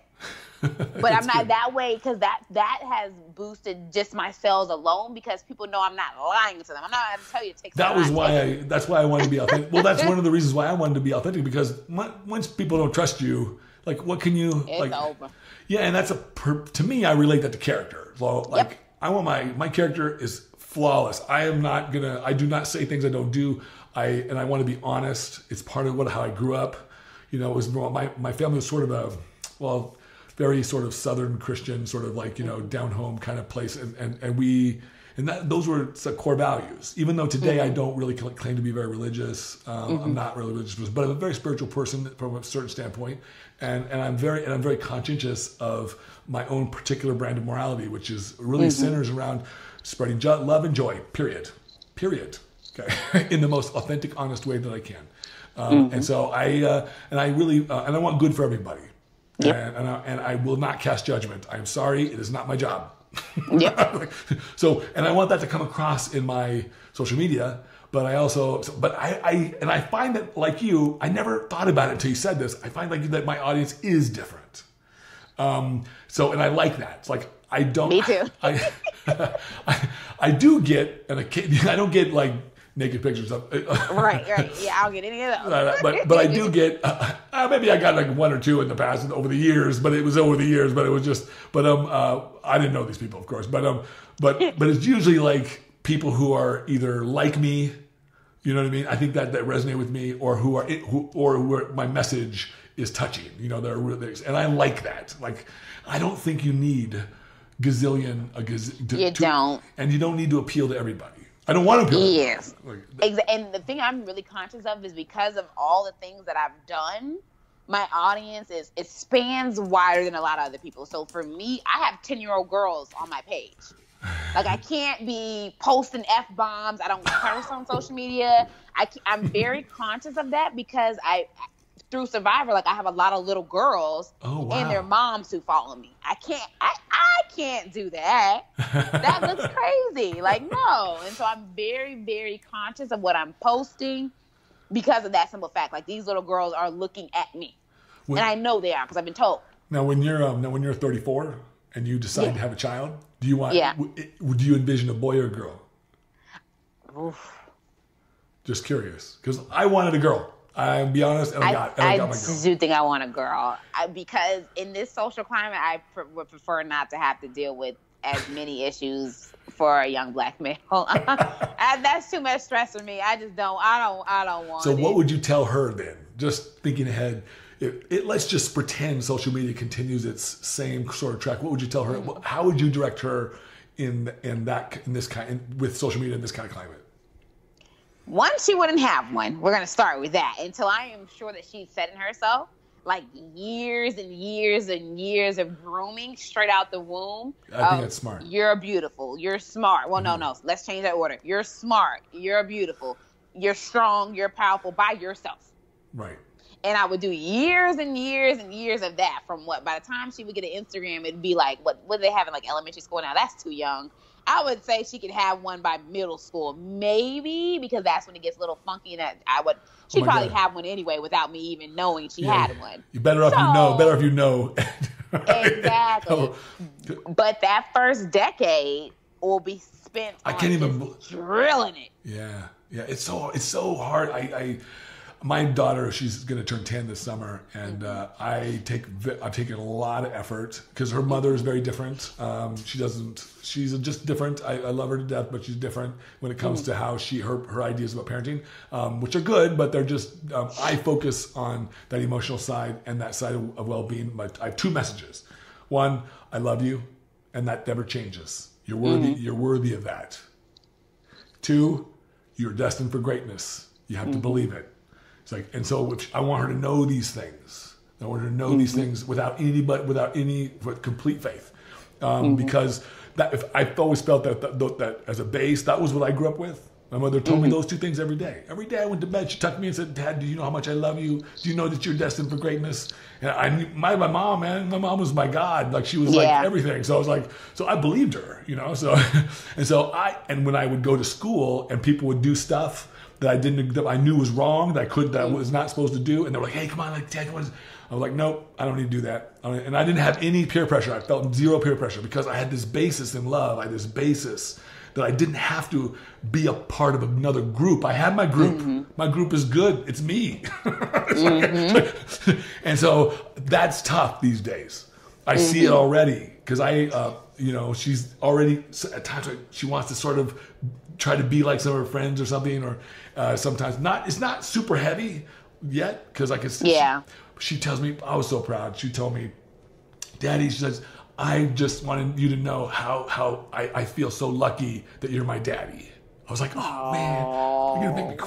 But I'm not good. that way. Cause that, that has boosted just my sales alone because people know I'm not lying to them. I'm not going to tell you to take That was why I, that's why I wanted to be authentic. Well, that's one of the reasons why I wanted to be authentic, because once people don't trust you, like what can you, it's like, over. Yeah, and that's a per, to me. I relate that to character. So, like, yep. I want my my character is flawless. I am not gonna. I do not say things I don't do. I and I want to be honest. It's part of what how I grew up. You know, it was my my family was sort of a well, very sort of Southern Christian, sort of like you know down home kind of place, and and, and we and that those were core values. Even though today mm-hmm. I don't really claim to be very religious. Um, mm-hmm. I'm not really religious, but I'm a very spiritual person from a certain standpoint. And, and I'm very and I'm very conscientious of my own particular brand of morality, which is really mm-hmm. centers around spreading jo- love and joy. Period. Period. Okay, in the most authentic, honest way that I can. Um, mm-hmm. And so I uh, and I really uh, and I want good for everybody. Yep. And and I, and I will not cast judgment. I'm sorry, it is not my job. Yep. So and I want that to come across in my social media. But I also, but I, I, and I find that like you, I never thought about it until you said this. I find like that my audience is different. Um, so, and I like that. It's like, I don't, Me too. I, I, I do get, and I, I don't get like naked pictures of Right, right. Yeah, I'll get any of those. but, but I do get, uh, uh, maybe I got like one or two in the past and over the years, but it was over the years, but it was just, but, um, uh, I didn't know these people, of course, but, um, but, but it's usually like people who are either like me, you know what I mean? I think that, that resonate with me, or who are who, or who are, my message is touching. You know, there are and I like that. Like, I don't think you need gazillion a gaz. To, you don't, to, and you don't need to appeal to everybody. I don't want to appeal. Yes, to everybody. Like, and the thing I'm really conscious of is because of all the things that I've done, my audience is it spans wider than a lot of other people. So for me, I have ten-year-old girls on my page. Like, I can't be posting F-bombs. I don't curse on social media. I, I'm very conscious of that because I, through Survivor, like, I have a lot of little girls oh, wow. and their moms who follow me. I can't, I, I can't do that. That looks crazy. Like, no. And so I'm very, very conscious of what I'm posting because of that simple fact. Like, these little girls are looking at me. When, and I know they are because I've been told. Now, when you're, um, now when you're thirty-four and you decide yeah. to have a child, do you want? Yeah. Do you envision a boy or a girl? Oof. Just curious, because I wanted a girl. I'll be honest, and I, I got, and I, I got my girl. I do think I want a girl I, because in this social climate, I pr- would prefer not to have to deal with as many issues for a young black male. I, that's too much stress for me. I just don't. I don't. I don't want. So what it. would you tell her then? Just thinking ahead. It, it, let's just pretend social media continues its same sort of track. What would you tell her? Mm-hmm. How would you direct her in in that in this kind in, with social media in this kind of climate? One, she wouldn't have one. We're gonna start with that until I am sure that she's setting herself like years and years and years of grooming straight out the womb. I think um, that's smart. You're beautiful. You're smart. Well, mm-hmm. no, no. Let's change that order. You're smart. You're beautiful. You're strong. You're powerful by yourself. Right. And I would do years and years and years of that from what, by the time she would get an Instagram, it'd be like, what what do they have in like elementary school now? That's too young. I would say she could have one by middle school, maybe, because that's when it gets a little funky. And that I would, she'd oh probably God. have one anyway without me even knowing she yeah, had one. You're better off so, you know, better if you know. Exactly. Oh. But that first decade will be spent I on can't even... drilling it. Yeah. Yeah. It's so, it's so hard. I, I, My daughter, she's going to turn ten this summer, and uh, I take I've taken a lot of effort because her mother is very different. Um, she doesn't. She's just different. I, I love her to death, but she's different when it comes mm. to how she her her ideas about parenting, um, which are good, but they're just. Um, I focus on that emotional side and that side of, of well-being. But I have two messages. One, I love you, and that never changes. You're worthy. Mm-hmm. You're worthy of that. Two, you're destined for greatness. You have mm-hmm. to believe it. It's like, and so I want her to know these things. I want her to know mm-hmm. these things without any, but without any, with complete faith, um, mm-hmm. because that if I've always felt that, that that as a base, that was what I grew up with. My mother told mm-hmm. me those two things every day. Every day I went to bed, she tucked me and said, "Dad, do you know how much I love you? Do you know that you're destined for greatness?" And I, my my mom, man, my mom was my God. Like she was yeah. like everything. So I was like, so I believed her, you know. So and so I, and when I would go to school and people would do stuff that I didn't, that I knew was wrong, that I could, that I was not supposed to do, and they were like, "Hey, come on, like, Dad, come on." I was like, "Nope, I don't need to do that." I mean, and I didn't have any peer pressure. I felt zero peer pressure because I had this basis in love. I had this basis that I didn't have to be a part of another group. I had my group. Mm-hmm. My group is good. It's me. It's mm-hmm. like, and so that's tough these days. I mm-hmm. see it already because I, uh, you know, she's already at times like, she wants to sort of try to be like some of her friends or something, or uh, sometimes not. It's not super heavy yet because I can see. Yeah. She, she tells me, I was so proud. She told me, "Daddy," she says, "I just wanted you to know how how I, I feel so lucky that you're my daddy." I was like, "Oh, aww, man, you're gonna make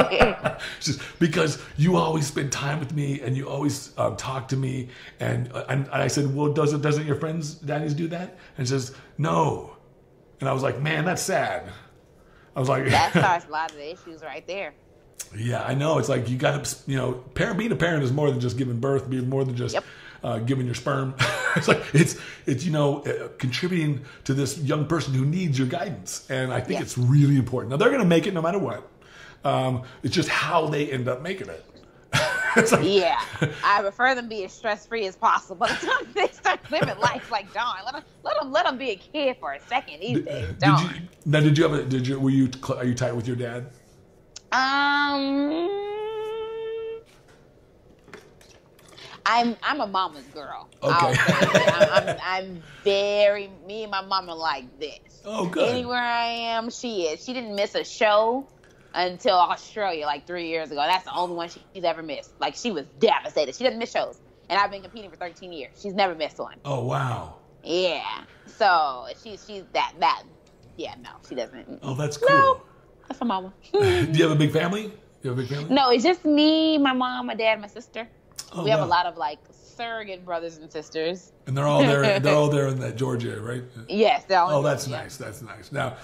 me cry." Just because you always spend time with me and you always um, talk to me, and, and and I said, "Well, doesn't doesn't your friends' daddies do that?" And she says, "No." And I was like, man, that's sad. I was like, that starts a lot of the issues right there. Yeah, I know. It's like you got to, you know, parent, being a parent is more than just giving birth, being more than just yep. uh, giving your sperm. It's like it's it's you know uh, contributing to this young person who needs your guidance, and I think yes. it's really important. Now they're going to make it no matter what. Um, it's just how they end up making it. Like, yeah, I prefer them be as stress-free as possible. By the time they start living life like Dawn, let them let them let them be a kid for a second. These days, Dawn. Did you, now, did you have a? Did you? Were you? Are you tight with your dad? Um, I'm I'm a mama's girl. Okay, I'm, I'm, I'm very. Me and my mama like this. Oh, good. Anywhere I am, she is. She didn't miss a show until Australia, like three years ago. That's the only one she's ever missed. Like, she was devastated. She doesn't miss shows. And I've been competing for thirteen years. She's never missed one. Oh, wow. Yeah. So, she, she's that, that. Yeah, no, she doesn't. Oh, that's cool. No, that's my mama. Do you have a big family? You have a big family? No, it's just me, my mom, my dad, my sister. Oh, we wow. have a lot of, like, surrogate brothers and sisters. And they're all there, they're all there in that Georgia, right? Yes. They're all oh, in that's Georgia. Nice. That's nice. Now,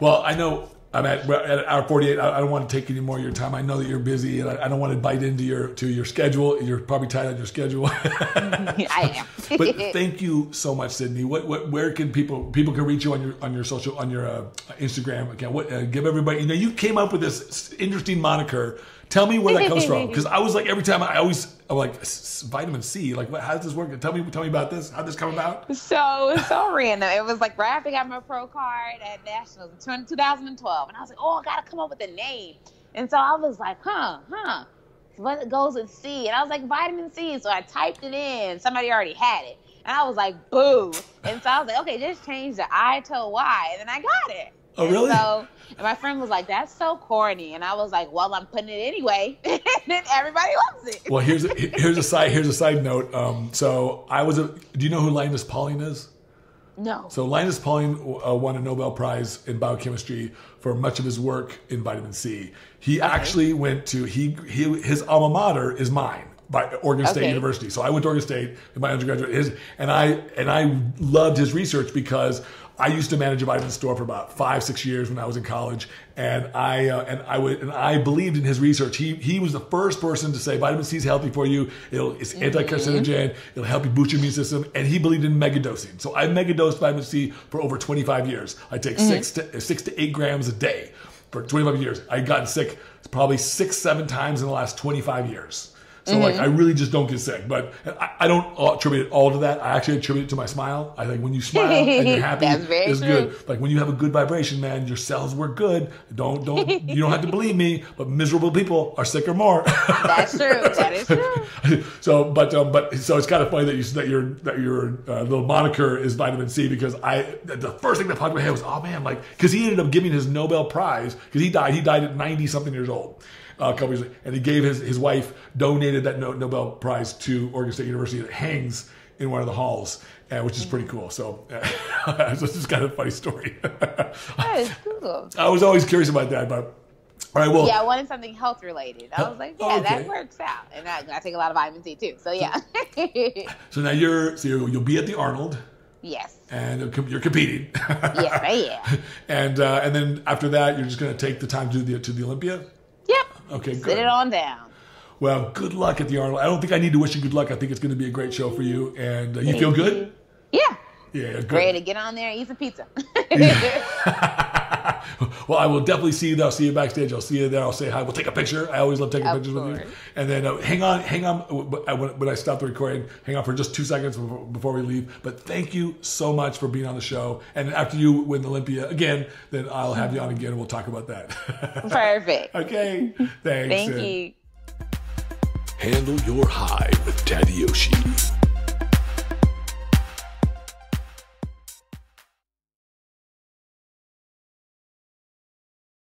well, I know... I'm at, at hour forty-eight. I don't want to take any more of your time. I know that you're busy, and I, I don't want to bite into your to your schedule. You're probably tied on your schedule. I am. But thank you so much, Sydney. What, what where can people people can reach you on your on your social on your uh, Instagram account? What uh, give everybody? You know, you came up with this interesting moniker. Tell me where that comes from, because I was like every time I always I'm like vitamin C. Like, what, how does this work? Tell me, tell me about this. How did this come about? So it's so random. It was like right after I got my pro card at Nationals in two thousand twelve, and I was like, oh, I gotta come up with a name. And so I was like, huh, huh, what goes with C? And I was like, vitamin C. So I typed it in. Somebody already had it, and I was like, boo. And so I was like, okay, just change the I to a Y, and then I got it. Oh, really? And so and my friend was like, that's so corny. And I was like, well, I'm putting it anyway. And then everybody loves it. Well, here's a, here's a side here's a side note. Um, so I was a, do you know who Linus Pauling is? No. So Linus Pauling uh, won a Nobel Prize in biochemistry for much of his work in vitamin C. He okay. actually went to, he, he his alma mater is mine. By Oregon State okay. University. So I went to Oregon State in my undergraduate. His, and I and I loved his research because I used to manage a vitamin store for about five six years when I was in college, and I uh, and I would and I believed in his research. He he was the first person to say vitamin C is healthy for you. It'll, it's mm-hmm. anti-carcinogen. It'll help you boost your immune system. And he believed in megadosing. So I megadosed vitamin C for over twenty-five years. I take mm-hmm. six to six to eight grams a day for twenty-five years. I've gotten sick probably six seven times in the last twenty-five years. So mm-hmm. like, I really just don't get sick. But I, I don't attribute it all to that. I actually attribute it to my smile. I think when you smile and you're happy, it's good. Like when you have a good vibration, man, your cells work good. Don't don't you don't have to believe me, but miserable people are sicker more. That's true. That is true. So, but um, but so it's kind of funny that you that your that your uh, little moniker is vitamin C, because I the first thing that popped in my head was, oh man, like because he ended up giving his Nobel Prize because he died he died at ninety something years old. Uh, a couple years later, and he gave his his wife donated that no, Nobel Prize to Oregon State University that hangs in one of the halls, uh, which is pretty cool. So, uh, so it's just kind of a funny story. That is cool. I was always curious about that, but all right, well, yeah, I wanted something health related. I was like, yeah, okay. That works out, and I, I take a lot of vitamin C too. So yeah. So now you're so you're, you'll be at the Arnold. Yes. And you're competing. Yes, I am. And uh, and then after that, you're just going to take the time to the to the Olympia. Okay, good. Sit it on down. Well, good luck at the Arnold. I don't think I need to wish you good luck. I think it's going to be a great show for you. And uh, you Thank feel good? You. Yeah. Yeah, good. Ready to get on there and eat some pizza. Well, I will definitely see you there. I'll see you backstage. I'll see you there. I'll say hi. We'll take a picture. I always love taking of pictures course. With you. And then uh, hang on, hang on. When I stop the recording, hang on for just two seconds before, before we leave. But thank you so much for being on the show. And after you win Olympia again, then I'll have you on again and we'll talk about that. Perfect. Okay. Thanks. Thank and... you. Handle your high with Tadayoshi.